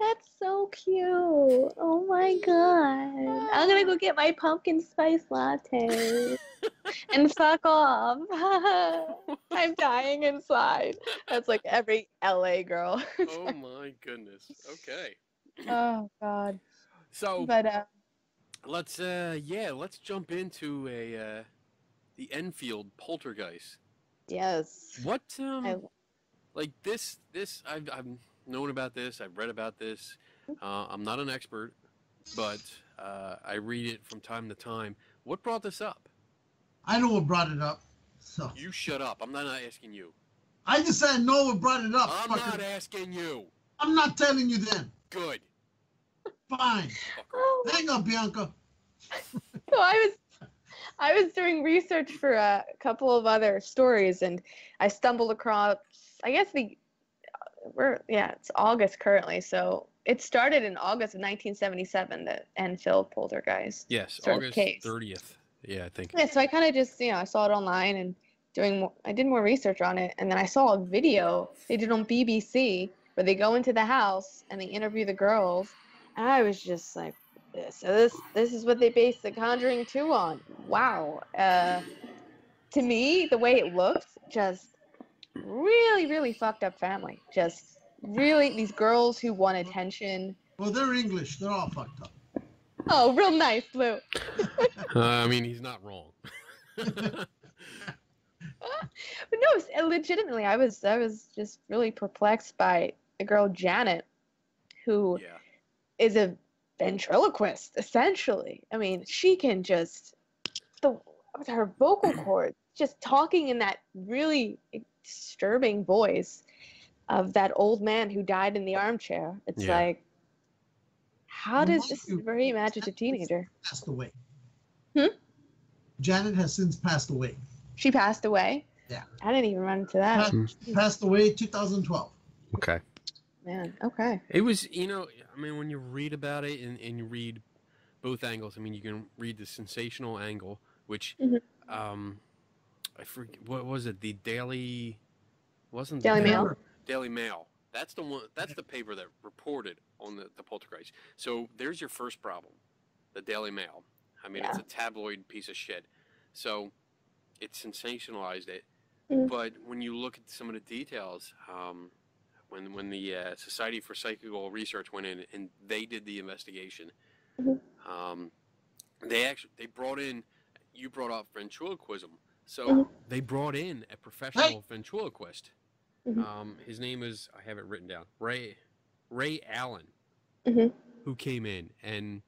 That's so cute. Oh, my God. I'm going to go get my pumpkin spice latte. And fuck off. I'm dying inside. That's like every L A girl. Oh, my goodness. Okay. Oh, God. So but, uh, let's, uh, yeah, let's jump into a, uh, the Enfield Poltergeist. Yes. What, um, I... like this, this, I've, I've known about this. I've read about this. Uh, I'm not an expert, but uh, I read it from time to time. What brought this up? I know what brought it up. So you shut up. I'm not asking you. I just said I know what brought it up. I'm fucker. not asking you. I'm not telling you then. Good. Fine. Oh. Hang up, Bianca. So I was, I was doing research for a couple of other stories, and I stumbled across. I guess the. We're, yeah, it's August currently, so it started in August of nineteen seventy-seven, the Enfield Poltergeist. Yes, August thirtieth. Yeah, I think. Yeah, so I kind of just, you know, I saw it online and doing, more, I did more research on it, and then I saw a video they did on B B C where they go into the house and they interview the girls, and I was just like, so this this is what they based The Conjuring two on. Wow. Uh, to me, the way it looked, just. Really, really fucked up family. Just really these girls who want attention. Well, they're English. They're all fucked up. Oh, real nice, Lou. uh, I mean, he's not wrong. But no, legitimately, I was I was just really perplexed by the girl Janet, who yeah. is a ventriloquist essentially. I mean, she can just the with her vocal cords. Just talking in that really disturbing voice of that old man who died in the armchair. It's yeah. like, how does this very imaginative teenager? Passed away. Hmm? Janet has since passed away. She passed away? Yeah. I didn't even run into that. Passed, passed away two thousand twelve. Okay. Man, okay. It was, you know, I mean, when you read about it and, and you read both angles, I mean, you can read the sensational angle, which... Mm-hmm. um, I forget what was it? The Daily, wasn't Daily the Mail? Daily Mail. That's the one. That's the paper that reported on the, the poltergeist. So there's your first problem, the Daily Mail. I mean, yeah. it's a tabloid piece of shit. So it sensationalized it. Mm-hmm. But when you look at some of the details, um, when when the uh, Society for Psychical Research went in and they did the investigation, mm-hmm. um, they actually they brought in. You brought up ventriloquism. So they brought in a professional hey. ventriloquist. Mm-hmm. Um, his name is, I have it written down, Ray Ray Allen, mm-hmm. who came in and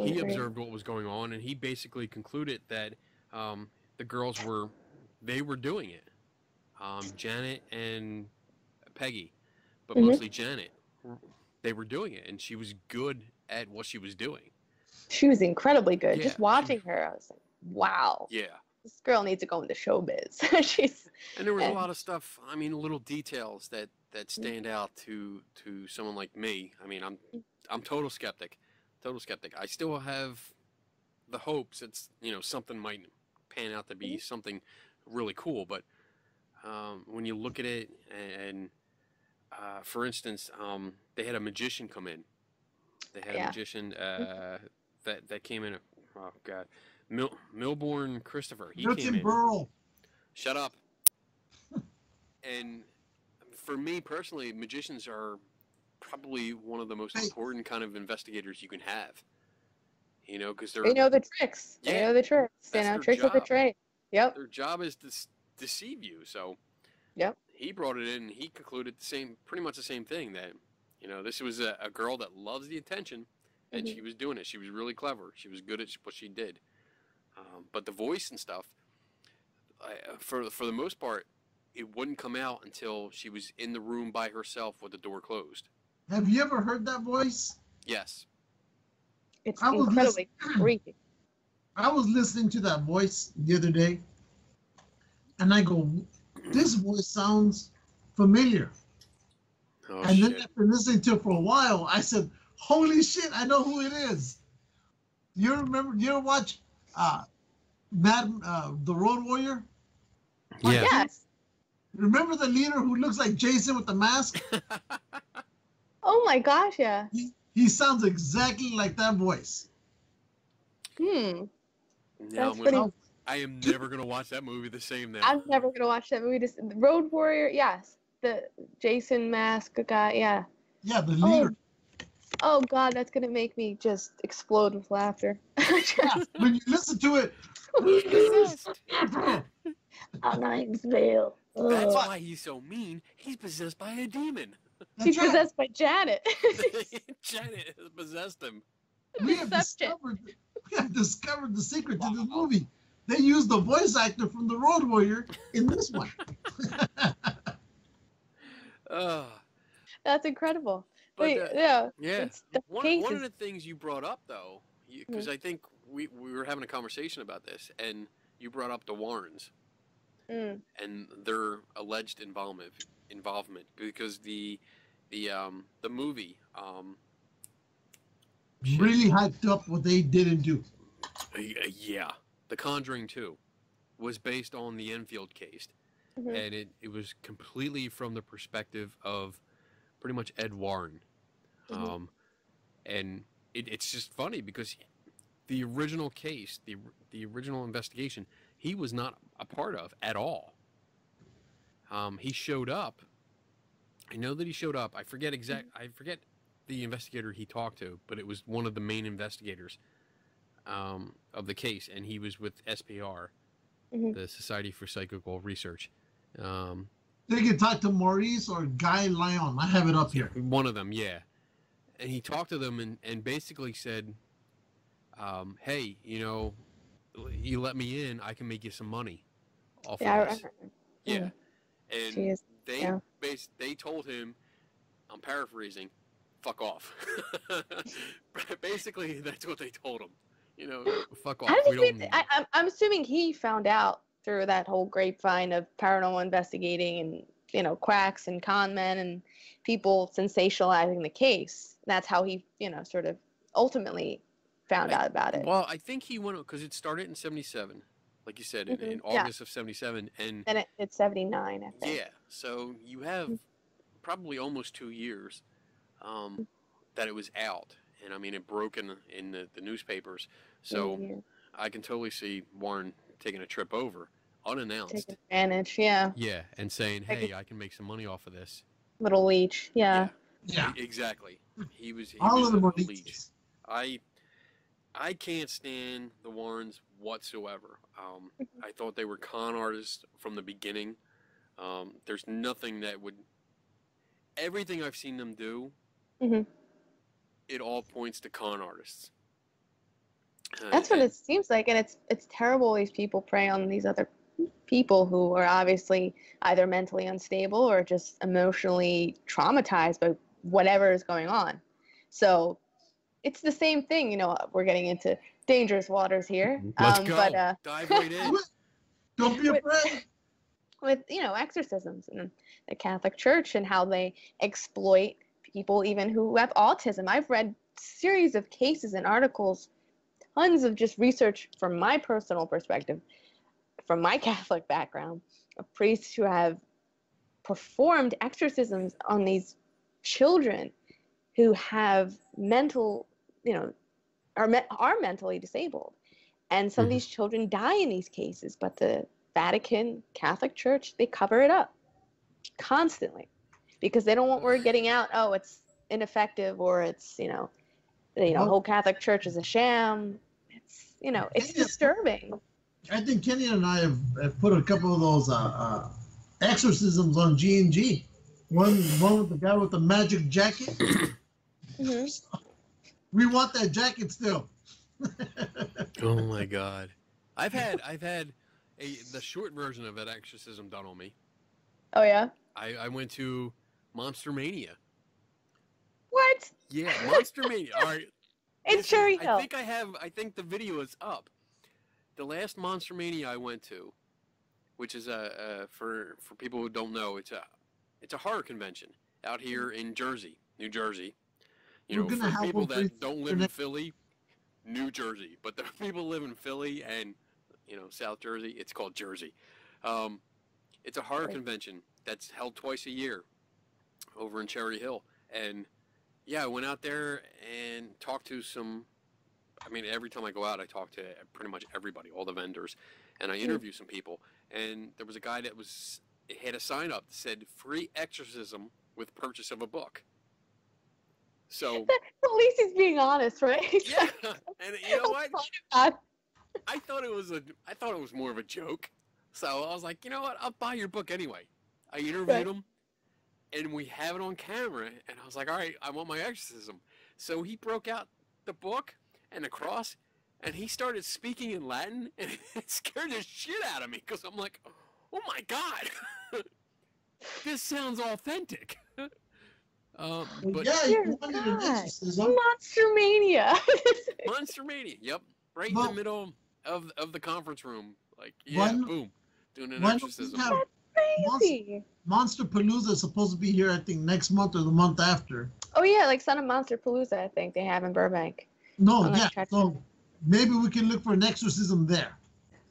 he observed what was going on, and he basically concluded that um, the girls were, they were doing it. Um, Janet and Peggy, but mm-hmm. mostly Janet, they were doing it, and she was good at what she was doing. She was incredibly good. Yeah. Just watching her, I was like, wow. Yeah. This girl needs to go into showbiz. She's and there was and, a lot of stuff. I mean, little details that, that stand out to to someone like me. I mean, I'm I'm total skeptic, total skeptic. I still have the hopes it's you know something might pan out to be something really cool. But um, when you look at it, and, and uh, for instance, um, they had a magician come in. They had yeah. a magician uh, that that came in. Oh God. Mil- Milbourne Christopher. He Milton came in. Burl. Shut up. And for me personally, magicians are probably one of the most hey. important kind of investigators you can have. You know, because they're. They know the tricks. Yeah, they know the tricks. They know tricks of the trade. Yep. Their job is to deceive you. So. Yep. He brought it in, and he concluded the same, pretty much the same thing that You know, this was a, a girl that loves the attention, and mm-hmm. she was doing it. She was really clever. She was good at what she did. Um, but the voice and stuff, I, for for the most part, it wouldn't come out until she was in the room by herself with the door closed. Have you ever heard that voice? Yes. It's I incredibly was creepy. I was listening to that voice the other day, and I go, this voice sounds familiar. Oh, and shit. Then after listening to it for a while, I said, holy shit, I know who it is. You remember, you ever watch uh, Mad, uh, The Road Warrior? Yeah. Yes. Remember the leader who looks like Jason with the mask? Oh my gosh, yeah. He, he sounds exactly like that voice. Hmm. Now gonna, I am never going to watch that movie the same now. I'm never going to watch that movie. Just, Road Warrior, yes. The Jason mask guy, yeah. Yeah, the leader. Oh, oh God, that's going to make me just explode with laughter. Yeah, when you listen to it, I'm not exhale. That's why he's so mean. He's possessed by a demon. She's right. Possessed by Janet. Janet has possessed him. We have, discovered, we have discovered the secret wow. to this movie. They used the voice actor from The Road Warrior in this one. uh, That's incredible. But Wait, that, yeah. yeah. One, one of the things you brought up, though, because mm. I think we, we were having a conversation about this, and you brought up the Warrens. Mm. And their alleged involvement, involvement, because the the um, the movie um, really hyped up what they didn't do. Yeah, The Conjuring two was based on the Enfield case, mm-hmm. and it it was completely from the perspective of pretty much Ed Warren, mm-hmm. um, and it, it's just funny because the original case, the the original investigation. He was not a part of at all. Um, he showed up. I know that he showed up. I forget exact. I forget the investigator he talked to, but it was one of the main investigators um, of the case, and he was with S P R, mm-hmm. the Society for Psychical Research. Um, they could talk to Maurice or Guy Lyon. I have it up here. One of them, yeah. And he talked to them and, and basically said, um, hey, you know, you let me in, I can make you some money off yeah, of this. Yeah. And Jeez. they yeah. based, they told him, I'm paraphrasing, fuck off. Basically, that's what they told him. You know, fuck off. I we don't I, I'm, I'm assuming he found out through that whole grapevine of paranormal investigating and, you know, quacks and con men and people sensationalizing the case. That's how he, you know, sort of ultimately found out about it. Well, I think he went because it started in seventy-seven, like you said, mm-hmm. in, in August yeah. of seventy-seven, and then it, it's seventy-nine. I think. Yeah, so you have mm-hmm. probably almost two years um, that it was out, and I mean it broke in in the, the newspapers. So mm-hmm. I can totally see Warren taking a trip over unannounced, taking advantage, yeah, yeah, and saying, "Hey, like I can make some money off of this." Little leech, yeah, yeah, yeah. exactly. He was he all was of them were leeches. leech. I. I can't stand the Warrens whatsoever. Um, I thought they were con artists from the beginning. Um, there's nothing that would... Everything I've seen them do, mm-hmm. it all points to con artists. That's uh, what it seems like, and it's it's terrible these people prey on these other people who are obviously either mentally unstable or just emotionally traumatized by whatever is going on. So... It's the same thing, you know, we're getting into dangerous waters here. Let's um, go. But, uh, dive right in. Don't be with, afraid. With, you know, exorcisms and the Catholic Church and how they exploit people even who have autism. I've read series of cases and articles, tons of just research from my personal perspective, from my Catholic background, of priests who have performed exorcisms on these children who have mental... you know, are, me are mentally disabled. And some mm-hmm. of these children die in these cases, but the Vatican, Catholic Church, they cover it up constantly because they don't want word getting out, oh, it's ineffective or it's, you know, you know, well, the whole Catholic Church is a sham. It's, you know, it's Kenny, disturbing. I think Kenny and I have, have put a couple of those uh, uh, exorcisms on G and G. One, one with the guy with the magic jacket. Mm-hmm. So, we want that jacket still. Oh my God. I've had I've had a the short version of an exorcism done on me. Oh yeah. I, I went to Monster Mania. What? Yeah, Monster Mania. All right. In Cherry Hill. I think I have. I think the video is up. The last Monster Mania I went to, which is a, a for for people who don't know, it's a it's a horror convention out here in Jersey, New Jersey. You We're know, for people that don't live in Philly, New Jersey, but the people live in Philly and you know South Jersey. It's called Jersey. Um, it's a horror right. convention that's held twice a year over in Cherry Hill. And yeah, I went out there and talked to some, I mean, every time I go out, I talk to pretty much everybody, all the vendors, and I interview some people. And there was a guy that was, had a sign up that said, free exorcism with purchase of a book. So. At least he's being honest, right? Yeah. And you know what? I thought it was a, I thought it was more of a joke. So I was like, you know what? I'll buy your book anyway. I interviewed right. him. And we have it on camera, and I was like, all right, I want my exorcism. So he broke out the book and the cross, and he started speaking in Latin, and it scared the shit out of me, because I'm like, oh my God, this sounds authentic. um, but yeah, you wanted an exorcism. Monster Mania. Monster Mania, yep. Right Mom. in the middle of, of the conference room. Like, yeah, when, boom, doing an exorcism. Crazy. Monster Palooza is supposed to be here, I think, next month or the month after. Oh yeah, like Son of Monster Palooza, I think they have in Burbank. No, I'm yeah. So to... maybe we can look for an exorcism there.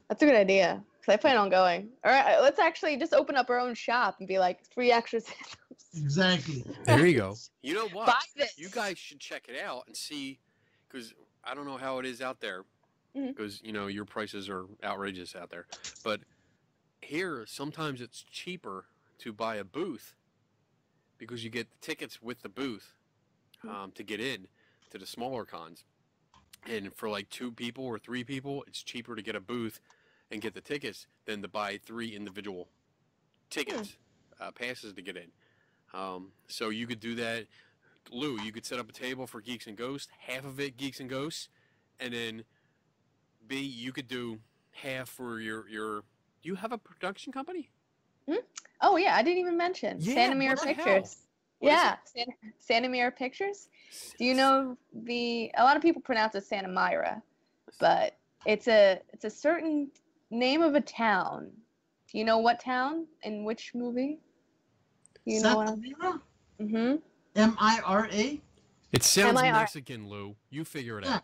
That's a good idea, because I plan on going. All right, let's actually just open up our own shop and be like free exorcisms. Exactly. There you go. You know what? Buy this. You guys should check it out and see, because I don't know how it is out there, because mm-hmm. you know your prices are outrageous out there, but. Here, sometimes it's cheaper to buy a booth because you get the tickets with the booth um, to get in to the smaller cons. And for like two people or three people, it's cheaper to get a booth and get the tickets than to buy three individual tickets, uh, passes to get in. Um, so you could do that. Lou, you could set up a table for Geeks and Ghosts, half of it Geeks and Ghosts. And then, B, you could do half for your... your Do you have a production company? Hmm? Oh, yeah. I didn't even mention. Yeah, Santa Mira Pictures. Yeah. Santa, Santa Mira Pictures. Do you know the... A lot of people pronounce it Santa Mira, but it's a it's a certain name of a town. Do you know what town? In which movie? Do you Santa know what I'm... Mira? Mm-hmm. M I R A? It sounds M I R A. Mexican, Lou. You figure it yeah. out.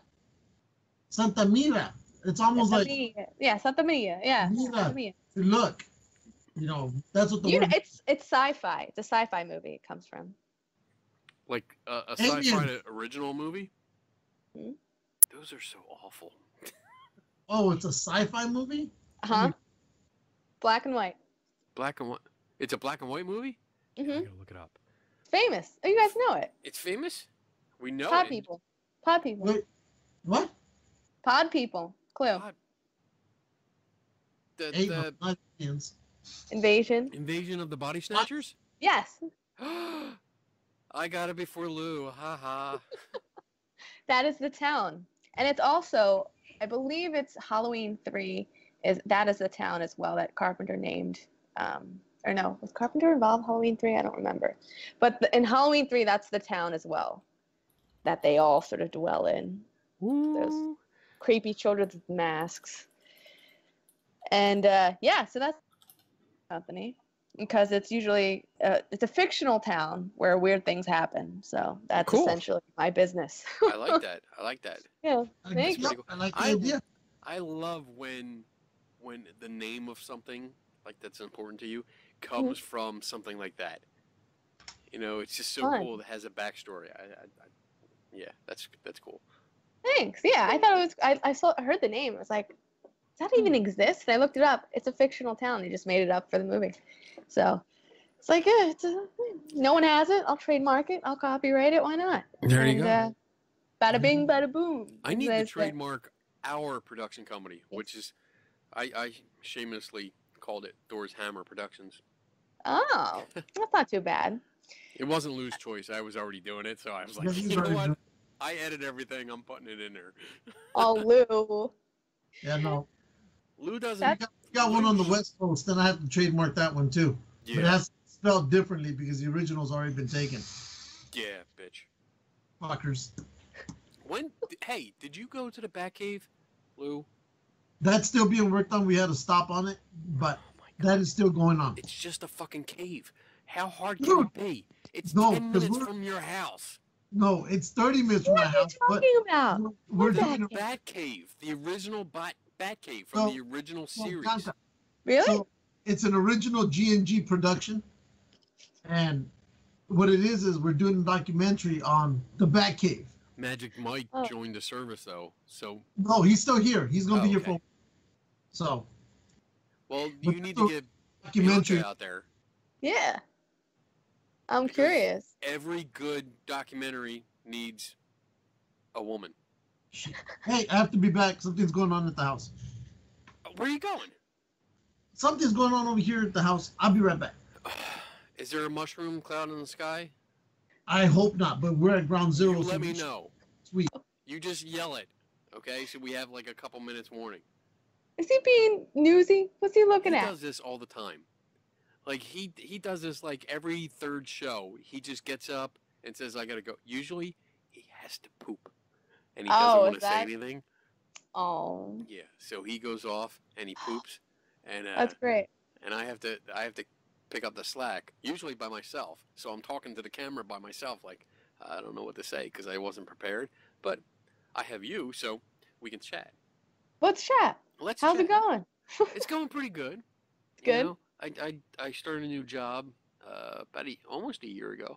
Santa Mira. It's almost Santa like Mia. yeah, Santa Mia, yeah. Mia. Santa Mia. Look, you know that's what the you word know, it's it's sci-fi. It's a sci-fi movie. It comes from like uh, a sci-fi original movie. Hmm? Those are so awful. Oh, it's a sci-fi movie. Uh huh. Black and white. Black and white. It's a black and white movie. Mm-hmm. I gotta look it up. It's famous. Oh, you guys know it. It's famous. We know Pod it. people. Pod people. Wait, what? Pod people. Clue. The, the of invasion. Invasion of the Body Snatchers? Yes. I got it before Lou. Ha ha. That is the town. And it's also, I believe it's Halloween three. Is That is the town as well that Carpenter named. Um, or no, was Carpenter involved in Halloween three? I don't remember. But the, in Halloween three, that's the town as well that they all sort of dwell in. Those creepy children with masks, and uh, yeah, so that's company because it's usually uh, it's a fictional town where weird things happen. So that's cool. essentially my business. I like that. I like that. Yeah, I, thank you. Cool. I like the I, idea. I love when when the name of something like that's important to you comes mm-hmm. from something like that. You know, it's just so Fun. cool. It has a backstory. I, I, I, yeah, that's that's cool. Thanks. Yeah, I thought it was. I I saw, I heard the name. I was like, "Does that even exist?" And I looked it up. It's a fictional town. They just made it up for the movie. So it's like, yeah, it's a, no one has it. I'll trademark it. I'll copyright it. Why not? There and, you go. Uh, bada bing, bada boom. I need to trademark that. Our production company, yes. which is, I I shamelessly called it Doors Hammer Productions. Oh, that's not too bad. It wasn't Lou's choice. I was already doing it, so I was like, you know what? I edit everything. I'm putting it in there. Oh, Lou. Yeah, no. Lou doesn't. That's... We got one on the West Coast, then I have to trademark that one, too. Yeah. But that's spelled differently because the original's already been taken. Yeah, bitch. Fuckers. When? Hey, did you go to the Batcave, Lou? That's still being worked on. We had a stop on it, but oh that is still going on. It's just a fucking cave. How hard can no. it be? It's no, ten minutes from your house. No, it's thirty minutes from my house. What are you talking about? We're doing a Batcave, the original bat Batcave from so, the original series. Well, really? So it's an original G and G production, and what it is is we're doing a documentary on the Batcave. Magic Mike oh. joined the service though, so no, he's still here. He's gonna oh, be here okay. for. So. Well, you need to get documentary out there. Yeah, I'm because curious. Every good documentary needs a woman. Hey, I have to be back. Something's going on at the house. Where are you going? Something's going on over here at the house. I'll be right back. Is there a mushroom cloud in the sky? I hope not, but we're at ground zero. You let me know. Sweet. You just yell it, okay? So we have like a couple minutes warning. Is he being newsy? What's he looking at? He does this all the time. Like he he does this like every third show. He just gets up and says, "I gotta go." Usually, he has to poop, and he doesn't want to say anything. Oh. Yeah. So he goes off and he poops, and uh, that's great. And I have to I have to. pick up the slack, usually by myself. So I'm talking to the camera by myself, like, I don't know what to say because I wasn't prepared, but I have you, so we can chat. Let's chat. Let's How's chat. it going? It's going pretty good. It's good? You know, I, I, I started a new job uh, about a, almost a year ago.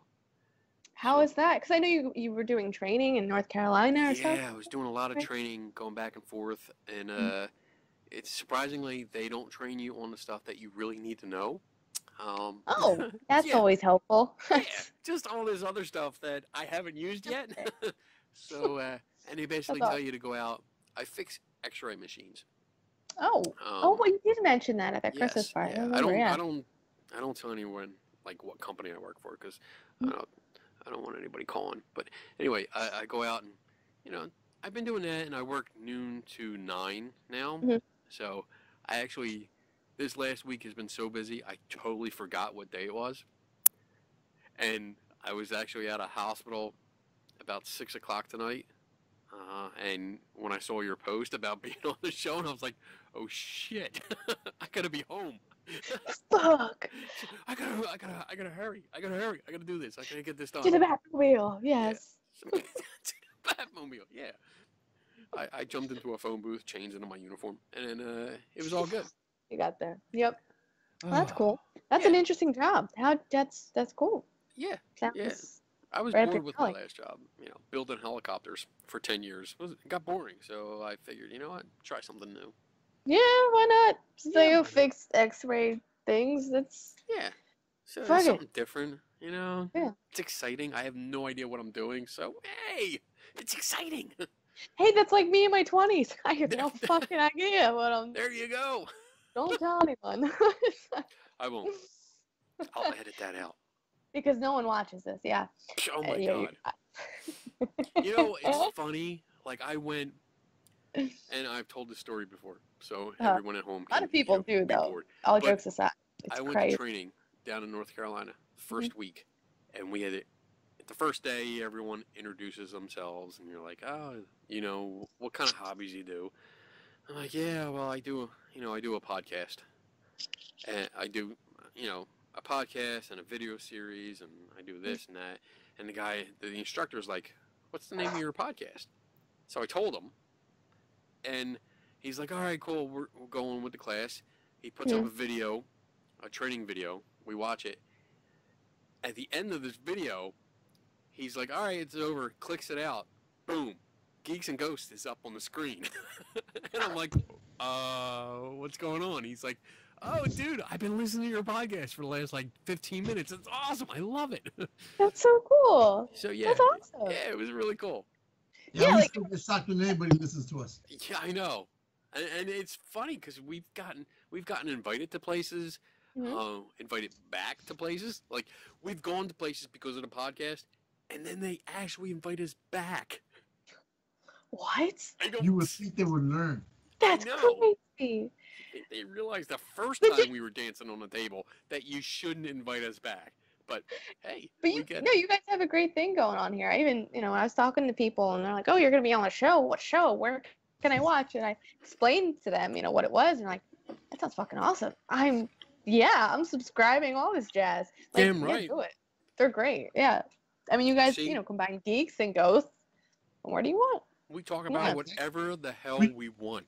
How so, is that? Because I know you, you were doing training in North Carolina or yeah, something. Yeah, I was doing a lot of training, going back and forth, and uh, mm-hmm. it's surprisingly they don't train you on the stuff that you really need to know. Um, oh, that's yeah. always helpful. Yeah, just all this other stuff that I haven't used yet. so, uh, and they basically that's tell awesome. you to go out. I fix X-ray machines. Oh, um, oh, well, you did mention that at that yes, Christmas party. Yeah. I, I don't, yeah. I don't, I don't tell anyone like what company I work for because I don't, I don't want anybody calling. But anyway, I, I go out and you know I've been doing that, and I work noon to nine now. Mm-hmm. So I actually. This last week has been so busy, I totally forgot what day it was. And I was actually at a hospital about six o'clock tonight. Uh, and when I saw your post about being on the show, and I was like, oh, shit. I gotta be home. Fuck. I gotta, I, gotta, I gotta hurry. I gotta hurry. I gotta do this. I gotta get this done. To the Batmobile, yes. Yeah. To the Batmobile, yeah. I, I jumped into a phone booth, changed into my uniform, and then uh, it was all good. You got there. Yep. Well, that's cool. That's yeah. an interesting job. How that's that's cool. Yeah. That yeah. Was I was right bored with my last job. You know, building helicopters for ten years. It, was, it got boring, so I figured, you know what, try something new. Yeah, why not? So yeah, you why fix not. X-ray things. That's yeah. So it's something different. You know. Yeah. It's exciting. I have no idea what I'm doing. So hey, it's exciting. Hey, that's like me in my twenties. I have no fucking idea what I'm. There you go. Don't tell anyone. I won't. I'll edit that out. Because no one watches this, yeah. Oh, my yeah, God. You know, it's funny. Like, I went, and I've told this story before, so uh, everyone at home can, a lot of people you know, do, though. Bored. All but jokes aside. It's I went crazy. to training down in North Carolina the first mm-hmm. week, and we had it. The first day, everyone introduces themselves, and you're like, oh, you know, what kind of hobbies you do? I'm like, yeah, well, I do, you know, I do a podcast, and I do, you know, a podcast and a video series, and I do this and that, and the guy, the instructor's like, what's the name of your podcast? So I told him, and he's like, all right, cool, we're, we're going with the class. He puts yeah. up a video, a training video, we watch it. At the end of this video, he's like, all right, it's over, clicks it out, boom. Geeks and Ghosts is up on the screen. And I'm like, uh, what's going on? He's like, oh, dude, I've been listening to your podcast for the last, like, fifteen minutes. It's awesome. I love it. That's so cool. So, yeah. That's awesome. Yeah, it was really cool. Yeah, yeah, like, it's shocked when anybody listens to us. Yeah, I know. And, and it's funny because we've gotten, we've gotten invited to places. mm-hmm. uh, invited back to places. Like, we've gone to places because of the podcast, and then they actually invite us back. What? You would think they would learn. That's crazy. They, they realized the first but time you, we were dancing on the table that you shouldn't invite us back. But hey, but you get... no, you guys have a great thing going on here. I even, you know, when I was talking to people and they're like, "Oh, you're going to be on a show? What show? Where can I watch?" And I explained to them, you know, what it was, and they're like, "That sounds fucking awesome. I'm, yeah, I'm subscribing. All this jazz. Like, damn right. Do it. They're great. Yeah. I mean, you guys, See, you know, combine geeks and ghosts. What do you want? We talk about yeah. whatever the hell we, we want.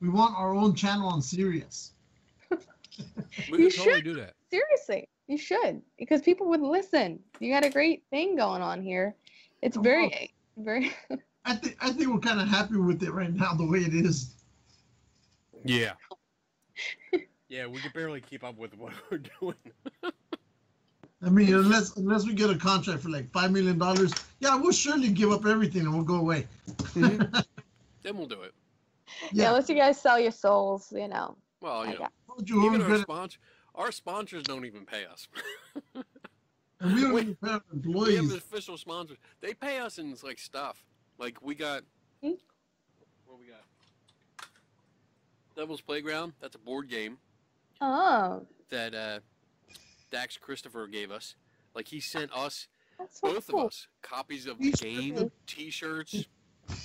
We want our own channel on Sirius. we could you totally should do that. Seriously, you should, because people would listen. You got a great thing going on here. It's Come very, on. very. I think I think we're kind of happy with it right now, the way it is. Yeah. Yeah, we could barely keep up with what we're doing. I mean, unless unless we get a contract for like five million dollars, yeah, we'll surely give up everything and we'll go away. Mm-hmm. Then we'll do it. Yeah. Yeah, unless you guys sell your souls, you know. Well, you know, even our, sponsor, our sponsors don't even pay us. And we don't we, even pay our employees. We have official sponsors. They pay us in like stuff. Like we got, hmm? what we got? Devil's Playground. That's a board game. Oh. That uh, Dax Christopher gave us. Like he sent us, that's both so cool. of us, copies of the game, T-shirts.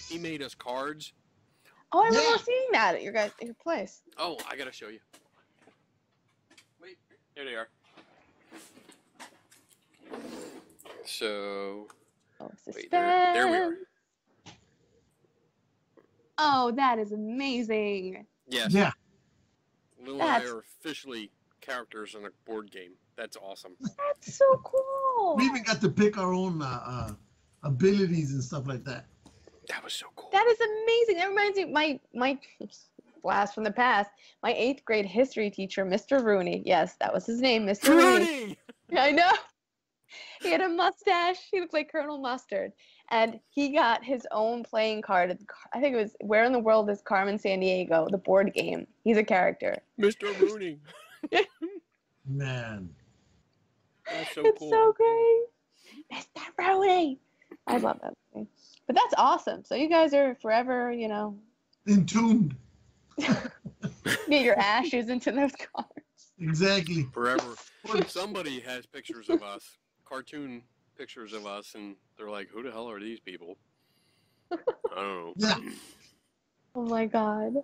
He made us cards. Oh, I remember yeah. seeing that at your guys at your place. Oh, I gotta show you. Wait, there they are. So, oh, wait, there, there we are. Oh, that is amazing. Yes. Yeah. Lil and I are officially characters in a board game. That's awesome. That's so cool. We even got to pick our own uh, uh, abilities and stuff like that. That was so cool. That is amazing. That reminds me of my, my blast from the past. My eighth grade history teacher, Mister Rooney. Yes, that was his name, Mister Rooney. Rooney. I know. He had a mustache. He looked like Colonel Mustard. And he got his own playing card. At the, I think it was Where in the World is Carmen Sandiego, the board game. He's a character. Mister Rooney. Man. That's so it's cool. It's so great. Mister Rooney. I love that movie. But that's awesome. So you guys are forever, you know, entombed. Get your ashes into those cards. Exactly. Forever. Somebody has pictures of us, cartoon pictures of us, and they're like, "Who the hell are these people?" I don't know. Yeah. Oh my God.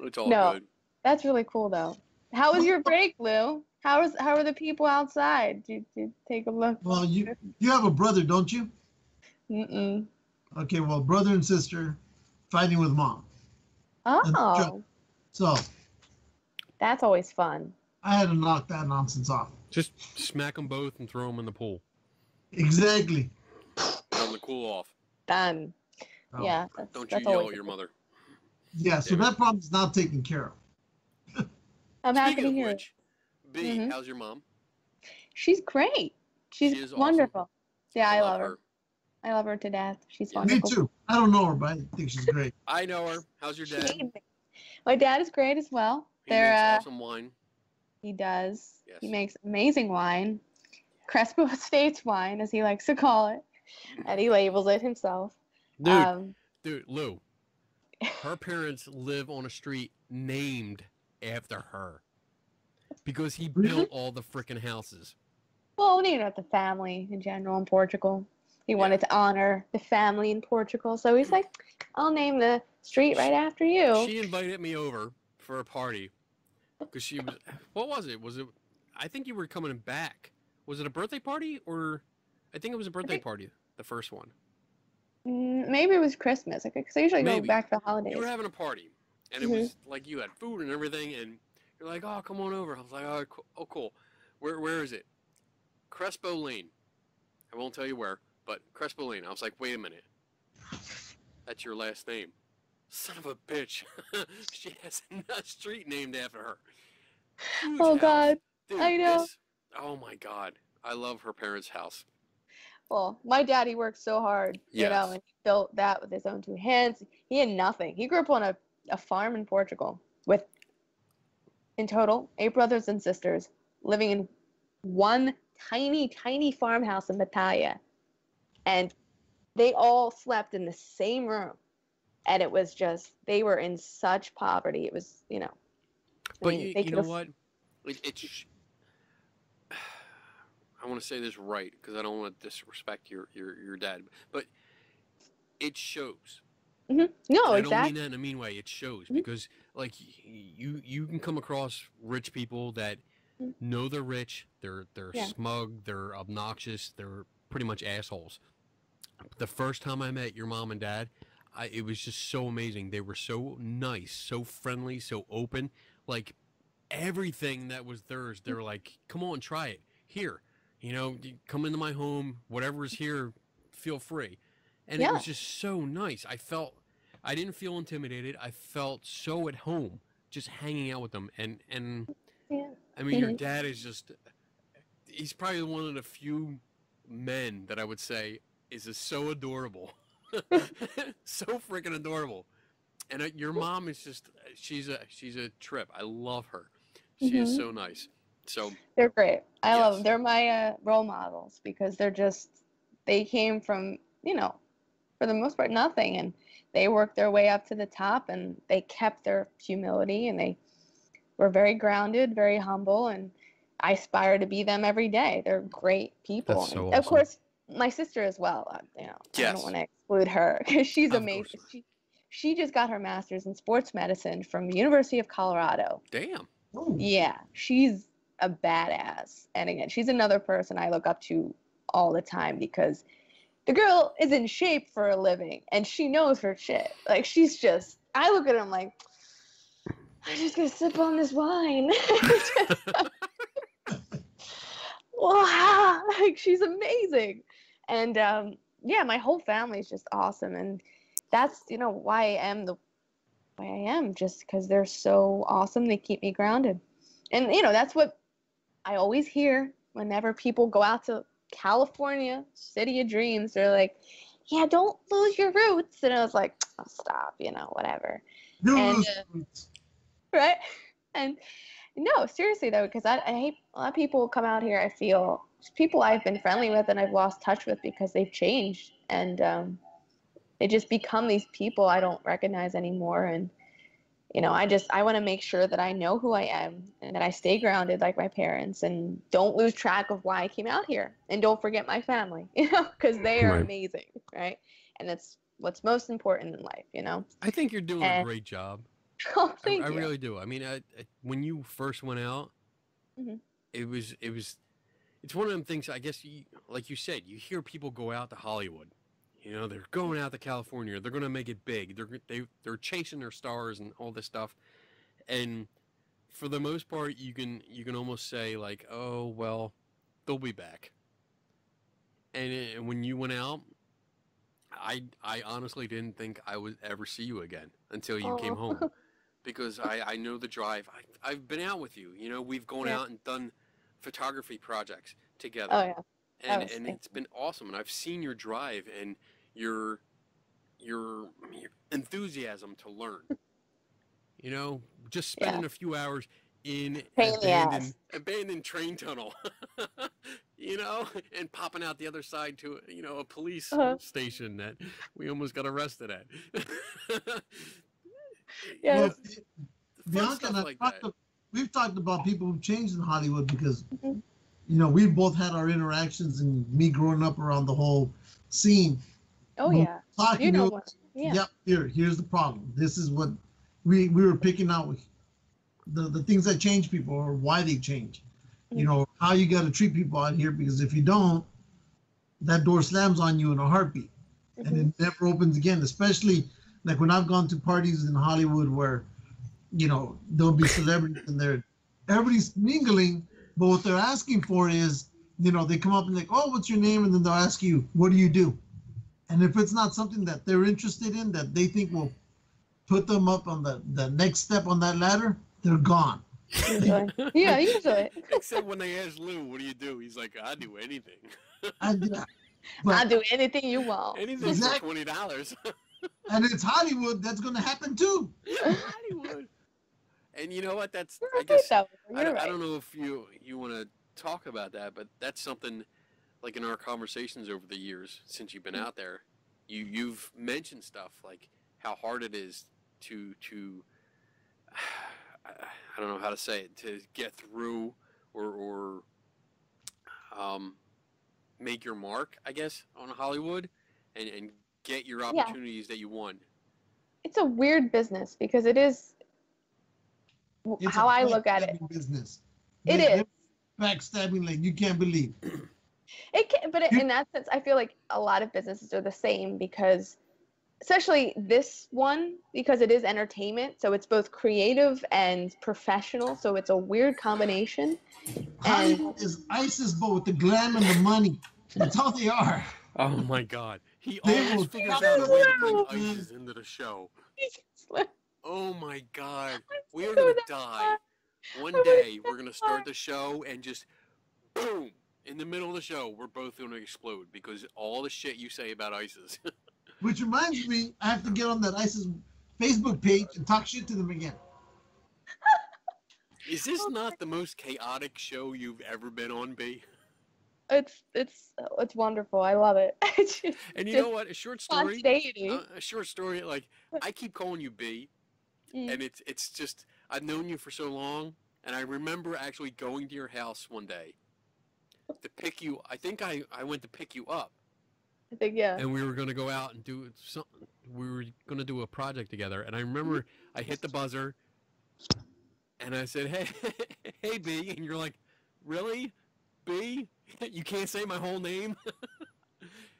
It's all no, good. That's really cool, though. How was your break, Lou? How was? How are the people outside? Did you, did you take a look? Well, you you have a brother, don't you? Mm-mm. Okay, well, brother and sister fighting with mom. Oh. So. That's always fun. I had to knock that nonsense off. Just smack them both and throw them in the pool. Exactly. On the cool off. Done. Oh. Yeah. That's, Don't you that's yell at your mother. Yeah, so Damn. that problem's not taken care of. I'm happy to hear it. B, mm-hmm. how's your mom? She's great. She's she wonderful. Awesome. Yeah, I, I love, love her. her. I love her to death. She's yeah, wonderful. Me too. I don't know her, but I think she's great. I know her. How's your dad? My dad is great as well. He They're, makes awesome uh, wine. He does. Yes. He makes amazing wine. Crespo Estates wine, as he likes to call it. And he labels it himself. Dude, um, dude Lou, her parents live on a street named after her. Because he really? built all the freaking houses. Well, you know, the family in general in Portugal. He wanted yeah. to honor the family in Portugal, so he's like, "I'll name the street right after you." She invited me over for a party because she was. What was it? Was it? I think you were coming back. Was it a birthday party or? I think it was a birthday think, party. The first one. Maybe it was Christmas. Like, cause I usually maybe. go back for the holidays. You were having a party, and it mm-hmm. was like you had food and everything, and you're like, "Oh, come on over." I was like, "Oh, cool. Oh, cool. Where, where is it?" Crespo Lane. I won't tell you where. But Crespo Lane, I was like, wait a minute. That's your last name. Son of a bitch. She has a street named after her. Huge oh, house. God. Dude, I know. This, oh, my God. I love her parents' house. Well, my daddy worked so hard, yes. you know, and he built that with his own two hands. He had nothing. He grew up on a, a farm in Portugal with, in total, eight brothers and sisters, living in one tiny, tiny farmhouse in Pattaya. And they all slept in the same room. And it was just, they were in such poverty. It was, you know. But I mean, you, you know what? It, it's, I want to say this right because I don't want to disrespect your, your, your dad. But it shows. Mm-hmm. No, I exactly. I don't mean that in a mean way. It shows mm-hmm. because, like, you you can come across rich people that mm-hmm. know they're rich, they're they're yeah. smug, they're obnoxious, they're pretty much assholes. The first time I met your mom and dad, I, it was just so amazing. They were so nice, so friendly, so open. Like, everything that was theirs, they were like, "Come on, try it here. You know, come into my home. Whatever is here, feel free." And yeah. it was just so nice. I felt, I didn't feel intimidated. I felt so at home just hanging out with them. And, and yeah. I mean, mm-hmm. your dad is just, he's probably one of the few men that I would say is just so adorable. So freaking adorable. And uh, your mom is just, she's a, she's a trip. I love her. She mm-hmm. is so nice. So they're great. I yes. love them. They're my uh, role models because they're just, they came from, you know, for the most part, nothing. And they worked their way up to the top and they kept their humility and they were very grounded, very humble. And I aspire to be them every day. They're great people. That's so and awesome. Of course, my sister as well. You know, yes. I don't want to exclude her because she's of amazing. Course. She, she just got her master's in sports medicine from the University of Colorado. Damn. Ooh. Yeah. She's a badass. And again, she's another person I look up to all the time because the girl is in shape for a living, and she knows her shit. Like, she's just, I look at her, I'm like, I'm just going to sip on this wine. Wow. Like, she's amazing. And, um, yeah, my whole family's just awesome. And that's, you know, why I am the way I am, just because they're so awesome. They keep me grounded. And, you know, that's what I always hear whenever people go out to California, city of dreams. They're like, yeah, don't lose your roots. And I was like, oh, stop, you know, whatever. No, and, uh, right? And no, seriously though, because I, I hate a lot of people come out here. I feel people I've been friendly with and I've lost touch with because they've changed and um, they just become these people I don't recognize anymore. And you know, I just, I want to make sure that I know who I am and that I stay grounded like my parents and don't lose track of why I came out here and don't forget my family, you know, because they are right. amazing, right? And that's what's most important in life, you know? I think you're doing and, a great job. Oh, thank I, you. I really do. I mean, I, I, when you first went out, mm-hmm. it was, it was, it's one of them things, I guess, you, like you said, you hear people go out to Hollywood. You know, they're going out to California. They're going to make it big. They're they, they're chasing their stars and all this stuff. And for the most part, you can you can almost say like, oh well, they'll be back. And, it, and when you went out, I I honestly didn't think I would ever see you again until you oh. came home, because I I know the drive. I I've been out with you. You know, we've gone yeah. out and done photography projects together. Oh yeah, and and it's been awesome. And I've seen your drive and. Your, your, your enthusiasm to learn, you know, just spending yeah. a few hours in an abandoned, abandoned train tunnel, you know, and popping out the other side to, you know, a police uh-huh. station that we almost got arrested at. Yeah. Well, Bianca and I like talked to, we've talked about people who've changed in Hollywood because, mm-hmm. you know, we've both had our interactions and me growing up around the whole scene. Oh well, yeah. Talking you know about, what? Yeah. Yep. Here, here's the problem. This is what we we were picking out with the the things that change people or why they change. Mm-hmm. You know how you got to treat people out here because if you don't, that door slams on you in a heartbeat, mm-hmm. and it never opens again. Especially like when I've gone to parties in Hollywood where, you know, there'll be celebrities and they're everybody's mingling, but what they're asking for is, you know, they come up and like, oh, what's your name, and then they'll ask you, what do you do? And if it's not something that they're interested in, that they think will put them up on the, the next step on that ladder, they're gone. Yeah, usually. Except when they ask Lou, what do you do? He's like, I do anything. I do, I'll do anything you want. Anything exactly. for twenty dollars. And it's Hollywood. That's going to happen, too. Hollywood. And you know what? That's You're I right, guess though. You're I, don't, right. I don't know if you you want to talk about that, but that's something like in our conversations over the years since you've been mm-hmm. out there, you you've mentioned stuff like how hard it is to to I, I don't know how to say it to get through or or um make your mark, I guess, on Hollywood and and get your opportunities yeah. that you want. It's a weird business because it is it's how I look at it. Business. It they, is backstabbing like you can't believe. It can, but it, in that sense, I feel like a lot of businesses are the same because, especially this one, because it is entertainment, so it's both creative and professional, so it's a weird combination. Hollywood and, is ISIS, but with the glam and the money. That's how they are. Oh my God, he always figures out a way to bring ISIS into the show. Oh my God, we are gonna die. One day we're gonna start the show and just boom. In the middle of the show, we're both going to explode because all the shit you say about ISIS. Which reminds me, I have to get on that ISIS Facebook page and talk shit to them again. Is this oh, not the most chaotic show you've ever been on, B? It's it's it's wonderful. I love it. just, and you know what? A short story. Uh, a short story. Like I keep calling you B, mm. and it's it's just I've known you for so long, and I remember actually going to your house one day. To pick you, I think I, I went to pick you up. I think, yeah. And we were going to go out and do something. We were going to do a project together. And I remember I hit the buzzer and I said, hey, hey, B. And you're like, really? B? You can't say my whole name?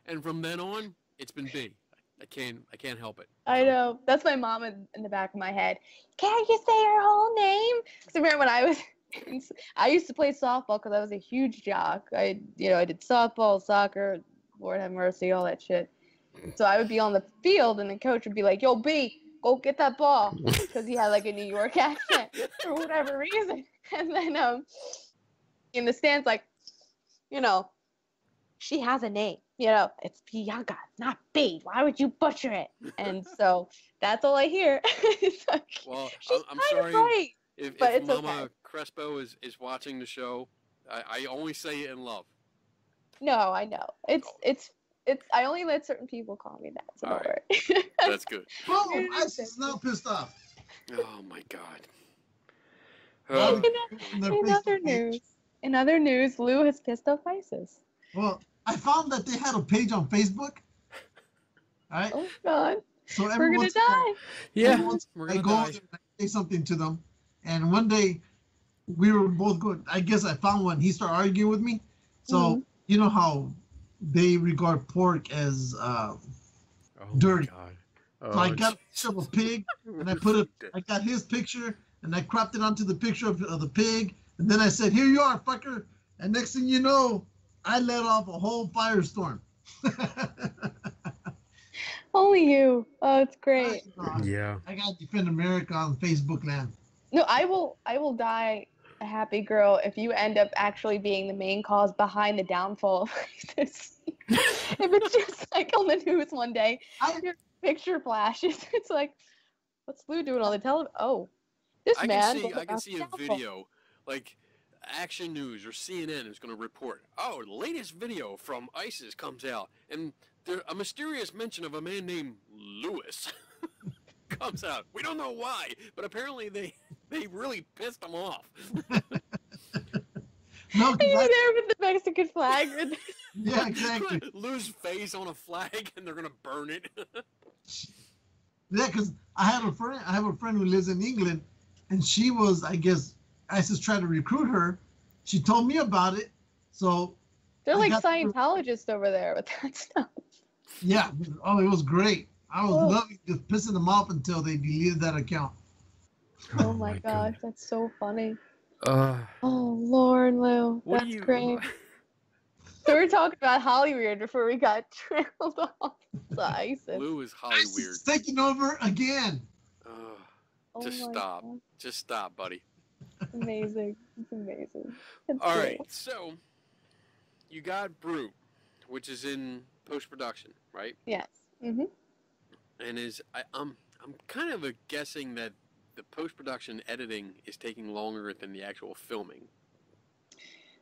And from then on, it's been B. I can't, I can't help it. I know. That's my mom in the back of my head. Can't you say your whole name? Because I remember when I was... I used to play softball because I was a huge jock. I, you know, I did softball, soccer, Lord have mercy, all that shit. So I would be on the field, and the coach would be like, "Yo, B, go get that ball," because he had like a New York accent for whatever reason. And then um, in the stands, like, you know, she has a name. You know, it's Bianca, not B. Why would you butcher it? And so that's all I hear. It's like, well, she's I'm sorry. Right. If, but if it's Mama okay. Crespo is, is watching the show, I, I only say it in love. No, I know. It's, oh. it's, it's, I only let certain people call me that. So right. Right. That's good. Boom! I'm now pissed off. Oh, my God. Uh, in, in other news, in other news, Lou has pissed off ISIS. Well, I found that they had a page on Facebook. All right? Oh, God. So we're going to die. Yeah, we're going to die. I say something to them. And one day, we were both going, I guess I found one. He started arguing with me. So, mm-hmm. you know how they regard pork as uh, oh dirty. Oh, so I got a of a pig, and I put it, I got his picture, and I cropped it onto the picture of, of the pig. And then I said, here you are, fucker. And next thing you know, I let off a whole firestorm. Only you. Oh, it's great. I, uh, yeah. I got to defend America on Facebook land. No, I will I will die a happy girl if you end up actually being the main cause behind the downfall of ISIS. If it's just like on the news one day, I, your picture flashes. It's like, what's Lou doing on the television? Oh, this I man. Can see, I can see a video, like Action News or C N N is going to report, oh, the latest video from ISIS comes out, and there, a mysterious mention of a man named Lewis comes out. We don't know why, but apparently they... They really pissed them off. No, they were I... there with the Mexican flag. Yeah, exactly. Lose face on a flag, and they're gonna burn it. Yeah, because I had a friend. I have a friend who lives in England, and she was, I guess, ISIS tried to recruit her. She told me about it. So they're I like Scientologists over there with that stuff. Yeah. Oh, it was great. I was oh. loving just pissing them off until they deleted that account. Oh, oh my, my God. God, that's so funny. Uh, oh, Lord, Lou, that's you, great. So we're talking about Hollyweird before we got trailed off to ISIS. Lou is Hollyweird. It's taking over again. Uh, oh just stop. God. Just stop, buddy. It's amazing. It's amazing. It's All great. right, so you got Brute, which is in post-production, right? Yes. Mm-hmm. And is I, I'm, I'm kind of a guessing that the post-production editing is taking longer than the actual filming?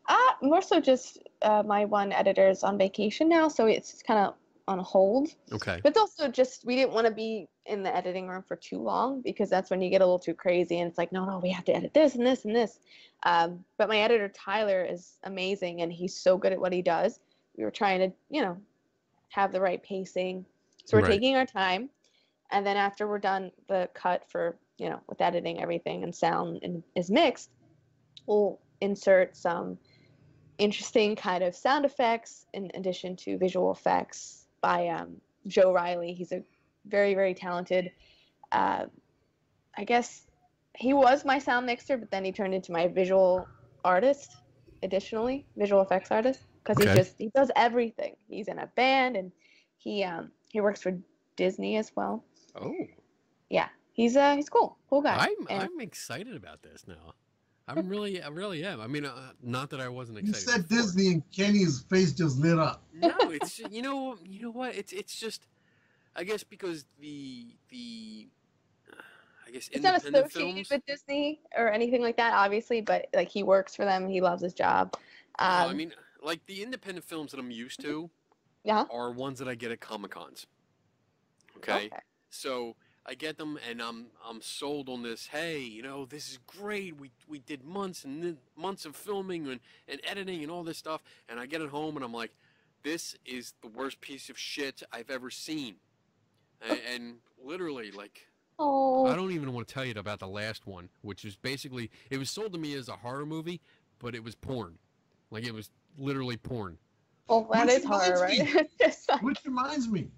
Uh, more so just uh, my one editor is on vacation now, so it's kind of on hold. Okay. But it's also just we didn't want to be in the editing room for too long because that's when you get a little too crazy and it's like, no, no, we have to edit this and this and this. Um, but my editor, Tyler, is amazing, and he's so good at what he does. We were trying to, you know, have the right pacing. So we're right. taking our time. And then after we're done the cut for, you know, with editing everything and sound and is mixed, we'll insert some interesting kind of sound effects in addition to visual effects by um, Joe Riley. He's a very, very talented, uh, I guess he was my sound mixer, but then he turned into my visual artist, additionally, visual effects artist. Because okay. he just he does everything. He's in a band, and he um he works for Disney as well. Oh, yeah, he's uh he's cool, cool guy. I'm and... I'm excited about this now. I'm really I really am. I mean, uh, not that I wasn't excited. You said before. Disney, and Kenny's face just lit up. No, it's just, you know you know what it's it's just, I guess because the the uh, I guess it's not associated films... with Disney or anything like that, obviously. But like he works for them, he loves his job. Um, no, I mean. Like, the independent films that I'm used to yeah. are ones that I get at Comic-Cons. Okay? okay? So I get them, and I'm I'm sold on this. Hey, you know, this is great. We we did months and months of filming and, and editing and all this stuff. And I get it home, and I'm like, this is the worst piece of shit I've ever seen. And, and literally, like, oh. I don't even want to tell you about the last one, which is basically, it was sold to me as a horror movie, but it was porn. Like, it was... literally porn. Oh, that which is horror, right? Like... Which reminds me,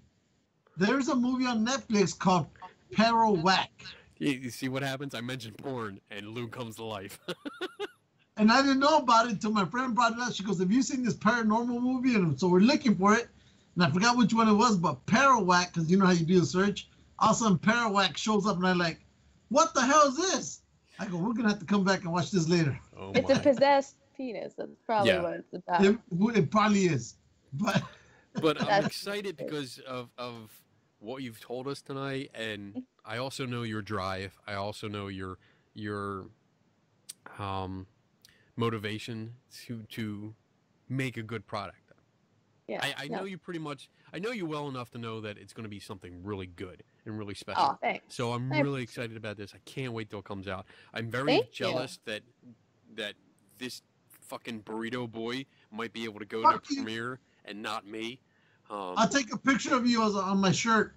there's a movie on Netflix called Parawhack. You, you see what happens? I mentioned porn, and Lou comes to life. And I didn't know about it until my friend brought it up. She goes, "Have you seen this paranormal movie?" And so we're looking for it, and I forgot which one it was, but Parawhack, because you know how you do a search. All of a sudden, Parawhack shows up, and I'm like, "What the hell is this?" I go, "We're gonna have to come back and watch this later." Oh, it's my. a possessed. penis. That's probably yeah. what it's about. It, it probably is, but but I'm excited because of of what you've told us tonight, and I also know your drive. I also know your your um motivation to to make a good product. Yeah, I, I no. know you pretty much. I know you well enough to know that it's going to be something really good and really special. Oh, thanks. So I'm I really excited about this. I can't wait till it comes out. I'm very Thank jealous you. that that this. Fucking burrito boy might be able to go Fuck to a premiere and not me. Um, I'll take a picture of you as, on my shirt.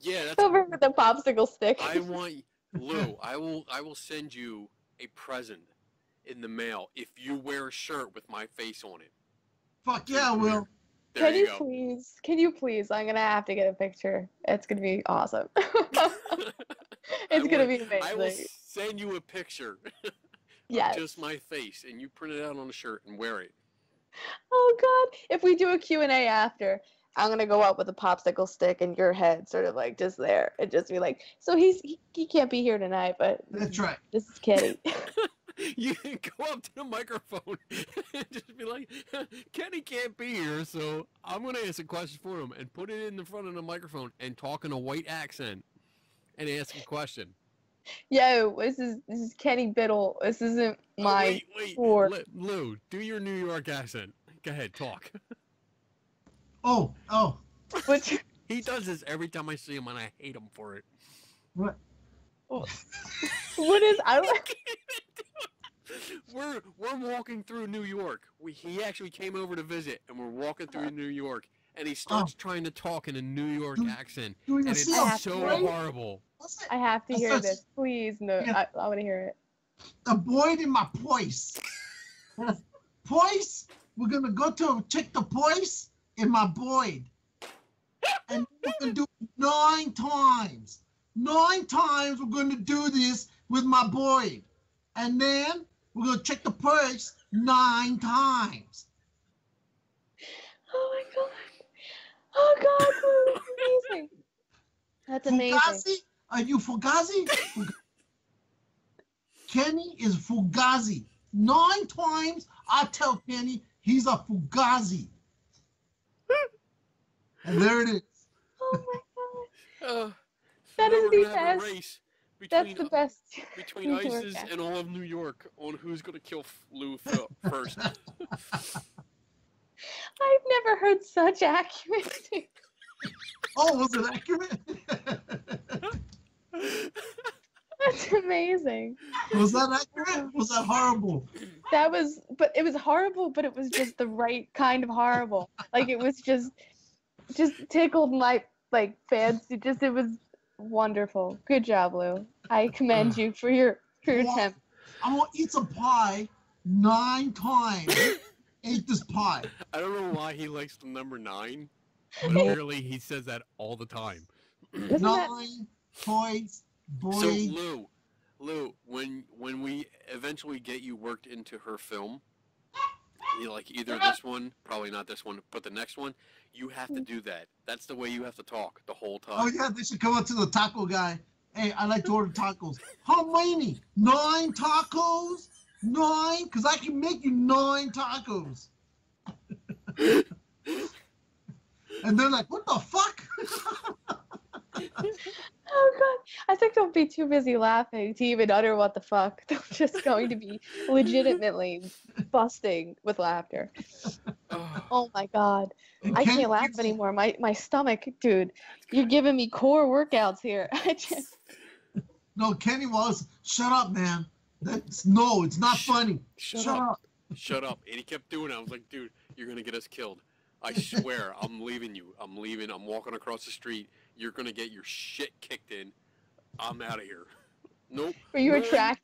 Yeah, that's over with the popsicle stick. I want Lou. I will. I will send you a present in the mail if you wear a shirt with my face on it. Fuck yeah, I will. There can you, you please? Can you please? I'm gonna have to get a picture. It's gonna be awesome. It's gonna be amazing. I will send you a picture. Yes. Just my face, and you print it out on a shirt and wear it. Oh, God. If we do a Q and A after, I'm going to go out with a popsicle stick and your head sort of like just there. And just be like, so he's he, he can't be here tonight, but that's right. This is Kenny. You can go up to the microphone and just be like, Kenny can't be here, so I'm going to ask a question for him and put it in the front of the microphone and talk in a white accent and ask a question. Yo, this is this is Kenny Biddle. This isn't my oh, wait, wait. Lou, do your New York accent. Go ahead, talk. Oh, oh. Which he does this every time I see him, and I hate him for it. What? Oh. What is I? we're we're walking through New York. We he actually came over to visit, and we're walking through uh, New York, and he starts oh. trying to talk in a New York do, accent, and it's so play? horrible. I have to hear this. Please, no. Yeah. I, I want to hear it. Avoiding my poise. Poise? We're going to go to check the poise in my void. And we're going to do it nine times. Nine times we're going to do this with my void. And then we're going to check the poise nine times. Oh, my God. Oh, God. That's amazing. That's amazing. Fugazi? Are you Fugazi? Fugazi? Kenny is Fugazi. Nine times I tell Kenny he's a Fugazi. And there it is. Oh my God. Uh, that is the best. Race. Between, That's the best. Between ISIS and all of New York on who's going to kill Lou first. I've never heard such accuracy. Oh, was it accurate? That's amazing. Was that accurate? Was that horrible? That was, but it was horrible, but it was just the right kind of horrible. Like, it was just, just tickled my, like, fancy. Just, it was wonderful. Good job, Lou. I commend you for your, for your attempt. I want to eat some pie nine times. Eat this pie. I don't know why he likes the number nine, but apparently he says that all the time. Isn't nine that... points, boy. So, Lou, Lou, when when we eventually get you worked into her film, you like either this one, probably not this one, but the next one, you have to do that. That's the way you have to talk the whole time. Oh, yeah, they should come up to the taco guy. Hey, I like to order tacos. How many? Nine tacos? Nine? Because I can make you nine tacos. And they're like, what the fuck? Oh, God. I think they'll be too busy laughing to even utter what the fuck. They're just going to be legitimately busting with laughter. Oh, my God. I can't laugh anymore. My, my stomach, dude. You're giving me core workouts here. I just... No, Kenny Wallace, shut up, man. That's, no, it's not funny. Shut, Shut up. up. Shut up. And he kept doing it. I was like, dude, you're going to get us killed. I swear, I'm leaving you. I'm leaving. I'm walking across the street. You're going to get your shit kicked in. I'm out of here. Nope. Were you nine, a track?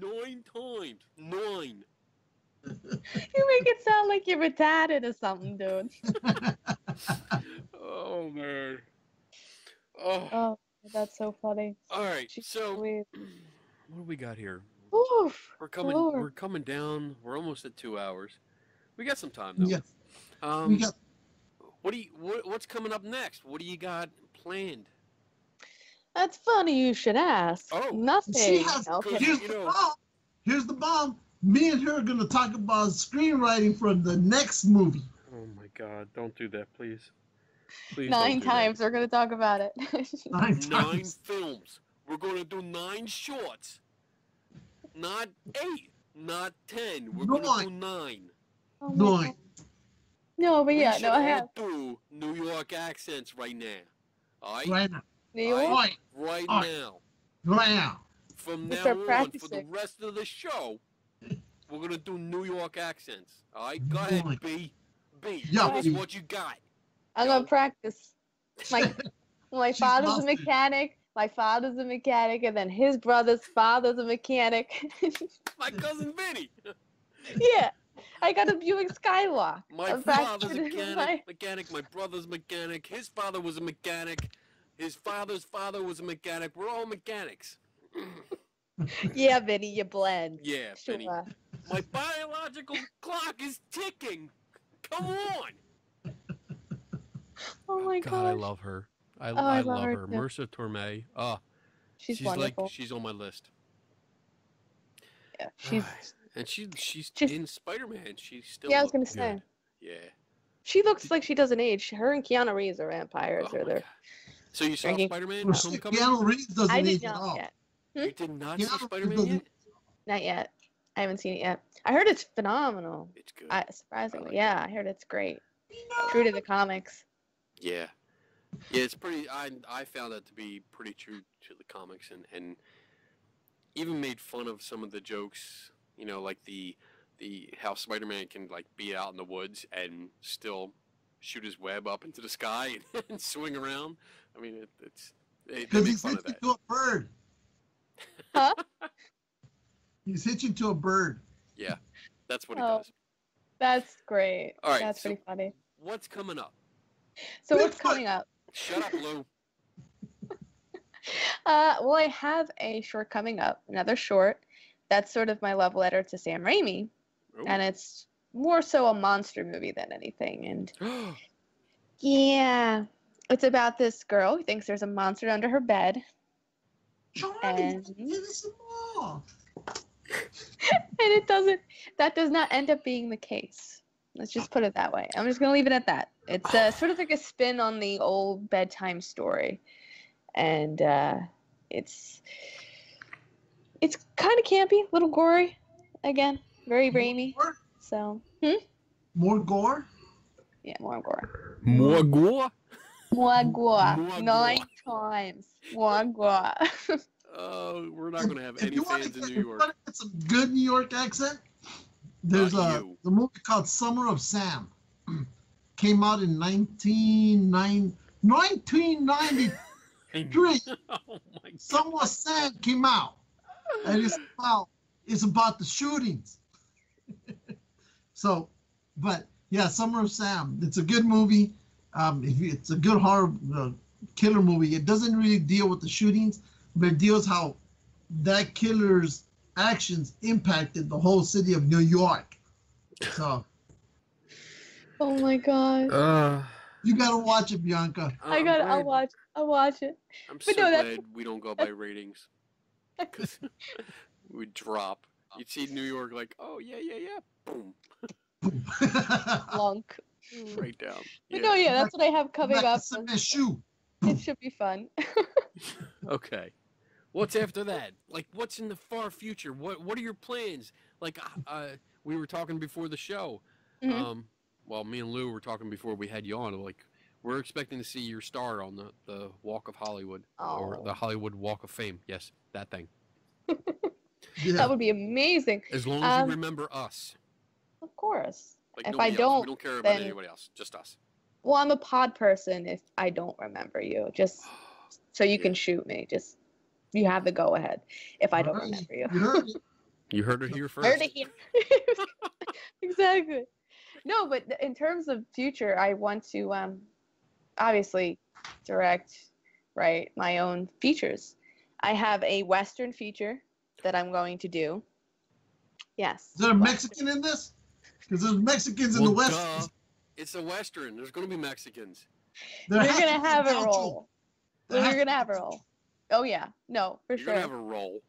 Nine times. Nine. You make it sound like you're retarded or something, dude. Oh, man. Oh. Oh, that's so funny. All right, Jeez, so please. What do we got here? Oof, we're coming. Lord. We're coming down. We're almost at two hours. We got some time though. Yes. Um, we got... What do you? What, what's coming up next? What do you got planned? That's funny. You should ask. Oh, nothing. She has, okay. Here's, you know, the bomb. Here's the bomb. Me and her are gonna talk about screenwriting for the next movie. Oh my God! Don't do that, please. Please. Nine times that. We're gonna talk about it. Nine times. Nine films. We're going to do nine shorts. Not eight. Not ten. We're going to do nine. Oh, nine. No, but yeah, we no, I have. Do New York accents right now. All right? Right now. New York? All right, right All right. now. Right now. From we now on, practicing. For the rest of the show, we're going to do New York accents. All right? Go ahead, right. B. B. Yeah, that's B. What you got. I'm going to practice. My, my father's a mechanic. My father's a mechanic, and then his brother's father's a mechanic. My cousin Vinny. Yeah, I got a Buick Skylark. My I'm father's a mechanic, my... mechanic, my brother's mechanic, his father was a mechanic, his father's father was a mechanic. We're all mechanics. Yeah, Vinny, you blend. Yeah, sure. Vinny. My biological clock is ticking. Come on. Oh, my God. God, I love her. I, oh, I, I love, love her. her. Marissa Tomei. Oh, she's, she's wonderful. Like, she's on my list. Yeah, she's. And she, she's just, in Spider-Man. She's still. Yeah, I was going to say. Yeah. She looks Did, like she doesn't age. Her and Keanu Reeves are vampires. Oh, or they're. So you saw Spider-Man? Well, Keanu Reeves doesn't I age at all. Yet. Hmm? You did not Keanu see Spider-Man yet? Not yet. I haven't seen it yet. I heard it's phenomenal. It's good. I, surprisingly. I like yeah, it. I heard it's great. No. True to the comics. Yeah. Yeah, it's pretty. I I found that to be pretty true to the comics, and, and even made fun of some of the jokes. You know, like the the how Spider-Man can like be out in the woods and still shoot his web up into the sky and, and swing around. I mean, it, it's because he's hitching to a bird. Huh? He's hitching to a bird. Yeah, that's what oh, he does. That's great. All right, that's so pretty funny. What's coming up? So what's coming up? Shut up, Lou. uh, well, I have a short coming up, another short. That's sort of my love letter to Sam Raimi. Ooh. And it's more so a monster movie than anything. And yeah, it's about this girl who thinks there's a monster under her bed. And, and it doesn't, that does not end up being the case. Let's just put it that way. I'm just going to leave it at that. It's uh, sort of like a spin on the old bedtime story. And uh, it's it's kind of campy, a little gory. Again, very brainy. So, hmm? More gore? Yeah, more gore. More gore? More gore. More Nine gore. times. More gore. Oh, uh, we're not going to have if any fans get, in New York. If you want to get some good New York accent, there's a, a movie called Summer of Sam. Came out in nineteen ninety-three. Oh my God. Summer of Sam came out. And it's about, it's about the shootings. So, but yeah, Summer of Sam. It's a good movie. Um, if you, it's a good horror uh, killer movie. It doesn't really deal with the shootings, but it deals how that killer's actions impacted the whole city of New York. So. Oh my God. Uh, you gotta watch it, Bianca. I'm I gotta. Glad. I'll watch. I'll watch it. I'm but so no, glad that's... we don't go by ratings. Because we drop. You'd see New York like, oh yeah, yeah, yeah, boom. Plunk. Right down. But yeah. No, yeah, that's what I have coming up. It should be fun. Okay. What's after that? Like, what's in the far future? What What are your plans? Like, uh, we were talking before the show. Mm-hmm. Um, well, me and Lou were talking before we had you on. Like, we're expecting to see your star on the, the Walk of Hollywood. Oh. Or the Hollywood Walk of Fame. Yes, that thing. Yeah. That would be amazing. As long as um, you remember us. Of course. Like if I don't, else. we don't care about then, anybody else. Just us. Well, I'm a pod person. If I don't remember you, just so you yeah. can shoot me. Just you have the go ahead. If I don't right. remember you, you heard it. You heard it here first. Heard it here. Exactly. No, but in terms of future, I want to um, obviously direct, right, my own features. I have a Western feature that I'm going to do. Yes. Is there a Mexican in this? Because there's Mexicans well, in the West. Duh. It's a Western. There's going to be Mexicans. There You're going to have a role. You're going to have a role. Oh, yeah. No, for You're sure. You're going to have a role.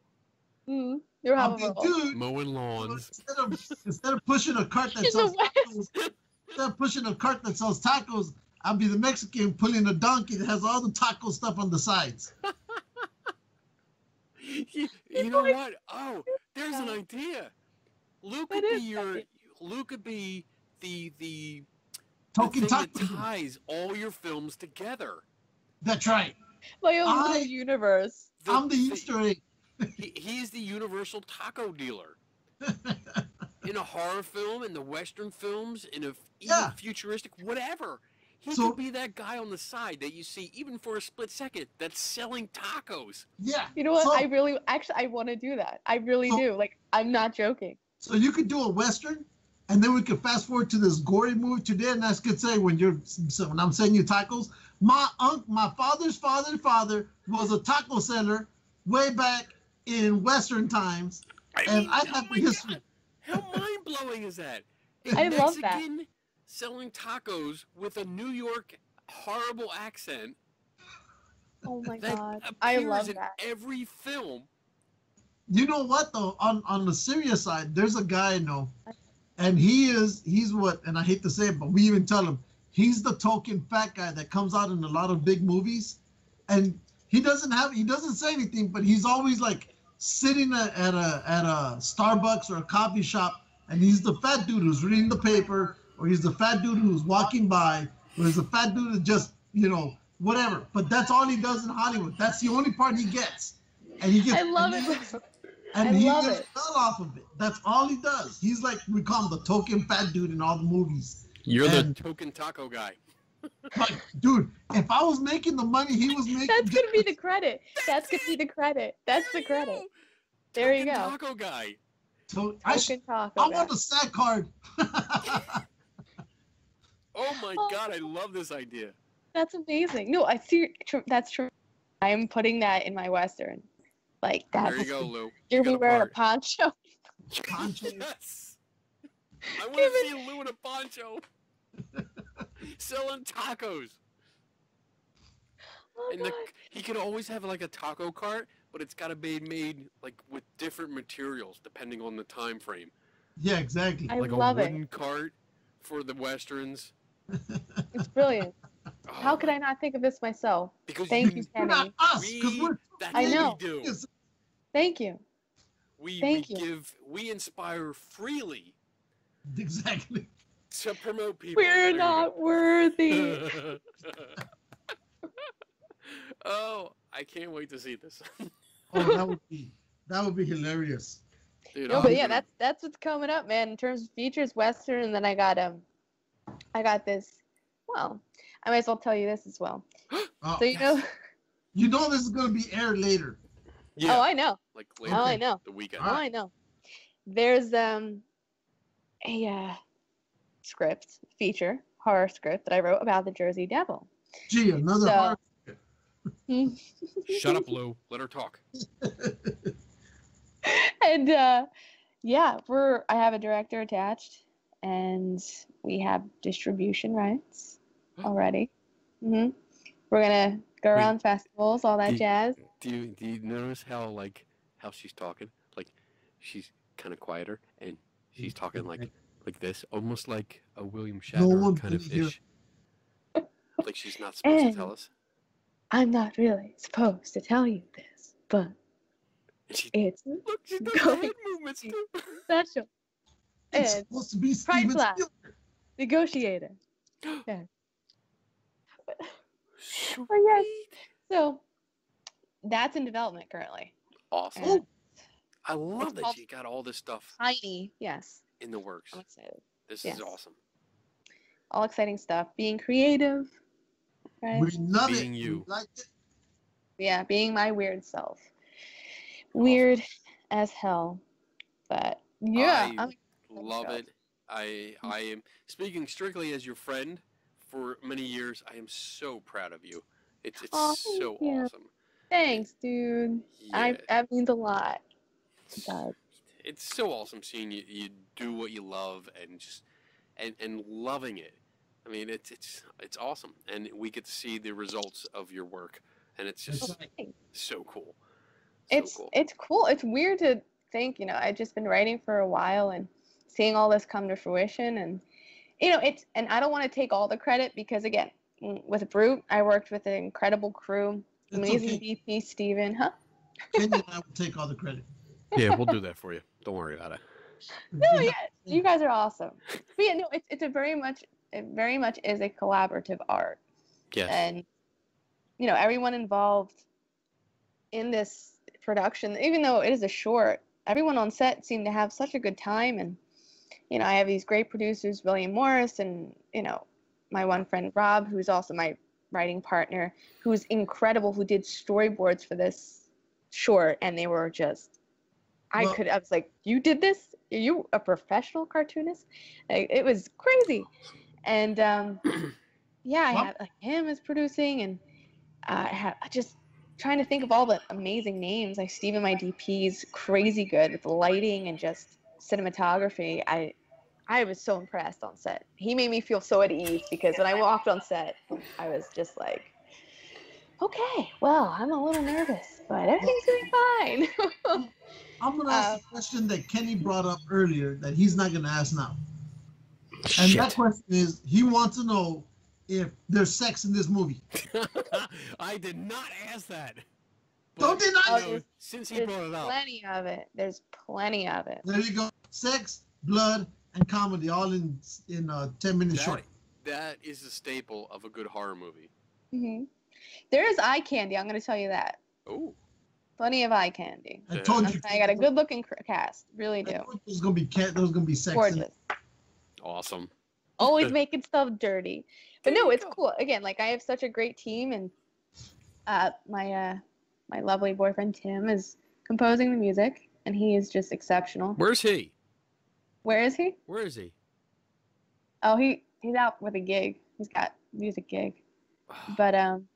Mm-hmm. You'll have a role. Dude, mowing lawns. Instead of, instead of pushing a cart that sells tacos, instead of pushing a cart that sells tacos, I'll be the Mexican pulling a donkey that has all the taco stuff on the sides. you, you know what? Oh, there's an idea. Luke could be your... Luke could be the the, the thing that ties all your films together. That's right. My own I, universe. The, I'm the Easter egg. He, he's the universal taco dealer. In a horror film, in the Western films, in a yeah. futuristic, whatever. He so, could be that guy on the side that you see, even for a split second, that's selling tacos. Yeah. You know what? So, I really, actually, I want to do that. I really so, do. Like, I'm not joking. So you could do a Western. And then we could fast forward to this gory movie today, and that's good. Say when you're, so when I'm saying you tacos, my uncle, my father's father's father was a taco seller way back in Western times, I and mean, I have oh history. God. How mind blowing is that? A I Mexican love that. Selling tacos with a New York horrible accent. Oh my that God! I love in that. Every film. You know what though? On on the serious side, there's a guy I know. I And he is, he's what, and I hate to say it, but we even tell him, he's the token fat guy that comes out in a lot of big movies. And he doesn't have, he doesn't say anything, but he's always like sitting at a, at a Starbucks or a coffee shop. And he's the fat dude who's reading the paper, or he's the fat dude who's walking by, or he's the fat dude who just, you know, whatever. But that's all he does in Hollywood. That's the only part he gets. And he gets. I love it. And I he just fell off of it. That's all he does. He's like, we call him the token fat dude in all the movies. You're and the token taco guy. Like, dude, if I was making the money he was making. That's going to be the credit. That's going to be the credit. That's the credit. There you go. Token taco guy. So I, token taco I want guy. a sack card. Oh, my oh. God. I love this idea. That's amazing. No, I see. That's true. I am putting that in my Western. Like that. There you go, Lou. You're you wearing a, a poncho. Poncho. Yes. I want to see Lou in a poncho selling tacos. Oh, and the, he could always have like a taco cart, but it's got to be made like with different materials depending on the time frame. Yeah, exactly. I like love a wooden it. cart for the Westerns. It's brilliant. How could I not think of this myself? Because Thank you, Kenny. Not us, we, we're, that's I know. What we do. Thank you. We, Thank we you. give, we inspire freely. Exactly. To promote people. We're not worthy. Oh, I can't wait to see this. Oh, that would be that would be hilarious. Dude, no, but yeah, that's that's what's coming up, man. In terms of features, Western, and then I got um, I got this. Well, I might as well tell you this as well. Oh, so you yes. know, you know this is gonna be aired later. Yeah. Oh, I know. Like later. Oh, I know. The weekend. Oh, I know. There's um, a uh, script feature horror script that I wrote about the Jersey Devil. Gee, another so, horror. Shut up, Lou. Let her talk. And uh, yeah, we're. I have a director attached, and we have distribution rights already. Mm-hmm. We're gonna go around Wait, festivals, all that do, jazz. Do you do you notice how like how she's talking? Like she's kind of quieter, and she's talking like like this, almost like a William Shatner no kind of ish. Like she's not supposed and, to tell us. I'm not really supposed to tell you this, but she, it's look, she going to be special. It's and supposed to be Steven Spielberg. Negotiator. Yeah. But, but yes, so that's in development currently. Awesome. And I love that she got all this stuff. Tiny, yes. In the works. I'm excited. This yes. is awesome. All exciting stuff. Being creative. Right. We love being it. You. Like it. Yeah, being my weird self. Weird awesome. as hell. But yeah. I I'm love it. I I am speaking strictly as your friend for many years. I am so proud of you. It's it's oh, so yeah. awesome. Thanks, dude. Yeah. I that means a lot. It does. It's so awesome seeing you, you do what you love and just and, and loving it. I mean, it's it's it's awesome, and we get to see the results of your work, and it's just okay. so cool. So it's cool. it's cool. It's weird to think, you know, I've just been writing for a while, and seeing all this come to fruition, and you know, it's and I don't want to take all the credit because again, with Brute, I worked with an incredible crew, it's amazing okay. D P Steven, huh? Kenny and I will take all the credit. Yeah, we'll do that for you. Don't worry about it. No, yeah, you guys are awesome. But yeah, no, it's it's a very much. It very much is a collaborative art. Yes. And, you know, everyone involved in this production, even though it is a short, everyone on set seemed to have such a good time. And, you know, I have these great producers, William Morris and, you know, my one friend, Rob, who's also my writing partner, who's incredible, who did storyboards for this short. And they were just, I well, could, I was like, you did this? Are you a professional cartoonist? Like, it was crazy. And um, yeah, I had like him as producing, and uh, I had just trying to think of all the amazing names. Like Steven, my D P's crazy good with lighting and just cinematography. I, I was so impressed on set. He made me feel so at ease because when I walked on set, I was just like, okay, well, I'm a little nervous, but everything's doing fine. I'm gonna ask um, a question that Kenny brought up earlier that he's not gonna ask now. And Shit. that question is, he wants to know if there's sex in this movie. I did not ask that. Don't deny oh, it. Since he brought it up. There's plenty of it. There's plenty of it. There you go. Sex, blood, and comedy all in in uh, ten minutes that, short. That is a staple of a good horror movie. Mm-hmm. There is eye candy. I'm going to tell you that. Oh. Plenty of eye candy. I told I'm you. I got a good looking cast. Really do. There's going to be cat. There's going to be sex. Gorgeous. Awesome. Always making stuff dirty. But no, it's cool. Again, like I have such a great team, and uh, my uh, my lovely boyfriend Tim is composing the music, and he is just exceptional. Where's he? Where is he? Where is he? Oh, he he's out with a gig. He's got music gig. But um,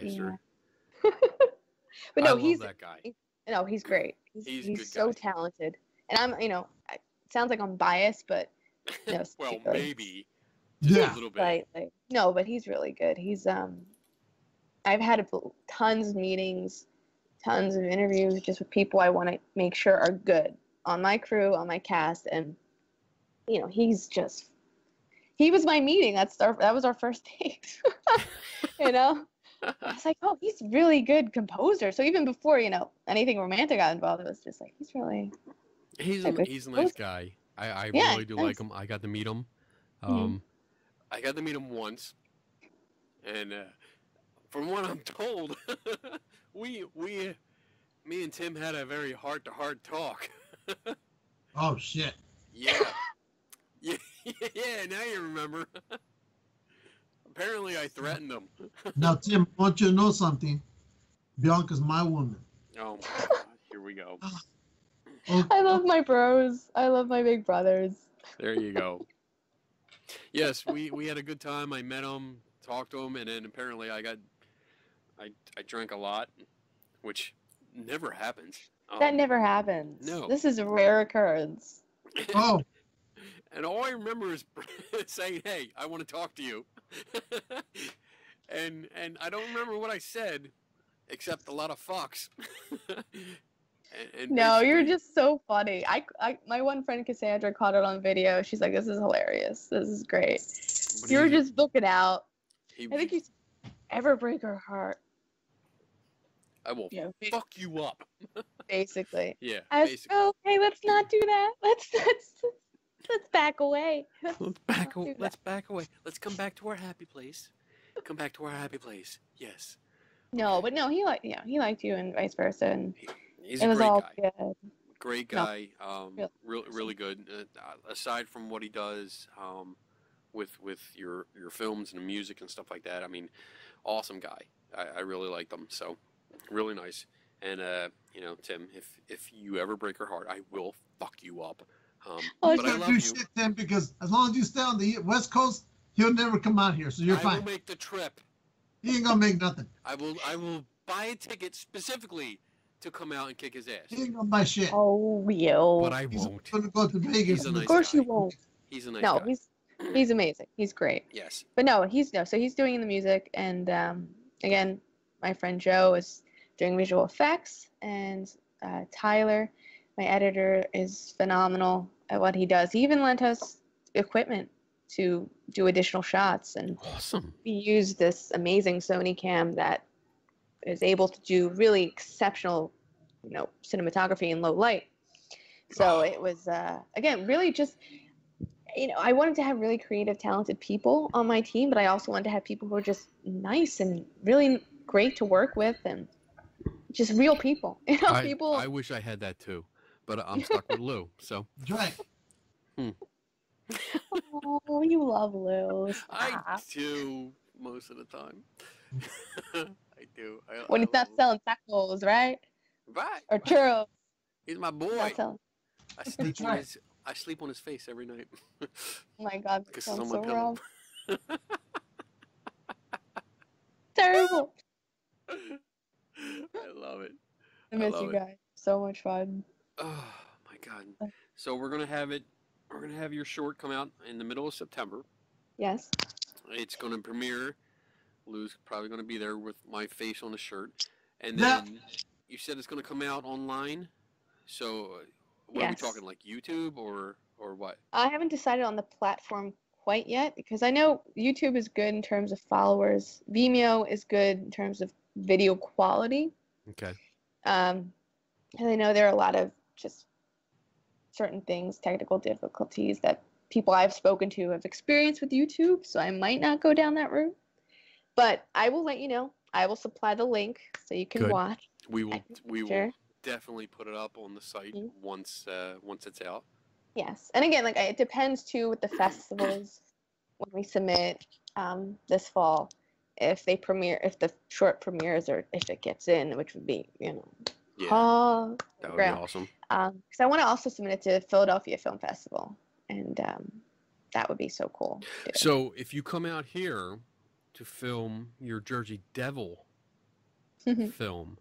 yeah. But no, I he's love that guy. He, no, he's great. He's, he's, he's good so guy. talented, and I'm you know, it sounds like I'm biased, but. No, well, maybe just yeah. a little bit. Like, like, no, but he's really good. He's um, I've had a, tons of meetings, tons of interviews just with people I want to make sure are good on my crew, on my cast, and you know he's just he was my meeting. That's our, that was our first date. You know, I was like, oh, he's really good composer. So even before, you know, anything romantic got involved, it was just like, he's really, he's, he's a, he's a nice guy. I, I yeah, really do nice. like him. I got to meet him. Um, mm-hmm. I got to meet him once. And, uh, from what I'm told, we, we, me and Tim had a very heart to heart talk. Oh shit. Yeah. Yeah. Yeah. Now you remember. Apparently I threatened him. Now, Tim, I want you to know something. Bianca's my woman. Oh my God. Here we go. Oh. I love my bros. I love my big brothers. There you go. Yes. We, we had a good time. I met him, talked to him, and then apparently I got, I, I drank a lot, which never happens. Um, that never happens. No. This is a rare occurrence. Oh. And all I remember is saying, hey, I want to talk to you. and and I don't remember what I said, except a lot of fucks. and, and no, you're just so funny. I, I, my one friend Cassandra caught it on video. She's like, this is hilarious. This is great. But you're he, just booking out. He, I think you ever break her heart. I will yeah, fuck you up. Basically. Yeah, I was, basically. Oh, okay, let's not do that. Let's let's let's back away. Let's, let's back away. Let's back away. Let's come back to our happy place. Come back to our happy place. Yes. No, but no, he liked yeah, he liked you and vice versa. And he, he's it a was great all guy. Good. Great guy. No, um, really, really, really good. Uh, aside from what he does, um, with with your your films and the music and stuff like that. I mean, awesome guy. I, I really liked him. So. Really nice. And, uh, you know, Tim, if if you ever break her heart, I will fuck you up. Um, oh, but I love do you. Shit, Tim, because as long as you stay on the West Coast, he'll never come out here, so you're I fine. I will make the trip. He ain't going to make nothing. I will I will buy a ticket specifically to come out and kick his ass. He ain't going to buy shit. Oh, yo. But I he's won't. He's going to go to Vegas. Nice of course guy. You won't. He's a nice no, guy. No, he's, he's amazing. He's great. Yes. But no, he's no. So he's doing the music, and, um, again, my friend Joe is doing visual effects, and uh, Tyler, my editor, is phenomenal at what he does. He even lent us equipment to do additional shots, and awesome. We used this amazing Sony cam that is able to do really exceptional, you know, cinematography in low light. So it was uh, again really just, you know, I wanted to have really creative, talented people on my team, but I also wanted to have people who are just nice and really great to work with, and just real people. You know, I, people. I wish I had that too, but I'm stuck with Lou. So. Right. Hmm. Oh, you love Lou. Stop. I do most of the time. I do. I, when I he's not Lou. Selling tacos, right? Right. Or churros. He's my boy. I sleep on his. I sleep on his face every night. Oh my God, because I'm so wrong. Terrible. I love it. I miss I you guys. It. So much fun. Oh my God. So we're gonna have it we're gonna have your short come out in the middle of September. Yes. It's gonna premiere. Lou's probably gonna be there with my face on the shirt. And then no. You said it's gonna come out online. So what yes. Are we talking, like YouTube or, or what? I haven't decided on the platform quite yet, because I know YouTube is good in terms of followers. Vimeo is good in terms of video quality. Okay. Um, and I know there are a lot of just certain things, technical difficulties that people I've spoken to have experienced with YouTube, so I might not go down that route. But I will let you know. I will supply the link so you can good. Watch. We will. We will definitely put it up on the site mm-hmm. once uh, once it's out. Yes, and again, like it depends too with the festivals when we submit um, this fall. If they premiere, if the short premieres, or if it gets in, which would be, you know, yeah, oh, that would ground. Be awesome. Because um, I want to also submit it to Philadelphia Film Festival, and um, that would be so cool. Too. So if you come out here to film your Jersey Devil film,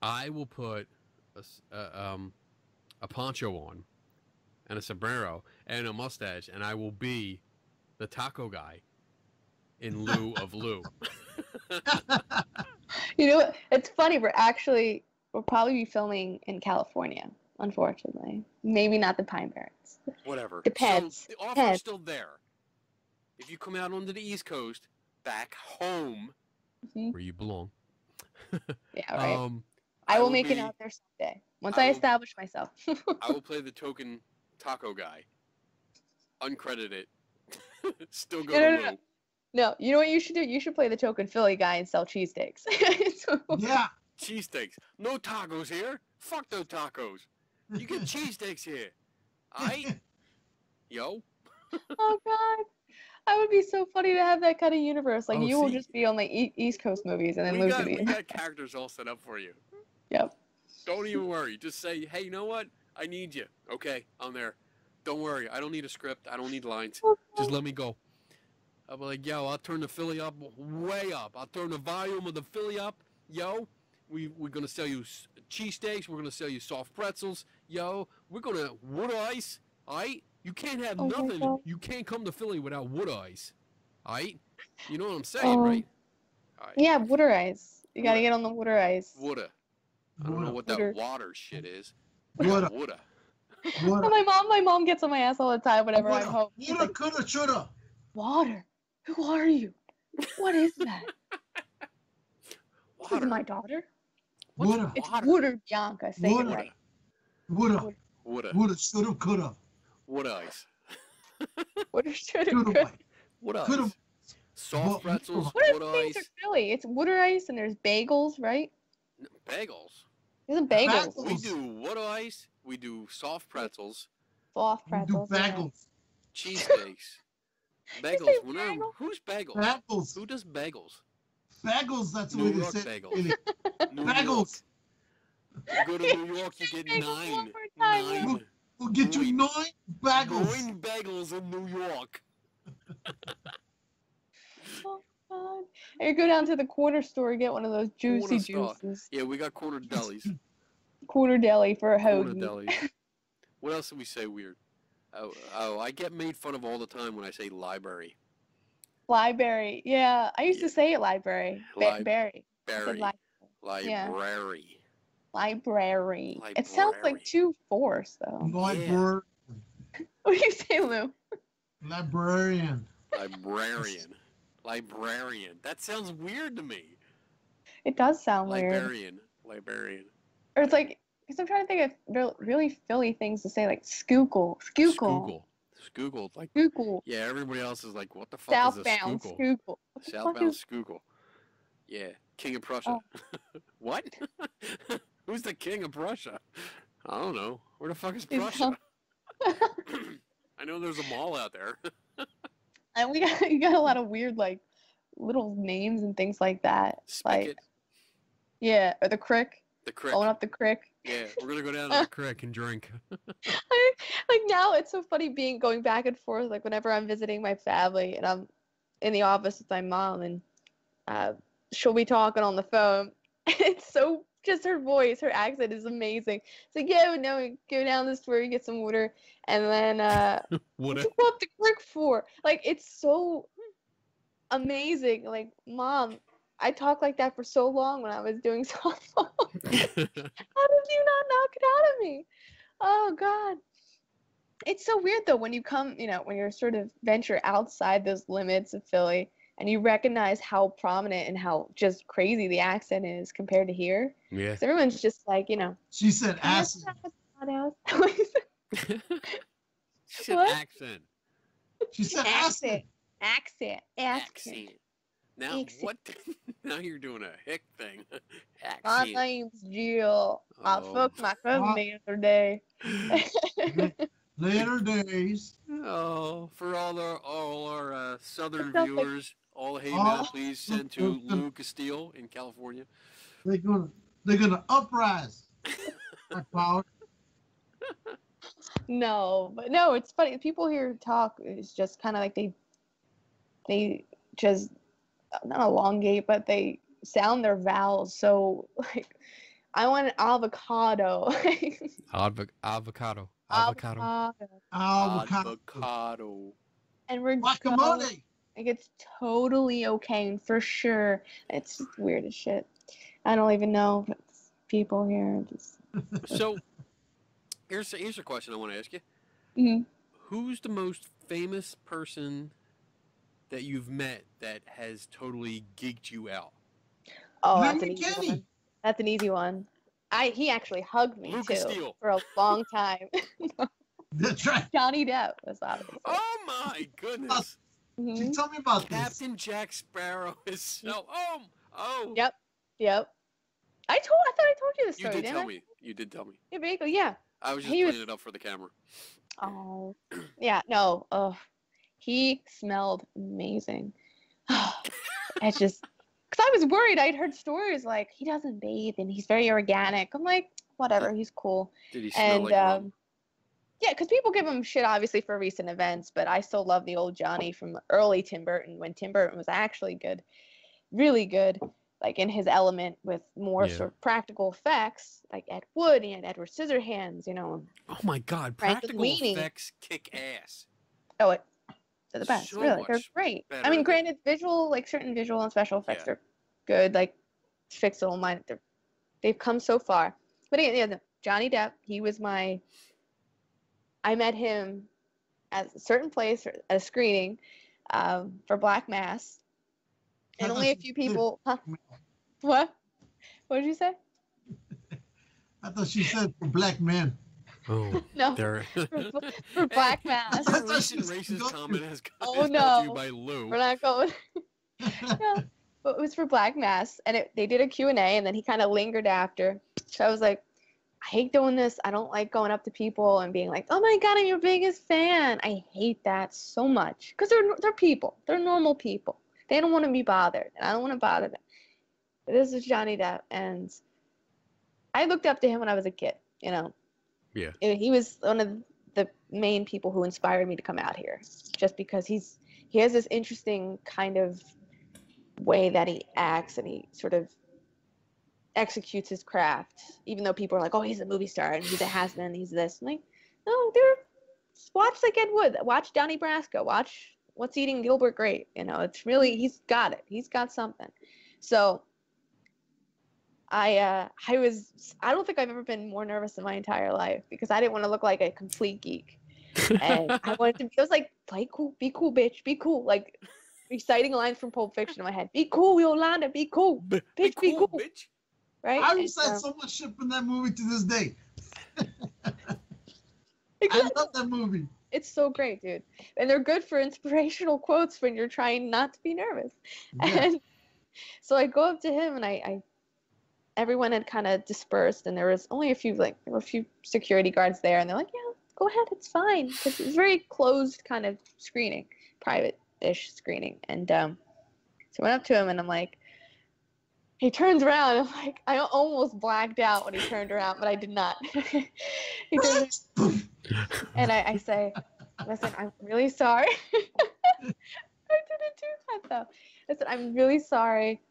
I will put a, a, um, a poncho on and a sombrero and a mustache, and I will be the taco guy. In lieu of Lou. You know, it's funny. We're actually, we'll probably be filming in California, unfortunately. Maybe not the Pine Barrens. Whatever. Depends. So the offer's Depends. Still there. If you come out onto the East Coast, back home, mm-hmm. where you belong. Yeah, right. Um, I will, I will make be, it out there someday. Once I, I will, establish myself. I will play the token taco guy. Uncredited. Still go no, no, to no, no. no, you know what you should do? You should play the token Philly guy and sell cheesesteaks. So... Yeah, cheesesteaks. No tacos here. Fuck those tacos. You get cheesesteaks here. I, yo. Oh, God. That would be so funny to have that kind of universe. Like, oh, you see, will just be on like e East Coast movies and then lose to the We got characters all set up for you. Yep. Don't even worry. Just say, hey, you know what? I need you. Okay, I'm there. Don't worry. I don't need a script. I don't need lines. Just let me go. I'll be like, yo, I'll turn the Philly up way up. I'll turn the volume of the Philly up. Yo, we, we're going to sell you cheesesteaks. We're going to sell you soft pretzels. Yo, we're going to wood ice. All right? You can't have oh nothing. You can't come to Philly without wood ice. All right? You know what I'm saying, um, right? All right? Yeah, water ice. You got to get on the water ice. Water. I don't water. know what that water, water shit is. Water. Water. Water. My mom, my mom gets on my ass all the time whenever water. I'm home. Water, like, coulda, shoulda. Water. Who are you? What is that? Water. This is my daughter. Water. It's water, water Bianca. Say water. It right. Water. Water. Water. Water. Shoulda, coulda. What ice? What is sugar? What ice? Soft pretzels. What, what ice? Are Philly? It's water ice and there's bagels, right? No, bagels. Isn't bagels? bagels? We do water ice. We do soft pretzels. Soft pretzels. We do bagels. Cheesesteaks. Bagels. When bagel? I'm, who's bagels? Bagels. Who does bagels? Bagels. That's what we said. Bagels. Bagels. You go to New York, you get nine. Nine. We'll, we'll get you nine. Bagels. Green bagels in New York. Oh, God. And you go down to the corner store and get one of those juicy juices. Yeah, we got corner delis. Corner deli for a hoagie. Corner deli. What else did we say weird? Oh, oh, I get made fun of all the time when I say library. Library. Yeah, I used yeah. to say it library. Li Barry. Barry. Li library. Yeah. Library. Library. It sounds like two fours, though. Library. Yeah. What do you say, Lou? Librarian. Librarian. Librarian. That sounds weird to me. It does sound weird. Librarian. Librarian. Or it's like, because I'm trying to think of really Philly things to say, like skookle. Skookle. Skookle. Like, skookle. Yeah, everybody else is like, what the fuck Southbound is a skookle? Skookle. Southbound skookle. Yeah, King of Prussia. Oh. What? Who's the King of Prussia? I don't know. Where the fuck is Prussia? I know there's a mall out there. And we got you got a lot of weird like little names and things like that. Spigot. Like, yeah, or the crick. The crick. Going up the crick. Yeah, we're gonna go down to the crick and drink. I, like now, it's so funny being going back and forth. Like whenever I'm visiting my family and I'm in the office with my mom, and uh, she'll be talking on the phone. It's so. Just her voice, her accent is amazing. It's like, yeah, no, go down the store, get some water, and then uh, what you go up the creek for? Like, it's so amazing. Like, Mom, I talked like that for so long when I was doing softball. How did you not knock it out of me? Oh God, it's so weird though when you come, you know, when you're sort of venture outside those limits of Philly. And you recognize how prominent and how just crazy the accent is compared to here. Yeah. Because everyone's just like, you know. She said accent. She said what? accent. She said accent. Accent. Accent. Accent. Now accent. what? Now you're doing a hick thing. Accent. My name's Jill. Oh. I fucked my cousin the other day. Later days. Oh, for all our all our uh, southern viewers. All hate mail, please send to Lou Castile in California. They're gonna, they're gonna uprise. That power. No, but no, it's funny. People here talk. It's just kind of like they, they just not elongate, but they sound their vowels. So like, I want an avocado. Advo avocado. Avocado. Avocado. Avocado. Avocado. And we're guacamole. Like, it's totally okay and for sure. It's weird as shit. I don't even know if it's people here. Just... So, here's, here's a question I want to ask you. Mm-hmm. Who's the most famous person that you've met that has totally geeked you out? Oh, that's an easy one. That's an easy one. I he actually hugged me Lucas too Steele. for a long time. That's right. Johnny Depp was obviously. Oh my goodness! Uh, mm-hmm. Tell me about Captain this. Jack Sparrow is so. Oh, oh. Yep, yep. I told. I thought I told you this story. You did tell I? me. You did tell me. Yeah, Bagel. Yeah. I was just he putting was... it up for the camera. Oh. Yeah. No. Oh. He smelled amazing. Oh. It's just. Because I was worried. I'd heard stories like, he doesn't bathe and he's very organic. I'm like, whatever, he's cool. Did he smell and, like um, rum? Yeah, because people give him shit, obviously, for recent events. But I still love the old Johnny from early Tim Burton, when Tim Burton was actually good. Really good. Like, in his element with more yeah. sort of practical effects. Like Ed Wood and Edward Scissorhands, you know. Oh, my God. Practical effects kick ass. Oh, it. They're the best, so really. They're great. Better. I mean, granted, visual, like certain visual and special effects yeah. are good. Like, Fixable Mind, they've come so far. But again, yeah, no, Johnny Depp, he was my. I met him at a certain place at a screening um, for Black Mass, and only a few people. Huh? What? What did you say? I thought she said for black men. Oh, no, for, for Black Mass. Hey, recent racist comment has oh no, by Lou. We're not going. No, but it was for Black Mass, and it, they did a Q and A, and then he kind of lingered after. So I was like, I hate doing this. I don't like going up to people and being like, "Oh my God, I'm your biggest fan." I hate that so much because they're they're people. They're normal people. They don't want to be bothered, and I don't want to bother them. But this is Johnny Depp, and I looked up to him when I was a kid. You know. Yeah, he was one of the main people who inspired me to come out here, just because he's he has this interesting kind of way that he acts, and he sort of executes his craft, even though people are like, oh, he's a movie star and he's a has-been and he's this. I'm like, no, they're watch like Ed Wood, watch Donnie Brasco, watch What's Eating Gilbert Grape. You know, it's really he's got it. He's got something. So. I uh, I was I don't think I've ever been more nervous in my entire life because I didn't want to look like a complete geek, and I wanted to be. I was like, play cool, be cool, bitch, be cool. Like reciting lines from Pulp Fiction in my head. Be cool, Yolanda, be cool, be, bitch, be cool, be cool. Bitch. Right? I recite um, so much shit from that movie to this day. Exactly. I love that movie. It's so great, dude, and they're good for inspirational quotes when you're trying not to be nervous. Yeah. And so I go up to him and I. I everyone had kind of dispersed, and there was only a few, like, there were a few security guards there, and they're like, yeah, go ahead, it's fine, because it was very closed kind of screening, private-ish screening, and um, so I went up to him, and I'm like, he turns around, and I'm like, I almost blacked out when he turned around, but I did not. He turns around, and I, I say, listen, I'm really sorry. I didn't do that, though. I said, I'm really sorry.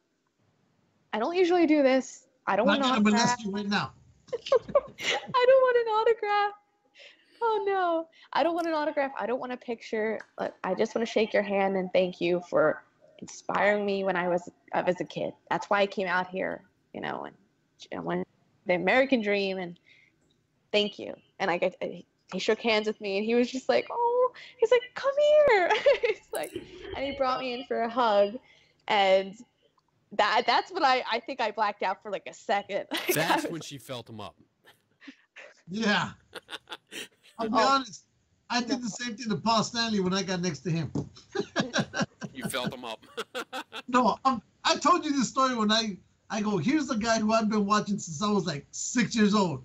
I don't usually do this. I don't want an autograph. Right now. I don't want an autograph. Oh, no. I don't want an autograph. I don't want a picture. I just want to shake your hand and thank you for inspiring me when I was, I was a kid. That's why I came out here, you know, and, and when the American dream, and thank you. And I get, he shook hands with me, and he was just like, oh, he's like, come here. He's like, and he brought me in for a hug, and That that's what I I think I blacked out for like a second. Like that's when like, she felt him up. Yeah, I'll be oh. honest. I did the same thing to Paul Stanley when I got next to him. You felt him up. No, I'm, I told you this story when I I go here's the guy who I've been watching since I was like six years old.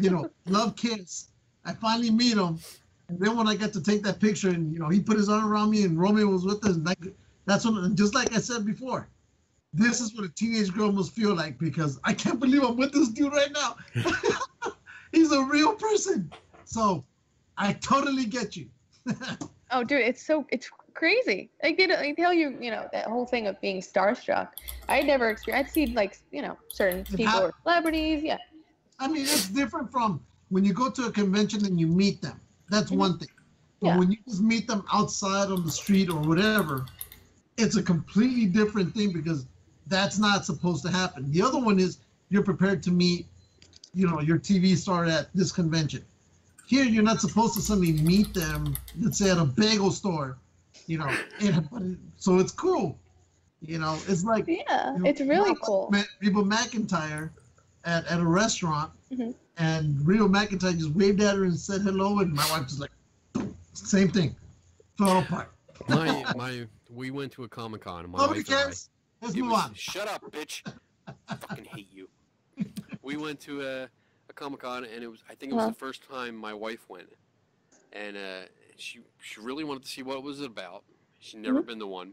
You know, love kids. I finally meet him, and then when I got to take that picture, and you know he put his arm around me, and Romeo was with us, and that, that's when just like I said before. This is what a teenage girl must feel like because I can't believe I'm with this dude right now. He's a real person. So I totally get you. Oh, dude, it's so, it's crazy. Like, they, they tell you, you know, that whole thing of being starstruck. I never experienced, I'd seen like, you know, certain people how, or celebrities. Yeah. I mean, it's different from when you go to a convention and you meet them. That's mm-hmm. one thing. But yeah. when you just meet them outside on the street or whatever, it's a completely different thing because that's not supposed to happen. The other one is you're prepared to meet, you know, your T V star at this convention. Here, you're not supposed to suddenly meet them, let's say at a bagel store you know, and, so it's cool. You know, it's like yeah, you know, it's really cool. Met Reba McEntire at at a restaurant, mm-hmm. and Reba McEntire just waved at her and said hello, and my wife was like, same thing, fell apart. my my, we went to a Comic Con. And my Nobody cares. Let's move was, on. Shut up, bitch. I fucking hate you. We went to a, a Comic Con, and it was I think it was well. the first time my wife went, and uh, she she really wanted to see what it was about. She'd never mm-hmm. been to one.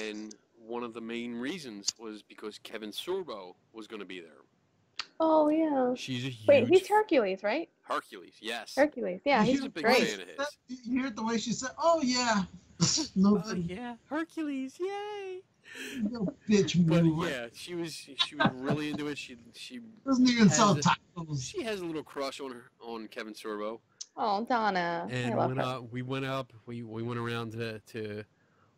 And one of the main reasons was because Kevin Sorbo was going to be there. Oh, yeah. She's a huge... Wait, he's Hercules, right? Hercules, yes. Hercules, yeah. He's, he's a big great. fan of his. That, you heard the way she said, oh, yeah. No, oh, yeah. Hercules, yay. No bitch move. But, yeah, she was, she was really into it. She she doesn't even sell titles. She has a little crush on her, on Kevin Sorbo. Oh, Donna. And I love went her. Up, we went up. We, we went around to... to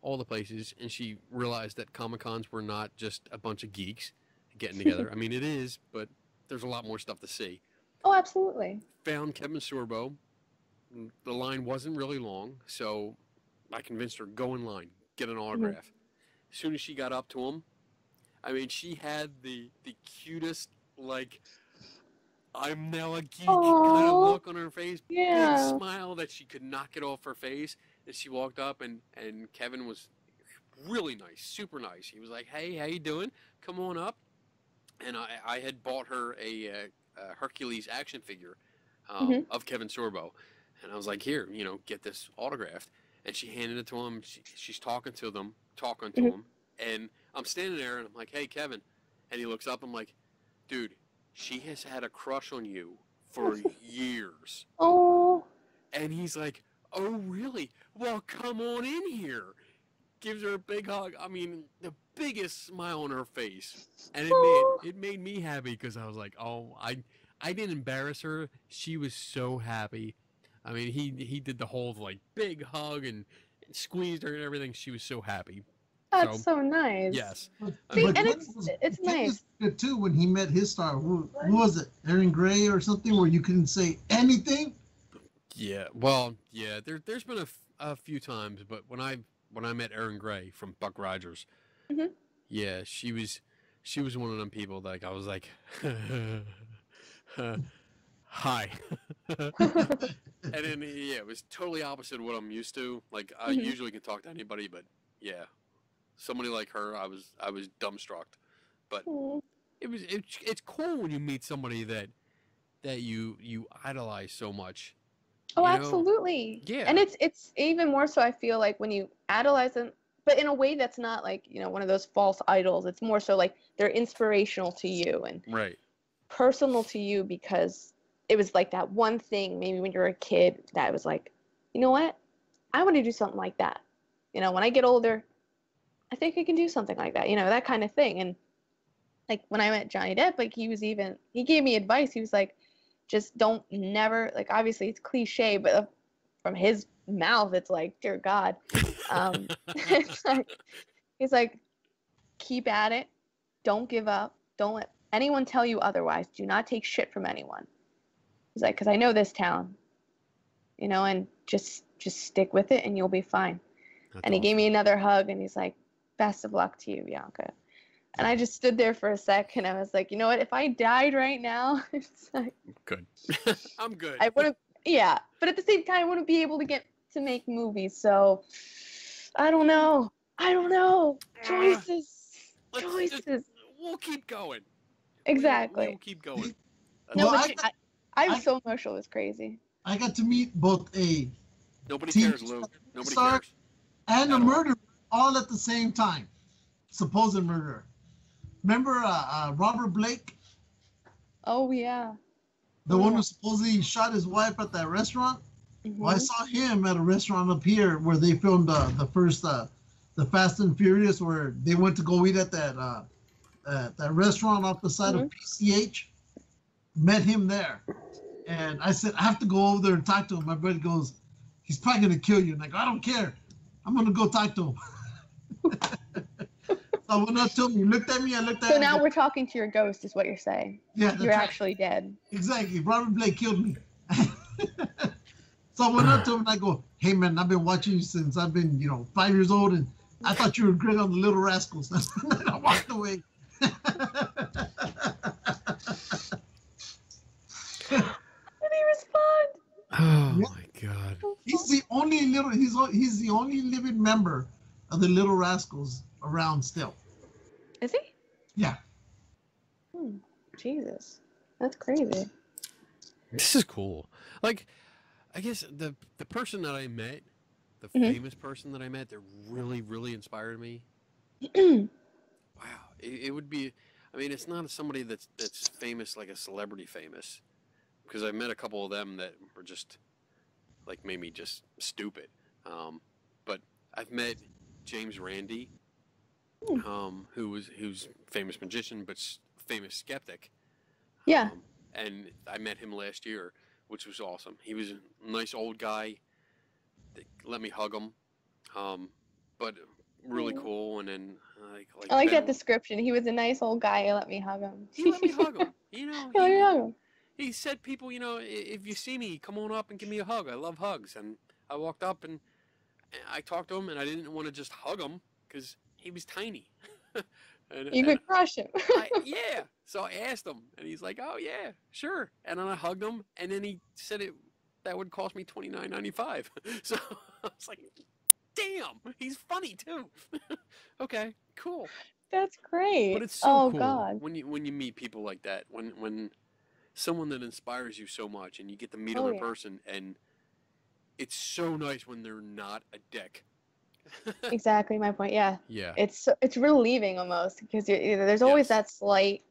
all the places, and she realized that Comic-Cons were not just a bunch of geeks getting together. I mean, it is, but there's a lot more stuff to see. Oh, absolutely. Found Kevin Sorbo. The line wasn't really long, so I convinced her, go in line, get an autograph. Mm-hmm. As soon as she got up to him, I mean, she had the, the cutest, like, I'm now a geek Aww. kind of look on her face, yeah. big smile that she could not get off her face. And she walked up, and, and Kevin was really nice, super nice. He was like, hey, how you doing? Come on up. And I, I had bought her a, a, a Hercules action figure um, mm-hmm. of Kevin Sorbo. And I was like, here, you know, get this autographed. And she handed it to him. She, she's talking to them, talking to mm-hmm. him. And I'm standing there, and I'm like, hey, Kevin. And he looks up. I'm like, dude, she has had a crush on you for years. Oh. And he's like, oh, really? Well, come on in here. Gives her a big hug. I mean, the biggest smile on her face. And it Aww. made it made me happy because I was like, oh, I I didn't embarrass her. She was so happy. I mean, he, he did the whole, like, big hug and, and squeezed her and everything. She was so happy. That's so, so nice. Yes. But, See, but and it's, was, it's nice. Too, when he met his star, who, who was it? Erin Gray or something where you couldn't say anything? Yeah, well, yeah, there, there's been a, f a few times, but when I when I met Erin Gray from Buck Rogers, mm-hmm. yeah, she was she was one of them people that like, I was like, hi, and then yeah, it was totally opposite of what I'm used to. Like I mm-hmm. usually can talk to anybody, but yeah, somebody like her, I was I was dumbstruck. But Aww. it was it, it's cool when you meet somebody that that you you idolize so much. Oh, you know, absolutely. Yeah. And it's it's even more so I feel like when you idolize them, but in a way that's not like, you know, one of those false idols. It's more so like they're inspirational to you and right. personal to you because it was like that one thing maybe when you were a kid that was like, you know what? I want to do something like that. You know, when I get older, I think I can do something like that. You know, that kind of thing. And like when I met Johnny Depp, like he was even, he gave me advice. He was like, just don't never, like, obviously it's cliche, but from his mouth, it's like, dear God. Um, it's like, he's like, keep at it. Don't give up. Don't let anyone tell you otherwise. Do not take shit from anyone. He's like, because I know this town, you know, and just just stick with it and you'll be fine. That's and awesome. He gave me another hug and he's like, best of luck to you, Bianca. And I just stood there for a sec, and I was like, you know what? If I died right now, it's like, good. I'm good. I wouldn't, yeah. But at the same time, I wouldn't be able to get to make movies. So I don't know. I don't know. Choices. Uh, Choices. Just, we'll keep going. Exactly. We'll, we'll keep going. No, well, but I, I, I was I, so emotional. It was crazy. I got to meet both a nobody cares, Luke. Nobody cares. And a murderer all at the same time. Supposed murderer. Remember uh, uh, Robert Blake? Oh, yeah. The yeah. one who supposedly shot his wife at that restaurant? Mm-hmm. Well, I saw him at a restaurant up here where they filmed uh, the first, uh, the Fast and Furious, where they went to go eat at that uh, uh, that restaurant off the side mm-hmm. of P C H. Met him there. And I said, I have to go over there and talk to him. My brother goes, he's probably going to kill you. And I go, I don't care. I'm going to go talk to him. I would not tell me. You looked at me, I looked at so him. So now we're talking to your ghost is what you're saying. Yeah, you're right. Actually dead. Exactly. Robert Blake killed me. So I went up to him and I go, hey man, I've been watching you since I've been, you know, five years old, and I thought you were great on the Little Rascals. And I walked away. Oh yeah. My God! He's the only little. He's he's the only living member of the Little Rascals around still. Is he? Yeah. Hmm. Jesus, that's crazy. This is cool. Like, I guess the the person that I met, the mm-hmm. famous person that I met, that really really inspired me. Wow, it, it would be. I mean, it's not somebody that's that's famous like a celebrity famous. Because I met a couple of them that were just, like, made me just stupid. Um, but I've met James Randi, um, who was who's famous magician but famous skeptic. Yeah. Um, and I met him last year, which was awesome. He was a nice old guy. They let me hug him, um, but really cool. And then like, like I like that description. He was a nice old guy. He let me hug him. He let me hug him. You know. He let me hug him. He said, people, you know, if you see me, come on up and give me a hug. I love hugs. And I walked up and I talked to him, and I didn't want to just hug him because he was tiny. and, you could and crush him. I, yeah. So I asked him, and he's like, oh, yeah, sure. And then I hugged him, and then he said it that would cost me twenty-nine ninety-five. So I was like, damn, he's funny, too. Okay, cool. That's great. But it's so oh, cool God. when you when you meet people like that, when when – someone that inspires you so much, and you get to meet oh, them in yeah. person, and it's so nice when they're not a dick. Exactly my point. Yeah. Yeah. It's it's relieving almost, because you're, you know, there's always yes. that slight,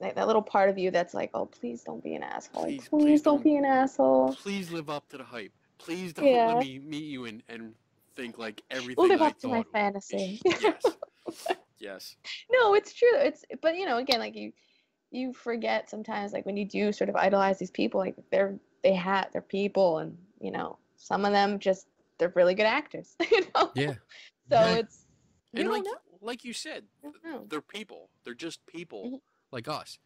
like, that little part of you that's like, oh, please don't be an asshole. Please, please, please don't, don't be an asshole. Please live up to the hype. Please don't yeah. let me meet you and and think like everything. We'll live I up to my fantasy. Yes. Yes. No, it's true. It's but you know again like you. you forget sometimes, like, when you do sort of idolize these people, like, they're they have they're people, and you know, some of them just they're really good actors, you know. Yeah. So yeah. it's you and don't like know. like you said, they're people. They're just people mm-hmm. like us.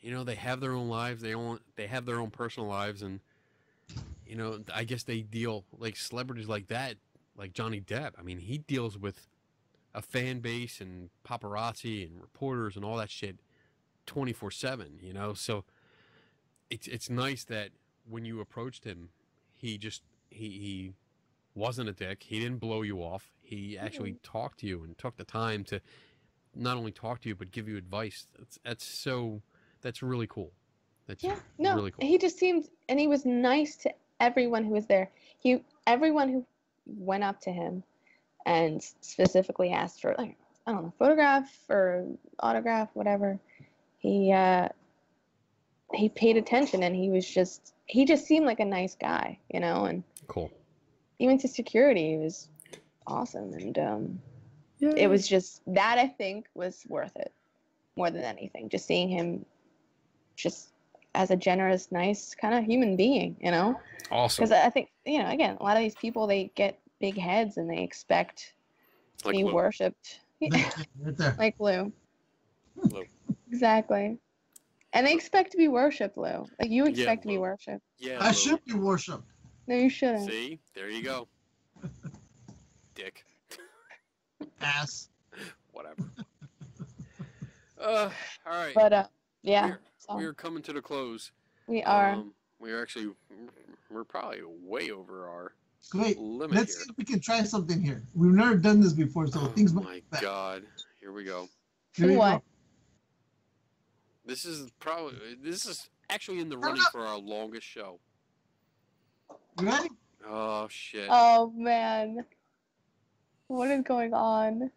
You know, they have their own lives. They own they have their own personal lives, and you know, I guess they deal like celebrities like that, like Johnny Depp. I mean, he deals with a fan base and paparazzi and reporters and all that shit twenty-four seven, you know. So it's it's nice that when you approached him, he just he he wasn't a dick. He didn't blow you off. He actually mm-hmm. talked to you and took the time to not only talk to you but give you advice. That's that's so that's really cool. That's yeah, no, really cool. He just seemed and he was nice to everyone who was there. He everyone who went up to him and specifically asked for, like, I don't know, photograph or autograph, whatever. He uh, he paid attention, and he was just he just seemed like a nice guy, you know, and cool. Even to security, he was awesome, and um, yeah. It was just that I think was worth it more than anything. Just seeing him, just as a generous, nice kind of human being, you know. Awesome. Because I think, you know, again, a lot of these people, they get big heads and they expect to like be Lou. worshipped right there. like Lou. Lou. Exactly. And they expect to be worshipped, Lou. Like, you expect yeah, to be worshipped. Yeah, I Lou. should be worshipped. No, you shouldn't. See? There you go. Dick. Ass. Whatever. uh, all right. But, uh, yeah. We're, so. we're coming to the close. We are. Um, we're actually, we're probably way over our Wait, limit let's here. see if we can try something here. We've never done this before, so oh, things might be bad. God. Here we go. Here we what? go. This is probably this is actually in the running for our longest show. Ready? Oh shit! Oh man, what is going on?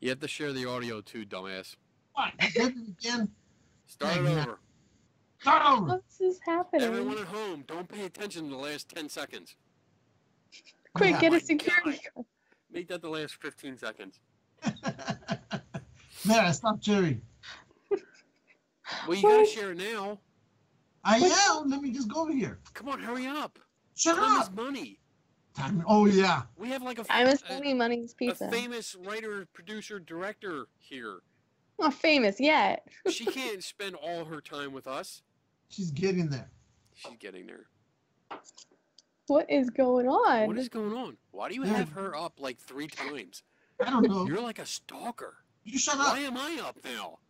You have to share the audio too, dumbass. What? Again? Start it over. Start over. What's is happening? Everyone at home, don't pay attention to the last ten seconds. Quick, oh, get a security guard. Make that the last fifteen seconds. There, I stopped Jerry. Well, you gotta share it now. I am. Let me just go over here. Come on, hurry up. Shut Time up. Is money. Time, oh yeah. We have like a. Time is money. Money is pizza. A famous writer, producer, director here. Not famous yet. She can't spend all her time with us. She's getting there. She's getting there. What is going on? What is going on? Why do you yeah. have her up like three times? I don't know. You're like a stalker. You shut up. Why am I up now?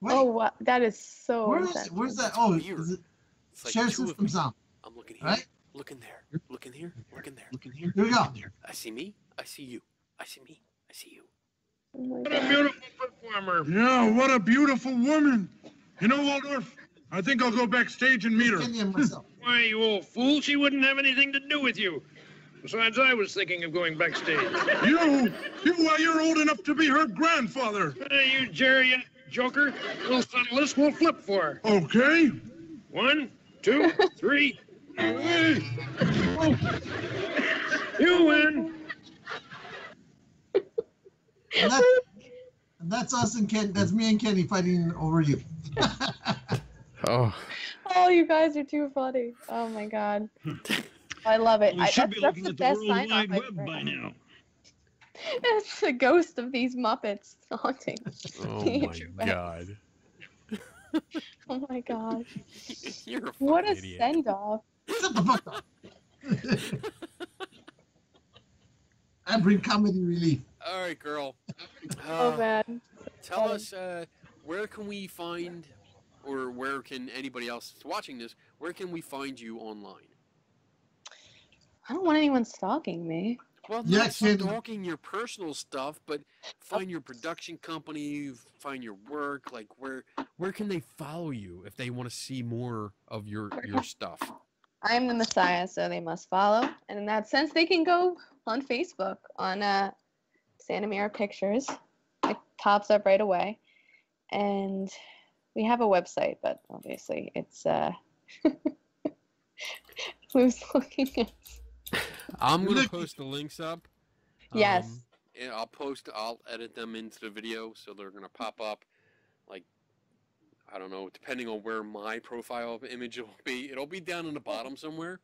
Wait. Oh, wow. That is so. Where is, where's that? That's oh, is it? It's like share system sound. I'm looking here. Right? Looking there. Looking here. Looking there. Looking here. Here we go. I see me. I see you. I see me. I see you. Oh what God. a beautiful performer. Yeah, what a beautiful woman. You know, Waldorf, I think I'll go backstage and meet her. Why, you old fool, she wouldn't have anything to do with you. Besides, I was thinking of going backstage. you, you, well, you're old enough to be her grandfather. Uh, you Jerry joker, we'll settle this, we'll flip for her. Okay. One, two, three. Oh. You win. And that's, and that's us and Ken. That's me and Kenny fighting over you. oh. Oh, you guys are too funny. Oh my God. I love it. Well, we should I, that's, be looking that's the at the World Wide Web right by now. That's the ghost of these Muppets haunting. Oh my God. Oh my God. You're a what a idiot. Send off. Shut the fuck up. I bring comedy relief. All right, girl. Oh uh, man. Tell um, us uh, where can we find, or where can anybody else watching this? Where can we find you online? I don't want anyone stalking me. Well, not stalking your personal stuff, but find your production company, find your work. Like where where can they follow you if they want to see more of your your stuff? I'm the Messiah, so they must follow. And in that sense, they can go on Facebook on. Uh, Santa Mira Pictures. It pops up right away. And we have a website, but obviously it's uh who's looking at I'm gonna post the links up. Yes. Um, and I'll post I'll edit them into the video so they're gonna pop up like I don't know, depending on where my profile image will be. It'll be down in the bottom somewhere.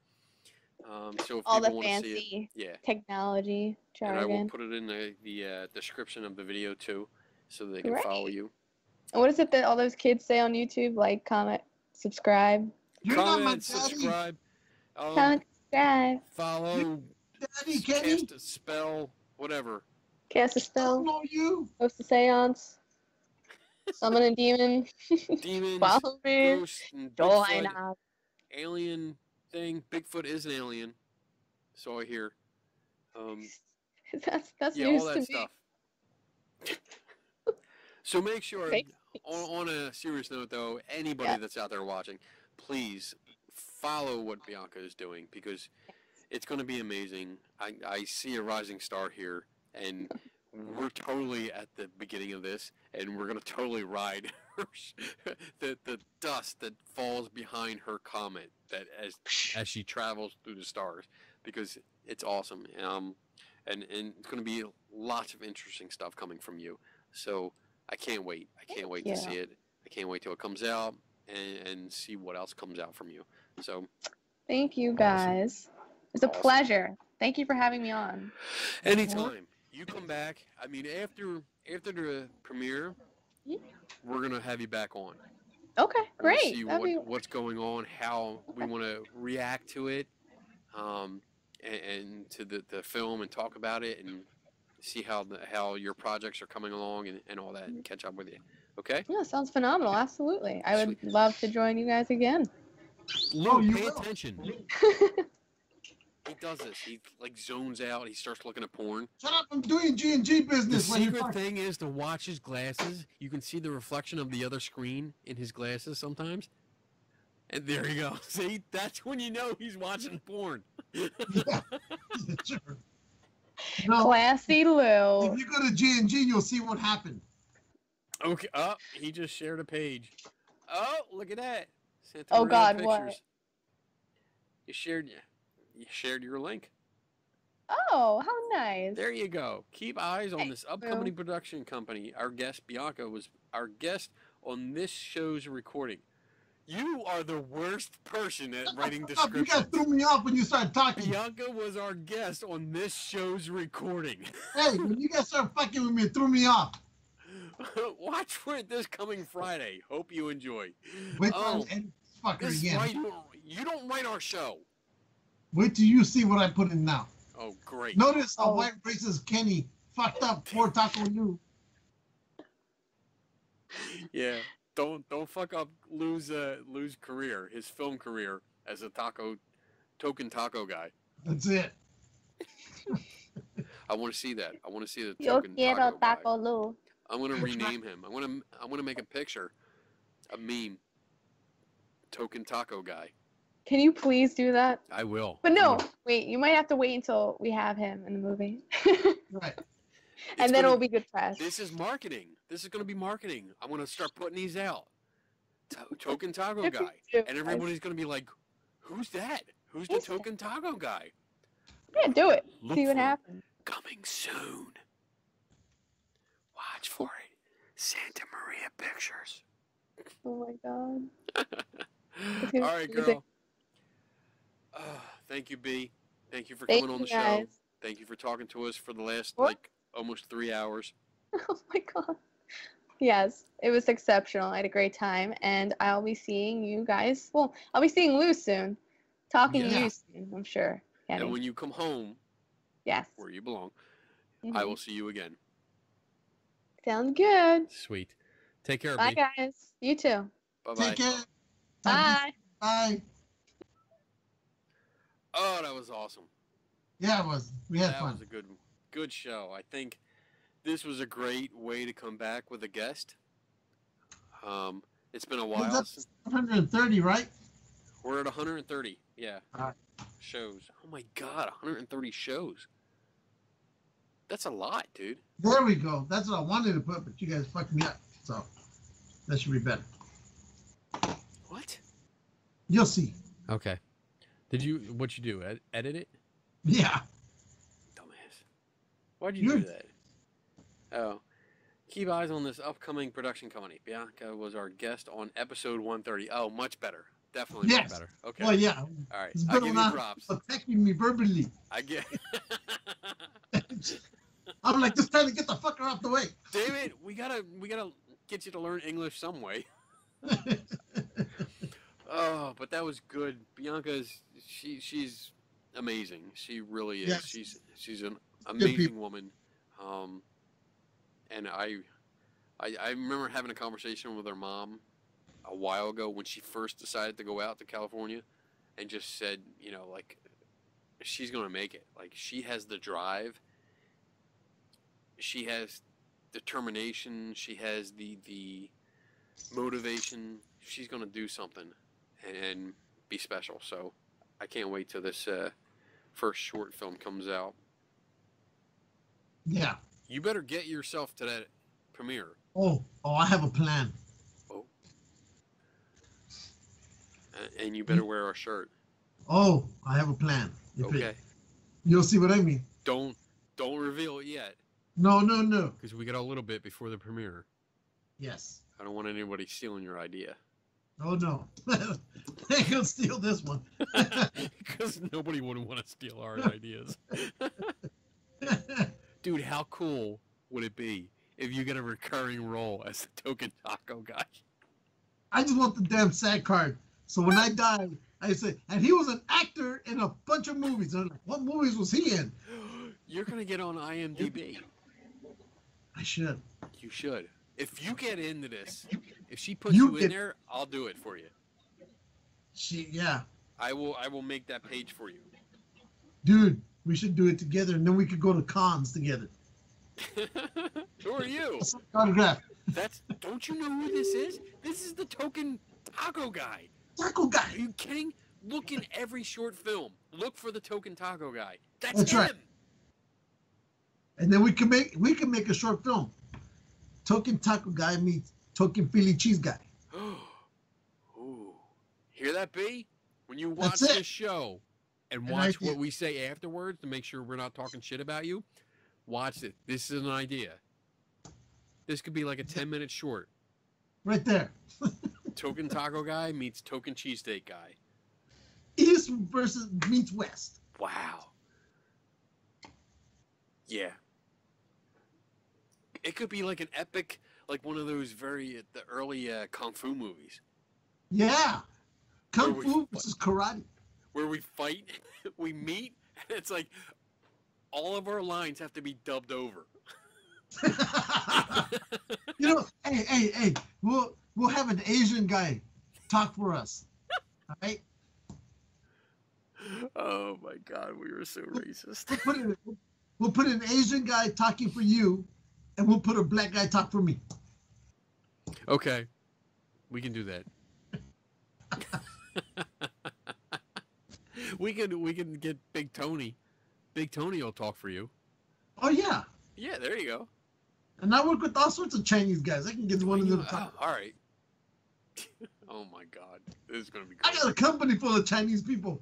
Um, so if all the fancy it, yeah. technology jargon. And I will put it in the, the uh, description of the video too, so they can right. follow you. And what is it that all those kids say on YouTube? Like, comment, subscribe. You're comment, not my subscribe. Um, comment, subscribe. Follow. Daddy, cast a spell. Whatever. Cast a spell. Follow you. Host a seance. Summon a demon. Demons. Follow me. Join up. Alien. Thing. Bigfoot is an alien, so I hear. Um, that's that's yeah, all that stuff. So make sure, on, on a serious note, though, anybody yeah. that's out there watching, please follow what Bianca is doing because it's going to be amazing. I, I see a rising star here, and we're totally at the beginning of this, and we're going to totally ride. the the dust that falls behind her comment that as as she travels through the stars because it's awesome um and and it's going to be lots of interesting stuff coming from you so I can't wait I can't wait yeah. to see it I can't wait till it comes out and, and see what else comes out from you so thank you guys awesome. It's a awesome. pleasure thank you for having me on anytime you come back I mean after after the premiere yeah. we're going to have you back on. Okay, great. We'll see what, be... what's going on, how okay. we want to react to it, um, and, and to the, the film and talk about it and see how the, how your projects are coming along and, and all that and catch up with you. Okay? Yeah, sounds phenomenal. Absolutely. I would Sweet. love to join you guys again. No, you pay will. attention. He does this. He like zones out. He starts looking at porn. Shut up! I'm doing G and G business. The secret thing is to watch his glasses. You can see the reflection of the other screen in his glasses sometimes. And there you go. See, that's when you know he's watching porn. Yeah. Sure. No, Classy Lou. If you go to G and G, you'll see what happened. Okay. Oh, he just shared a page. Oh, look at that. Santa oh Maria God, Pictures. What? You shared yeah. You shared your link. Oh, how nice. There you go. Keep eyes on this upcoming production company. Our guest, Bianca, was our guest on this show's recording. You are the worst person at writing descriptions. You guys threw me off when you started talking. Bianca was our guest on this show's recording. Hey, when you guys started fucking with me, it threw me off. Watch for it this coming Friday. Hope you enjoy. Wait, oh, this fucker again. Right, you don't write our show. Wait till you see what I put in now. Oh, great. Notice how oh. white racist Kenny fucked up poor Taco Liu. Yeah, don't don't fuck up Lou's uh, Lou's career, his film career as a taco, token taco guy. That's it. I want to see that. I want to see the token Yo taco, taco Liu. I'm gonna rename him. I want to. I want to make a picture, a meme. Token taco guy. Can you please do that? I will. But no, wait. You might have to wait until we have him in the movie. Right. It's and then gonna, it'll be good press. This is marketing. This is going to be marketing. I'm going to start putting these out. To token taco guy. And everybody's going to be like, who's that? Who's the token taco guy? Yeah, do it. Look See what happens. Coming soon. Watch for it. Santa Maria Pictures. Oh, my God. All right, girl. Uh, thank you, B. Thank you for thank coming on the guys. show. Thank you for talking to us for the last, what? like, almost three hours. Oh my God. Yes, it was exceptional. I had a great time, and I'll be seeing you guys. Well, I'll be seeing Lou soon. Talking yeah. to you soon, I'm sure. Kenny. And when you come home, yes, where you belong, mm-hmm. I will see you again. Sounds good. Sweet. Take care of Bye, me. guys. You too. Bye-bye. Take care. Bye. Bye. Oh, that was awesome. Yeah, it was. We had that fun. That was a good one. Good show. I think this was a great way to come back with a guest. Um, it's been a while. That's one hundred thirty, right? We're at one hundred thirty. Yeah. Uh, shows. Oh my God, one hundred thirty shows. That's a lot, dude. There we go. That's what I wanted to put, but you guys fucked me up. So that should be better. What? You'll see. Okay. Did you? What you do? Ed edit it? Yeah. Why'd you do that? Oh. Keep eyes on this upcoming production company. Bianca was our guest on episode one thirty. Oh, much better. Definitely yes. much better. Okay. Well, yeah. All right. I give you props. Attacking me verbally. I get I'm like, just trying to get the fucker out the way. David, we gotta we gotta get you to learn English some way. Oh, but that was good. Bianca's she she's amazing. She really is. Yes. She's she's an amazing woman, um, and I, I, I remember having a conversation with her mom a while ago when she first decided to go out to California, and just said, you know, like, she's gonna make it. Like, she has the drive, she has determination, she has the the motivation. She's gonna do something and, and be special. So I can't wait till this uh, first short film comes out. Yeah. You better get yourself to that premiere. Oh, oh, I have a plan. Oh. And you better wear our shirt. Oh, I have a plan. If okay. It, you'll see what I mean. Don't, don't reveal it yet. No, no, no. Because we got a little bit before the premiere. Yes. I don't want anybody stealing your idea. Oh no, they gonna steal this one. Because nobody would want to steal our ideas. Dude, how cool would it be if you get a recurring role as the token taco guy? I just want the damn SAG card. So when I die, I say, and he was an actor in a bunch of movies. And like, what movies was he in? You're going to get on I M D B. I should. You should. If you get into this, if she puts you, you in get... there, I'll do it for you. She, yeah. I will, I will make that page for you. Dude. We should do it together, and then we could go to cons together. Who are you? Autograph. That's. Don't you know who this is? This is the token taco guy. Taco guy. Are you kidding? Look in every short film. Look for the token taco guy. That's, That's him. Right. And then we can make we can make a short film. Token taco guy meets token Philly cheese guy. Ooh. Hear that, B? When you watch this show. And watch what we say afterwards to make sure we're not talking shit about you. Watch it. This is an idea. This could be like a ten-minute short. Right there. Token taco guy meets token cheesesteak guy. East versus meets West. Wow. Yeah. It could be like an epic, like one of those very, the early uh, Kung Fu movies. Yeah. Kung Fu versus karate. where we fight, we meet, and it's like all of our lines have to be dubbed over. You know, hey, hey, hey, we'll we'll have an Asian guy talk for us. All right. Oh my God, we were so racist. We'll put, in, we'll put an Asian guy talking for you, and we'll put a black guy talk for me. Okay, we can do that. we can we can get Big Tony. Big Tony will talk for you. Oh yeah. Yeah, there you go. And I work with all sorts of Chinese guys. I can get one oh, of them to talk. Oh, all right. Oh my God, this is gonna be great. I got a company full of Chinese people.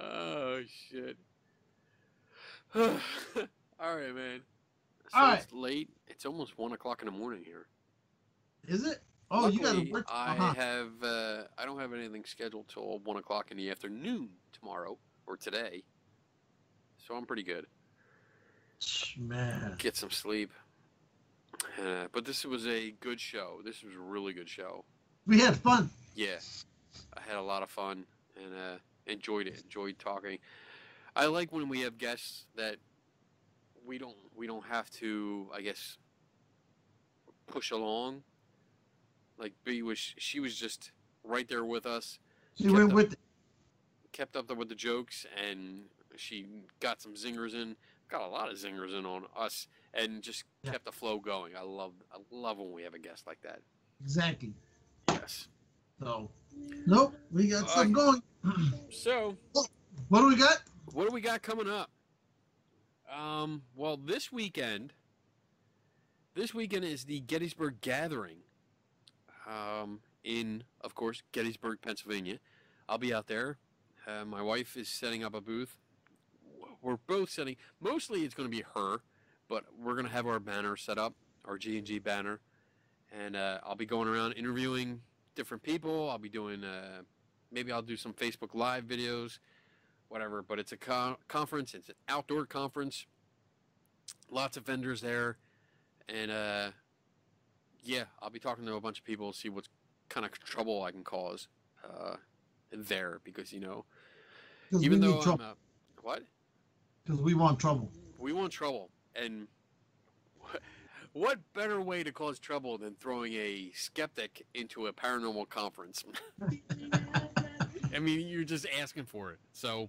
Oh shit. All right, man. So all right. It's late. It's almost one o'clock in the morning here. Is it? Oh, luckily, you gotta work. Uh -huh. I have. Uh, I don't have anything scheduled till one o'clock in the afternoon tomorrow or today. So I'm pretty good. Man. Get some sleep. Uh, but this was a good show. This was a really good show. We had fun. Yeah, I had a lot of fun and uh, enjoyed it. Enjoyed talking. I like when we have guests that we don't we don't have to, I guess, push along. Like B was, she was just right there with us. She went up, with, kept up with the jokes, and she got some zingers in. Got a lot of zingers in on us. And just yeah. kept the flow going. I love, I love when we have a guest like that. Exactly. Yes. So, nope, we got uh, something going. So, what do we got? What do we got coming up? Um. Well, this weekend. This weekend is the Gettysburg Gathering. Um. In, of course, Gettysburg, Pennsylvania. I'll be out there. Uh, my wife is setting up a booth. We're both setting. Mostly, it's going to be her. But we're going to have our banner set up, our G and G banner. And uh, I'll be going around interviewing different people. I'll be doing, uh, maybe I'll do some Facebook Live videos, whatever. But it's a co conference. It's an outdoor conference. Lots of vendors there. And, uh, yeah, I'll be talking to a bunch of people, see what kind of trouble I can cause uh, there. Because, you know, even though I'm a, what? Because we want trouble. We want trouble. And what better way to cause trouble than throwing a skeptic into a paranormal conference? I mean, you're just asking for it. So,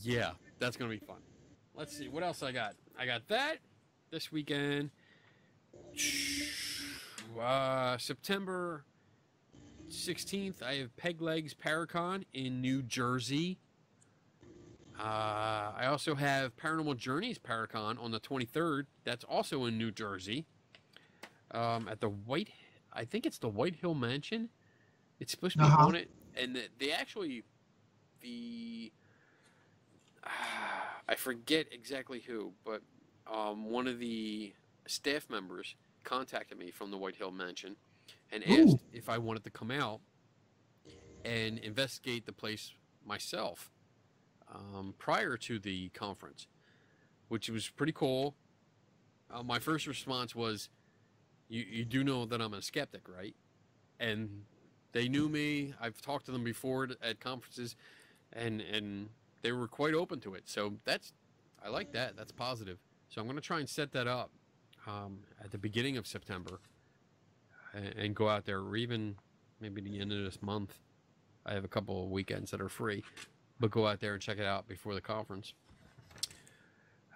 yeah, that's going to be fun. Let's see. What else I got? I got that this weekend. Uh, September sixteenth, I have Peg Legs Paracon in New Jersey. Uh, I also have Paranormal Journeys Paracon on the twenty-third. That's also in New Jersey. Um, at the White... I think it's the White Hill Mansion. It's supposed to be uh-huh. on it. And the, they actually... The... Uh, I forget exactly who, but um, one of the staff members contacted me from the White Hill Mansion and asked Ooh. if I wanted to come out and investigate the place myself. Um, prior to the conference, which was pretty cool. Uh, my first response was, you, you do know that I'm a skeptic, right? And they knew me. I've talked to them before at conferences, and, and they were quite open to it. So that's, I like that. That's positive. So I'm going to try and set that up um, at the beginning of September and, and go out there, or even maybe the end of this month. I have a couple of weekends that are free. But go out there and check it out before the conference.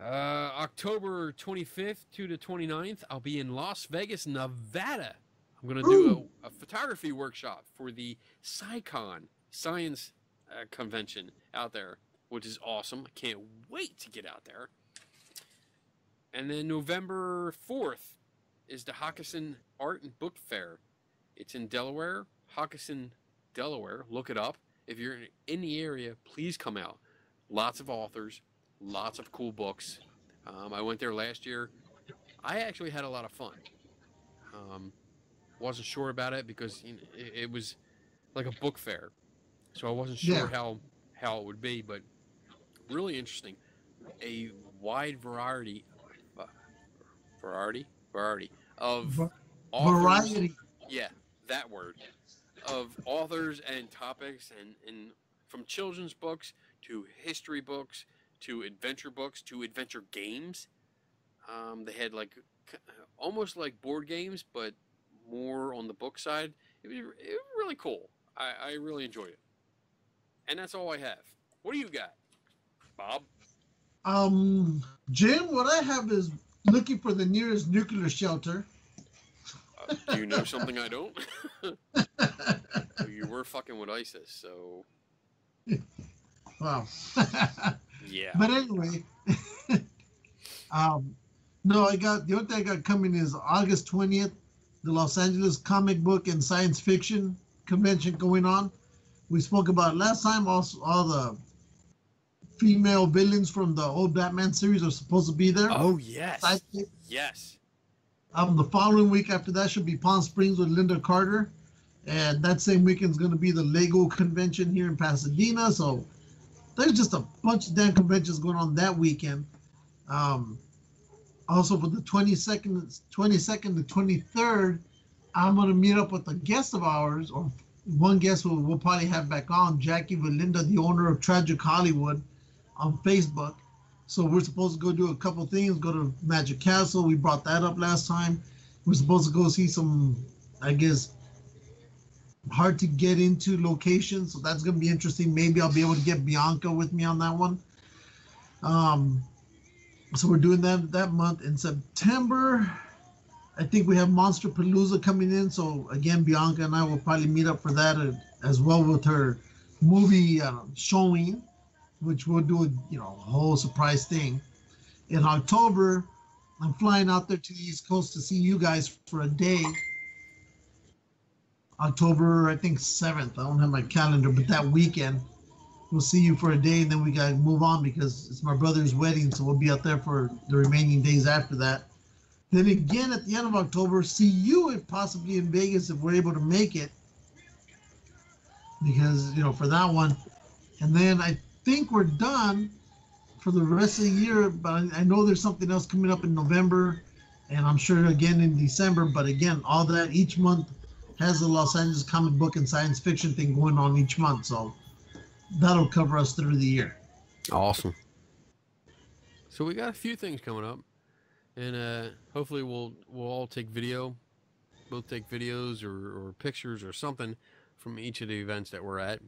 Uh, October twenty-fifth to the twenty-ninth, I'll be in Las Vegas, Nevada. I'm going to do a, a photography workshop for the SciCon Science uh, Convention out there, which is awesome. I can't wait to get out there. And then November fourth is the Hockinson Art and Book Fair. It's in Delaware, Hockinson, Delaware. Look it up. If you're in the area, please come out. Lots of authors, lots of cool books. Um, I went there last year. I actually had a lot of fun. Um, wasn't sure about it because you know, it, it was like a book fair. So I wasn't sure yeah. how, how it would be, but really interesting. A wide variety, uh, variety, variety of authors. Variety. Yeah, that word. of authors and topics, and, and from children's books to history books to adventure books to adventure games. Um, they had like almost like board games, but more on the book side. It was, it was really cool. I, I really enjoyed it. And that's all I have. What do you got, Bob? Um, Jim, what I have is looking for the nearest nuclear shelter. Uh, do you know something I don't? You were fucking with ISIS, so... Wow. Yeah. But anyway, um, no, I got, the only thing I got coming is August twentieth, the Los Angeles Comic Book and Science Fiction Convention going on. We spoke about it last time. Also, all the female villains from the old Batman series are supposed to be there. Oh, yes. Sidekick. Yes. Um, the following week after that should be Palm Springs with Linda Carter. And that same weekend is going to be the Lego convention here in Pasadena. So there's just a bunch of damn conventions going on that weekend. Um, also, for the twenty-second to twenty-third, I'm going to meet up with a guest of ours, or one guest we'll, we'll probably have back on, Jackie Valinda, the owner of Tragic Hollywood, on Facebook. So we're supposed to go do a couple things, go to Magic Castle. We brought that up last time. We're supposed to go see some, I guess, hard to get into locations, so that's going to be interesting. Maybe I'll be able to get Bianca with me on that one. Um, so we're doing that that month. In September, I think we have Monster Palooza coming in. So again, Bianca and I will probably meet up for that as well with her movie uh, showing, which we'll do a you know whole surprise thing. In October, I'm flying out there to the East Coast to see you guys for a day. October, I think seventh. I don't have my calendar, but that weekend we'll see you for a day, and then we gotta move on because it's my brother's wedding, so we'll be out there for the remaining days after that. Then again at the end of October, see you if possibly in Vegas if we're able to make it, because you know for that one. And then I think we're done for the rest of the year, but I know there's something else coming up in November, and I'm sure again in December. But again, all that each month has the Los Angeles Comic Book and Science Fiction thing going on each month, so that'll cover us through the year. Awesome. So we got a few things coming up, and uh, hopefully we'll we'll all take video, both take videos or, or pictures or something from each of the events that we're at,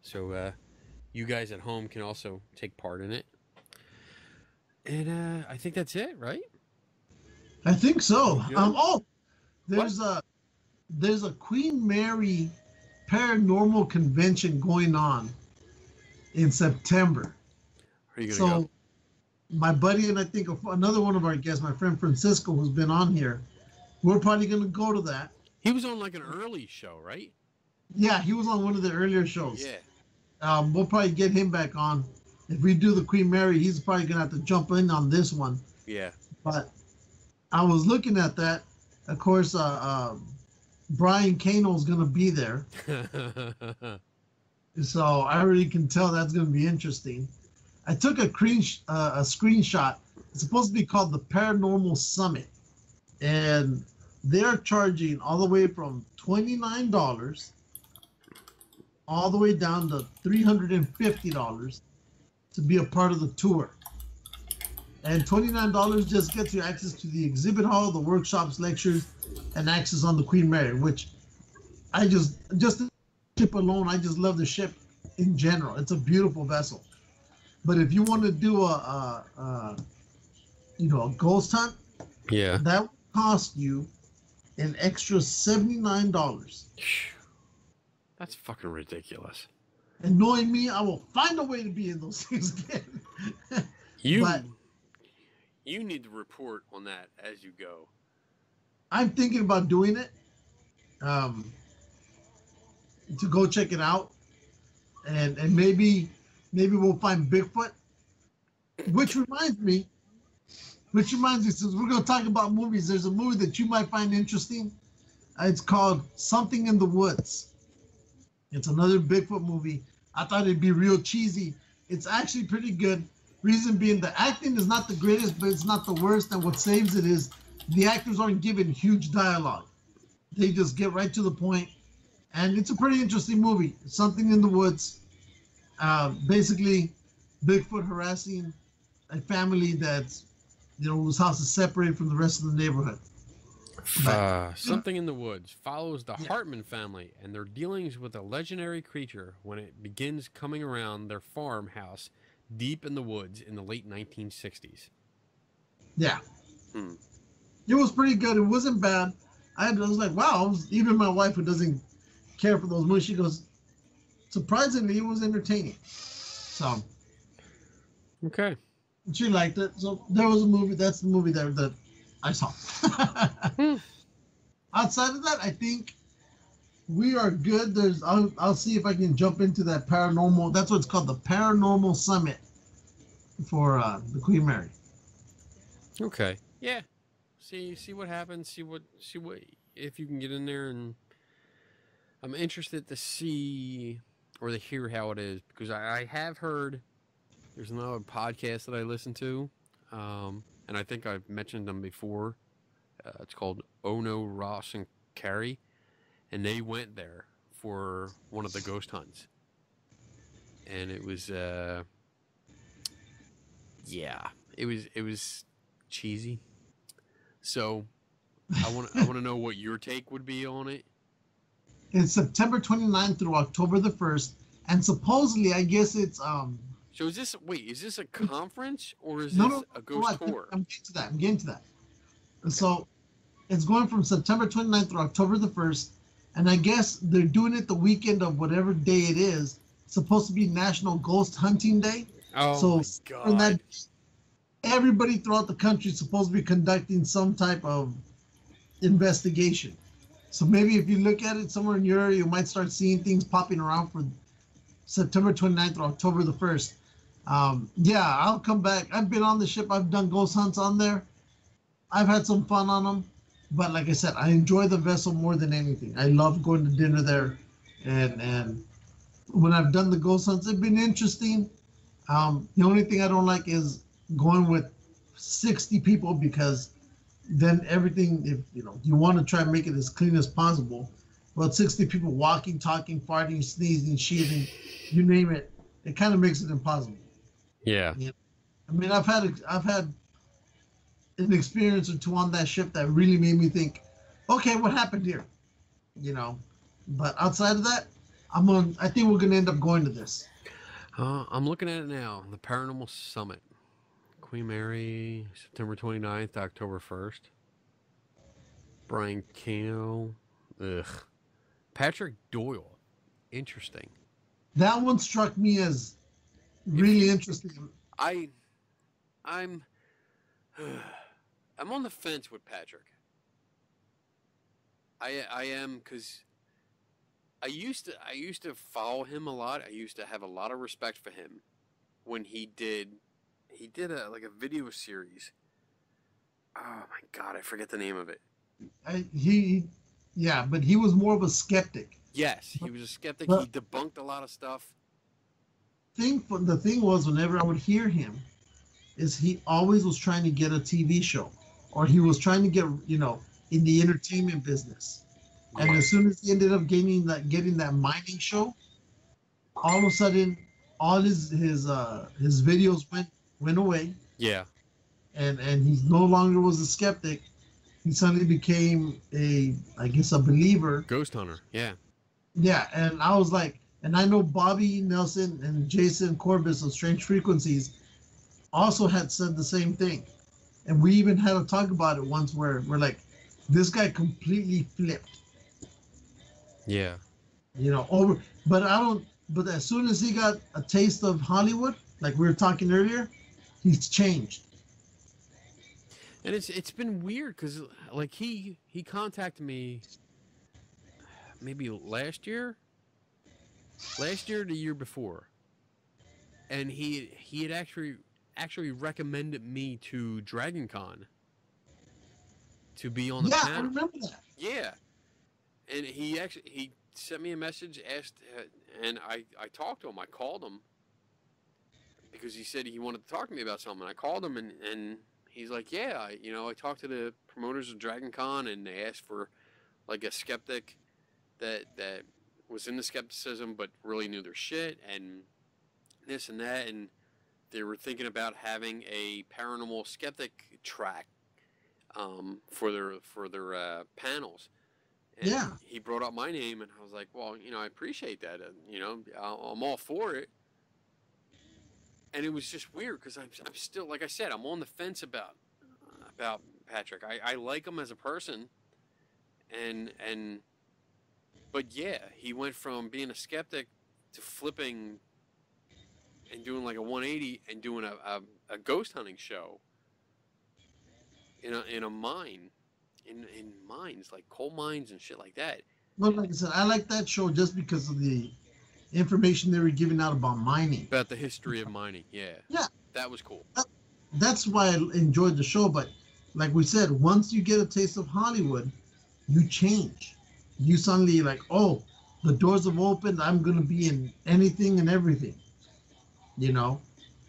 so uh, you guys at home can also take part in it. And uh, I think that's it, right? I think so. Um, oh, there's a. Uh, There's a Queen Mary paranormal convention going on in September. Are you gonna so go? My buddy and I think another one of our guests, my friend Francisco, who's been on here, we're probably going to go to that. He was on like an early show, right? Yeah, he was on one of the earlier shows. Yeah. Um, we'll probably get him back on. If we do the Queen Mary, he's probably going to have to jump in on this one. Yeah. But I was looking at that. Of course, uh, uh, Brian Kano's going to be there. So I already can tell that's going to be interesting. I took a, screen, uh, a screenshot. It's supposed to be called the Paranormal Summit. And they're charging all the way from twenty-nine dollars all the way down to three hundred fifty dollars to be a part of the tour. And twenty-nine dollars just gets you access to the exhibit hall, the workshops, lectures, and access on the Queen Mary, which I just, just the ship alone, I just love the ship in general. It's a beautiful vessel. But if you want to do a, a, a you know, a ghost hunt, yeah, that would cost you an extra seventy-nine dollars. That's fucking ridiculous. And knowing me, I will find a way to be in those things again. You... But, you need to report on that as you go. I'm thinking about doing it, um, to go check it out, and and maybe maybe we'll find Bigfoot. Which reminds me, which reminds me, since we're going to talk about movies, there's a movie that you might find interesting. It's called Something in the Woods. It's another Bigfoot movie. I thought it'd be real cheesy. It's actually pretty good. Reason being, the acting is not the greatest, but it's not the worst. And what saves it is the actors aren't given huge dialogue. They just get right to the point. and it's a pretty interesting movie. Something in the Woods, uh, basically Bigfoot harassing a family that, you know, whose house is separated from the rest of the neighborhood. Uh, Something in the Woods follows the yeah. Hartman family and their dealings with a legendary creature when it begins coming around their farmhouse deep in the woods in the late nineteen sixties. Yeah. Hmm. It was pretty good. It wasn't bad. I was like, wow. I was, even my wife, who doesn't care for those movies, she goes, surprisingly, it was entertaining. So. Okay. She liked it. So there was a movie. That's the movie that, that I saw. hmm. Outside of that, I think we are good. There's. I'll, I'll see if I can jump into that paranormal. That's what's called the Paranormal Summit for uh, the Queen Mary. Okay. Yeah. See, see what happens. See what, see what, if you can get in there, and I'm interested to see or to hear how it is, because I, I have heard there's another podcast that I listen to, um, and I think I've mentioned them before. Uh, it's called Ono, Ross, and Carrie, and they went there for one of the ghost hunts, and it was, uh, yeah, it was, it was cheesy. So, I want I want to know what your take would be on it. It's September twenty-ninth through October the first, and supposedly, I guess it's um. So is this wait? Is this a conference or is no, this no, a ghost no, tour? I'm getting to that. I'm getting to that. Okay. So, it's going from September twenty-ninth through October the first, and I guess they're doing it the weekend of whatever day it is. It's supposed to be National Ghost Hunting Day. Oh so my God. From that, everybody throughout the country is supposed to be conducting some type of investigation. So maybe if you look at it somewhere in your area, you might start seeing things popping around for September twenty-ninth or October the first. Um, yeah, I'll come back. I've been on the ship. I've done ghost hunts on there. I've had some fun on them. But like I said, I enjoy the vessel more than anything. I love going to dinner there. And, and when I've done the ghost hunts, it's been interesting. Um, the only thing I don't like is going with sixty people, because then everything, if you know, you want to try and make it as clean as possible, but sixty people walking, talking, farting, sneezing, shitting, you name it, it kind of makes it impossible. Yeah. You know? I mean, I've had I've had an experience or two on that ship that really made me think, okay, what happened here? You know, but outside of that, I'm on. I think we're gonna end up going to this. Uh, I'm looking at it now. The Paranormal Summit. Queen Mary, September twenty-ninth, October first. Brian Kano. Ugh. Patrick Doyle. Interesting. That one struck me as really if, interesting. I, I'm, I'm on the fence with Patrick. I, I am, because I used to, I used to follow him a lot. I used to have a lot of respect for him when he did... He did a like a video series. Oh my God, I forget the name of it. I, he, yeah, but he was more of a skeptic. Yes, he was a skeptic. But he debunked a lot of stuff. Thing, the thing was, whenever I would hear him, is he always was trying to get a T V show, or he was trying to get, you know, in the entertainment business. And as soon as he ended up getting that getting that mining show, all of a sudden, all his his uh, his videos went. Went away. Yeah, and and he no longer was a skeptic. He suddenly became a, I guess, a believer. Ghost hunter. Yeah. Yeah, and I was like, and I know Bobby Nelson and Jason Corbis of Strange Frequencies also had said the same thing, and we even had a talk about it once where we're like, this guy completely flipped. Yeah. You know, over, but I don't. But as soon as he got a taste of Hollywood, like we were talking earlier. He's changed, and it's it's been weird because like he he contacted me maybe last year, last year the year before, and he he had actually actually recommended me to Dragon Con to be on the panel. Yeah, I remember that. Yeah, and he actually he sent me a message, asked, and I I talked to him. I called him. Because he said he wanted to talk to me about something. I called him, and, and he's like, yeah, I, you know, I talked to the promoters of Dragon Con, and they asked for, like, a skeptic that, that was in the skepticism but really knew their shit and this and that, and they were thinking about having a paranormal skeptic track um, for their for their uh, panels. And yeah. He brought up my name, and I was like, well, you know, I appreciate that. And, you know, I'm all for it. And it was just weird because I'm, I'm still, like I said, I'm on the fence about about Patrick. I, I like him as a person. And, and, but yeah, he went from being a skeptic to flipping and doing like a one eighty and doing a, a, a ghost hunting show in a, in a mine. In, in mines, like coal mines and shit like that. Well, like I said, I like that show just because of the information they were giving out about mining. About the history of mining, yeah. Yeah. That was cool. That, that's why I enjoyed the show, but like we said, once you get a taste of Hollywood, you change. You suddenly like, oh, the doors have opened, I'm going to be in anything and everything. You know?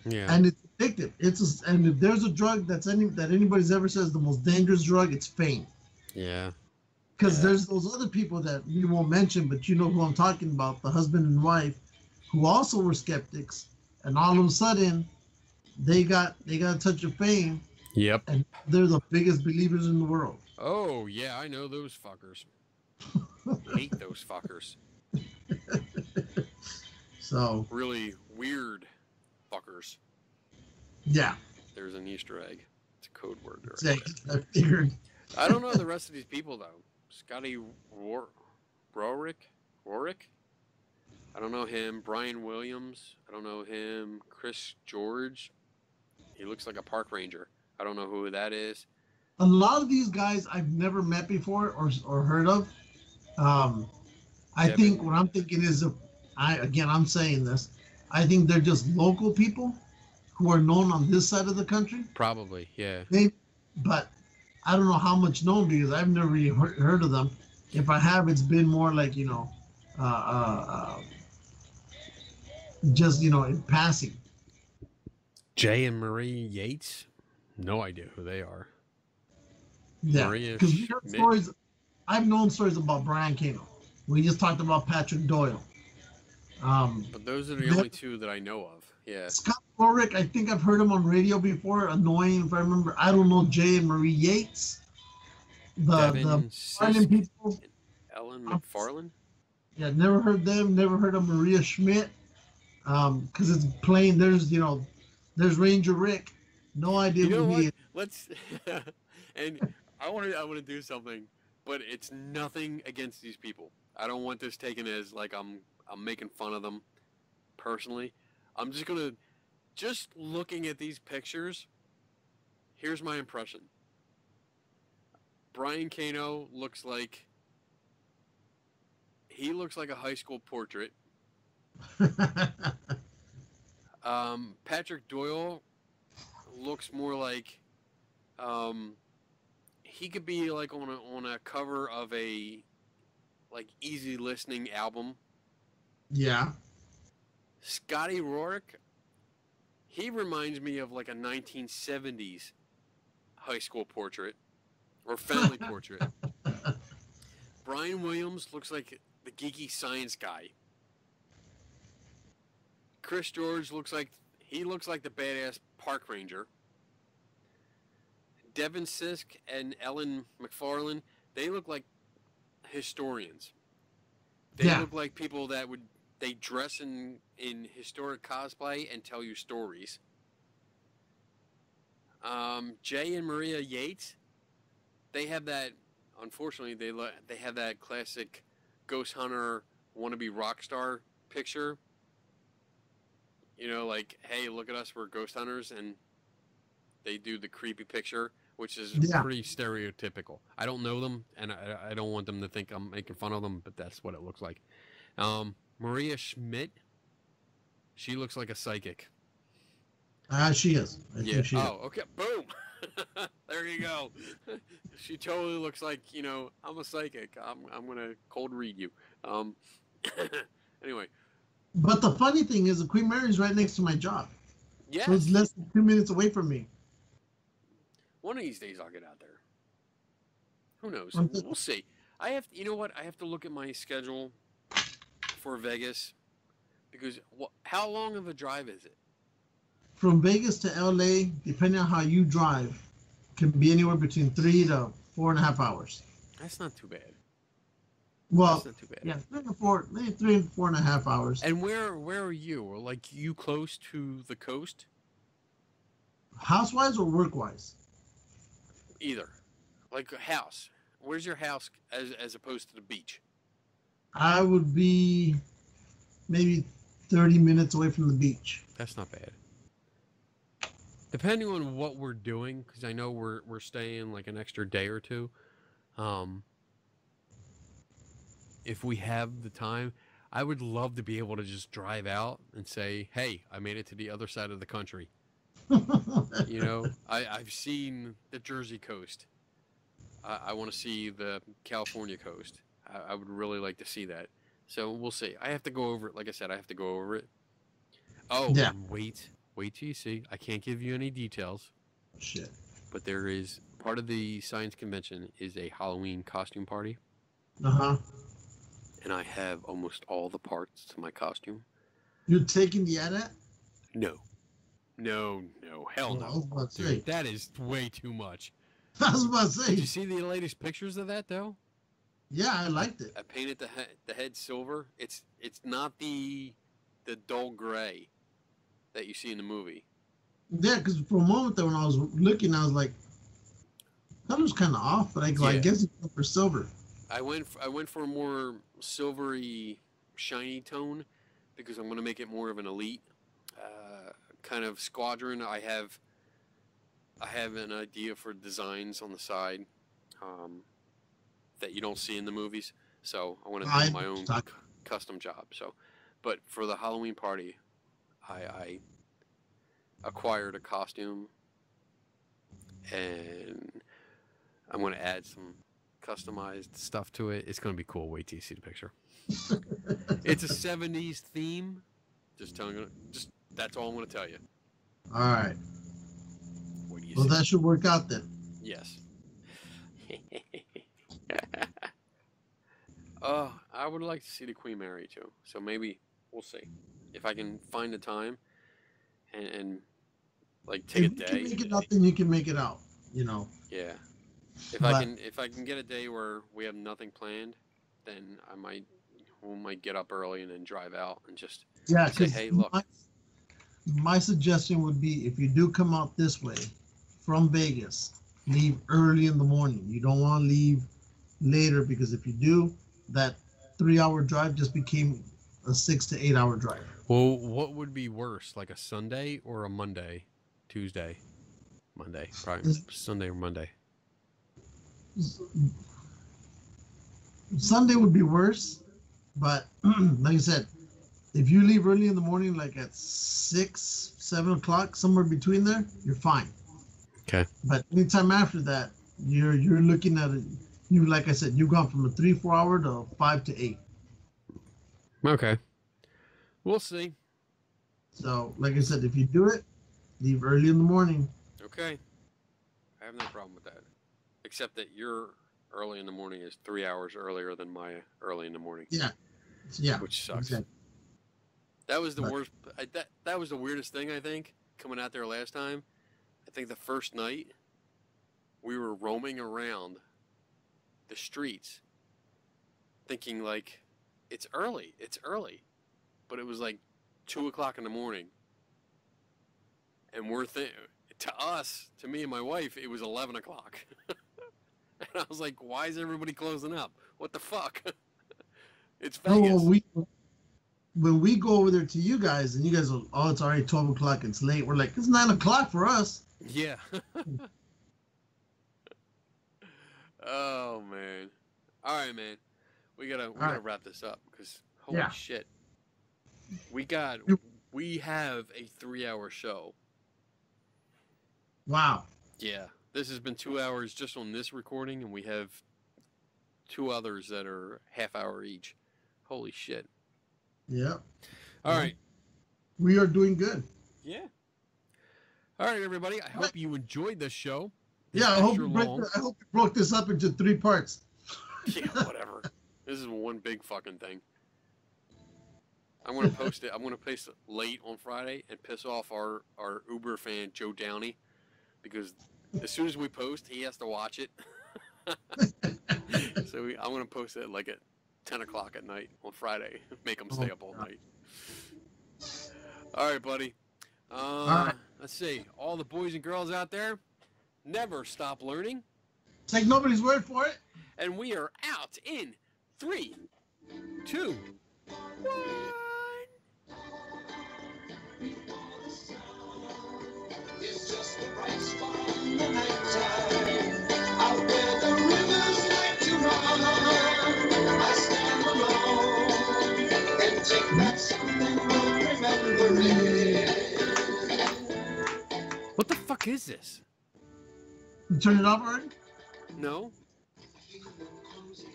Yeah. And it's addictive. It's a, and if there's a drug that's any that anybody's ever says the most dangerous drug, it's fame. Yeah. Because yeah. there's those other people that you won't mention, but you know who I'm talking about, the husband and wife, who also were skeptics, and all of a sudden, they got they got a touch of fame. Yep. And they're the biggest believers in the world. Oh yeah, I know those fuckers. Hate those fuckers. So really weird fuckers. Yeah. There's an Easter egg. It's a code word. Exactly. I figured. I don't know the rest of these people, though. Scotty Roar Rorick? Rorick? I don't know him. Brian Williams. I don't know him. Chris George. He looks like a park ranger. I don't know who that is. A lot of these guys I've never met before or, or heard of. Um, I Kevin. think what I'm thinking is, if I again, I'm saying this, I think they're just local people who are known on this side of the country. Probably, yeah. Maybe, but I don't know how much known because I've never really heard of them. If I have, it's been more like, you know, uh, uh, uh, just, you know, in passing. Jay and Marie Yates? No idea who they are. Yeah, because we heard stories. I've known stories about Brian Cano. We just talked about Patrick Doyle. Um, but those are the only two that I know of. Yeah. Scott Ulrich, I think I've heard him on radio before. Annoying, if I remember. I don't know Jay and Marie Yates. The, the McFarlane people. Ellen McFarlane? Yeah, never heard them. Never heard of Maria Schmidt. Um, because it's plain. There's, you know, there's Ranger Rick. No idea you know who he is. Let's, and I want to I want to do something, but it's nothing against these people. I don't want this taken as like I'm. I'm making fun of them personally. I'm just going to, just looking at these pictures, here's my impression. Brian Cano looks like, he looks like a high school portrait. um, Patrick Doyle looks more like, um, he could be like on a, on a cover of a, like easy listening album. Yeah. Scotty Rourke, he reminds me of like a nineteen seventies high school portrait or family portrait. Brian Williams looks like the geeky science guy. Chris George looks like, he looks like the badass park ranger. Devin Sisk and Ellen McFarlane, they look like historians. They yeah. look like people that would, they dress in, in historic cosplay and tell you stories. Um, Jay and Maria Yates, they have that, unfortunately, they they have that classic ghost hunter, wannabe rock star picture. You know, like, hey, look at us, we're ghost hunters, and they do the creepy picture, which is yeah. pretty stereotypical. I don't know them, and I, I don't want them to think I'm making fun of them, but that's what it looks like. Um... Maria Schmidt, she looks like a psychic. Ah, uh, she is. I yeah. think she oh, is. Okay. Boom. There you go. She totally looks like, you know, I'm a psychic. I'm I'm gonna cold read you. Um. Anyway. But the funny thing is, the Queen Mary's right next to my job. Yeah. So it's less than two minutes away from me. One of these days, I'll get out there. Who knows? We'll see. I have. You know what? I have to look at my schedule. for Vegas? Because wh how long of a drive is it? From Vegas to L A, depending on how you drive, can be anywhere between three to four and a half hours. That's not too bad. Well, that's not too bad. Yeah, three to four, maybe three and four and a half hours. And where where are you? Like, you close to the coast? House-wise or work-wise? Either. Like a house. Where's your house as as opposed to the beach? I would be maybe thirty minutes away from the beach. That's not bad. Depending on what we're doing, because I know we're we're staying like an extra day or two. Um, if we have the time, I would love to be able to just drive out and say, "Hey, I made it to the other side of the country." You know, I, I've seen the Jersey coast. I, I want to see the California coast. I, I would really like to see that. So we'll see. I have to go over it. Like I said, I have to go over it. Oh, yeah. And wait. Wait till you see. I can't give you any details. Shit. But there is, part of the science convention is a Halloween costume party. Uh-huh. And I have almost all the parts to my costume. You're taking the edit? No. No, no. Hell no. I was about to say. Dude, that is way too much. I was about to say. Did you see the latest pictures of that, though? Yeah, I liked it. I painted the, he the head silver. It's, it's not the, the dull gray that you see in the movie. Yeah, because for a moment there, when I was looking, I was like, that was kind of off, but I, yeah. I guess it's for silver. I went, for, I went for a more silvery, shiny tone because I'm going to make it more of an elite uh, kind of squadron. I have, I have an idea for designs on the side um, that you don't see in the movies. So I want to do my own cu custom job. So, but for the Halloween party, I, I acquired a costume, and I'm going to add some customized stuff to it. It's going to be cool. Wait till you see the picture. It's a seventies theme. Just telling, just that's all I'm going to tell you. All right. What do you well, see? That should work out then. Yes. Oh, I would like to see the Queen Mary too. So maybe we'll see. If I can find the time and, and like take if a day. If you can make it out, then you can make it out, you know. Yeah. If but, I can if I can get a day where we have nothing planned, then I might we might get up early and then drive out and just yeah, say, hey, look. My, my suggestion would be, if you do come out this way from Vegas, leave early in the morning. You don't want to leave later, because if you do, that three hour drive just became a six to eight hour drive. Well, what would be worse, like a Sunday or a Monday, Tuesday, Monday, probably it's, Sunday or Monday? Sunday would be worse, but like I said, if you leave early in the morning, like at six, seven o'clock, somewhere between there, you're fine. Okay. But anytime after that, you're you're looking at it. You like I said, you've gone from a three four hour to five to eight. Okay. We'll see. So, like I said, if you do it, leave early in the morning. Okay. I have no problem with that. Except that your early in the morning is three hours earlier than my early in the morning. Yeah. Yeah. Which sucks. Exactly. That was the but, worst. I, that, that was the weirdest thing, I think, coming out there last time. I think the first night we were roaming around the streets thinking, like, it's early. It's early. But it was like two o'clock in the morning, and we're th to us, to me and my wife, it was eleven o'clock, and I was like, "Why is everybody closing up? What the fuck?" It's Vegas. Oh, well, we, when we go over there to you guys, and you guys are, oh, it's already twelve o'clock. It's late. We're like, it's nine o'clock for us. Yeah. Oh man. All right, man. We gotta we All gotta right. wrap this up because holy yeah. shit. We got, we have a three-hour show. Wow. Yeah. This has been two hours just on this recording, and we have two others that are half-hour each. Holy shit. Yeah. All right. We are doing good. Yeah. All right, everybody. I hope you enjoyed this show. This yeah, I hope, you broke, I hope you broke this up into three parts. Yeah, whatever. This is one big fucking thing. I'm gonna post it. I'm gonna post it late on Friday and piss off our our Uber fan Joe Downey, because as soon as we post, he has to watch it. So we, I'm gonna post it like at ten o'clock at night on Friday. Make him stay oh, up all God. night. All right, buddy. Um, all right. Let's see. All the boys and girls out there, never stop learning. Take nobody's word for it. And we are out in three, two, one. It's just the right spot in the nighttime, out where the rivers like to run. I stand alone and take back something worth remembering. What the fuck is this? You turn it off already? No.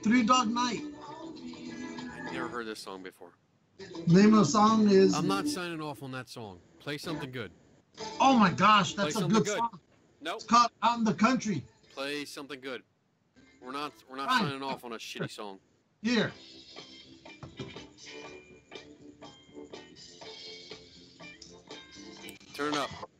Three Dog Night. I never heard this song before. Name of the song is... I'm not signing off on that song. Play something good. Oh my gosh, that's a good, good song. Nope. It's called Out in the Country. Play something good. We're not we're not Fine. signing off on a shitty song. Here. Turn it up.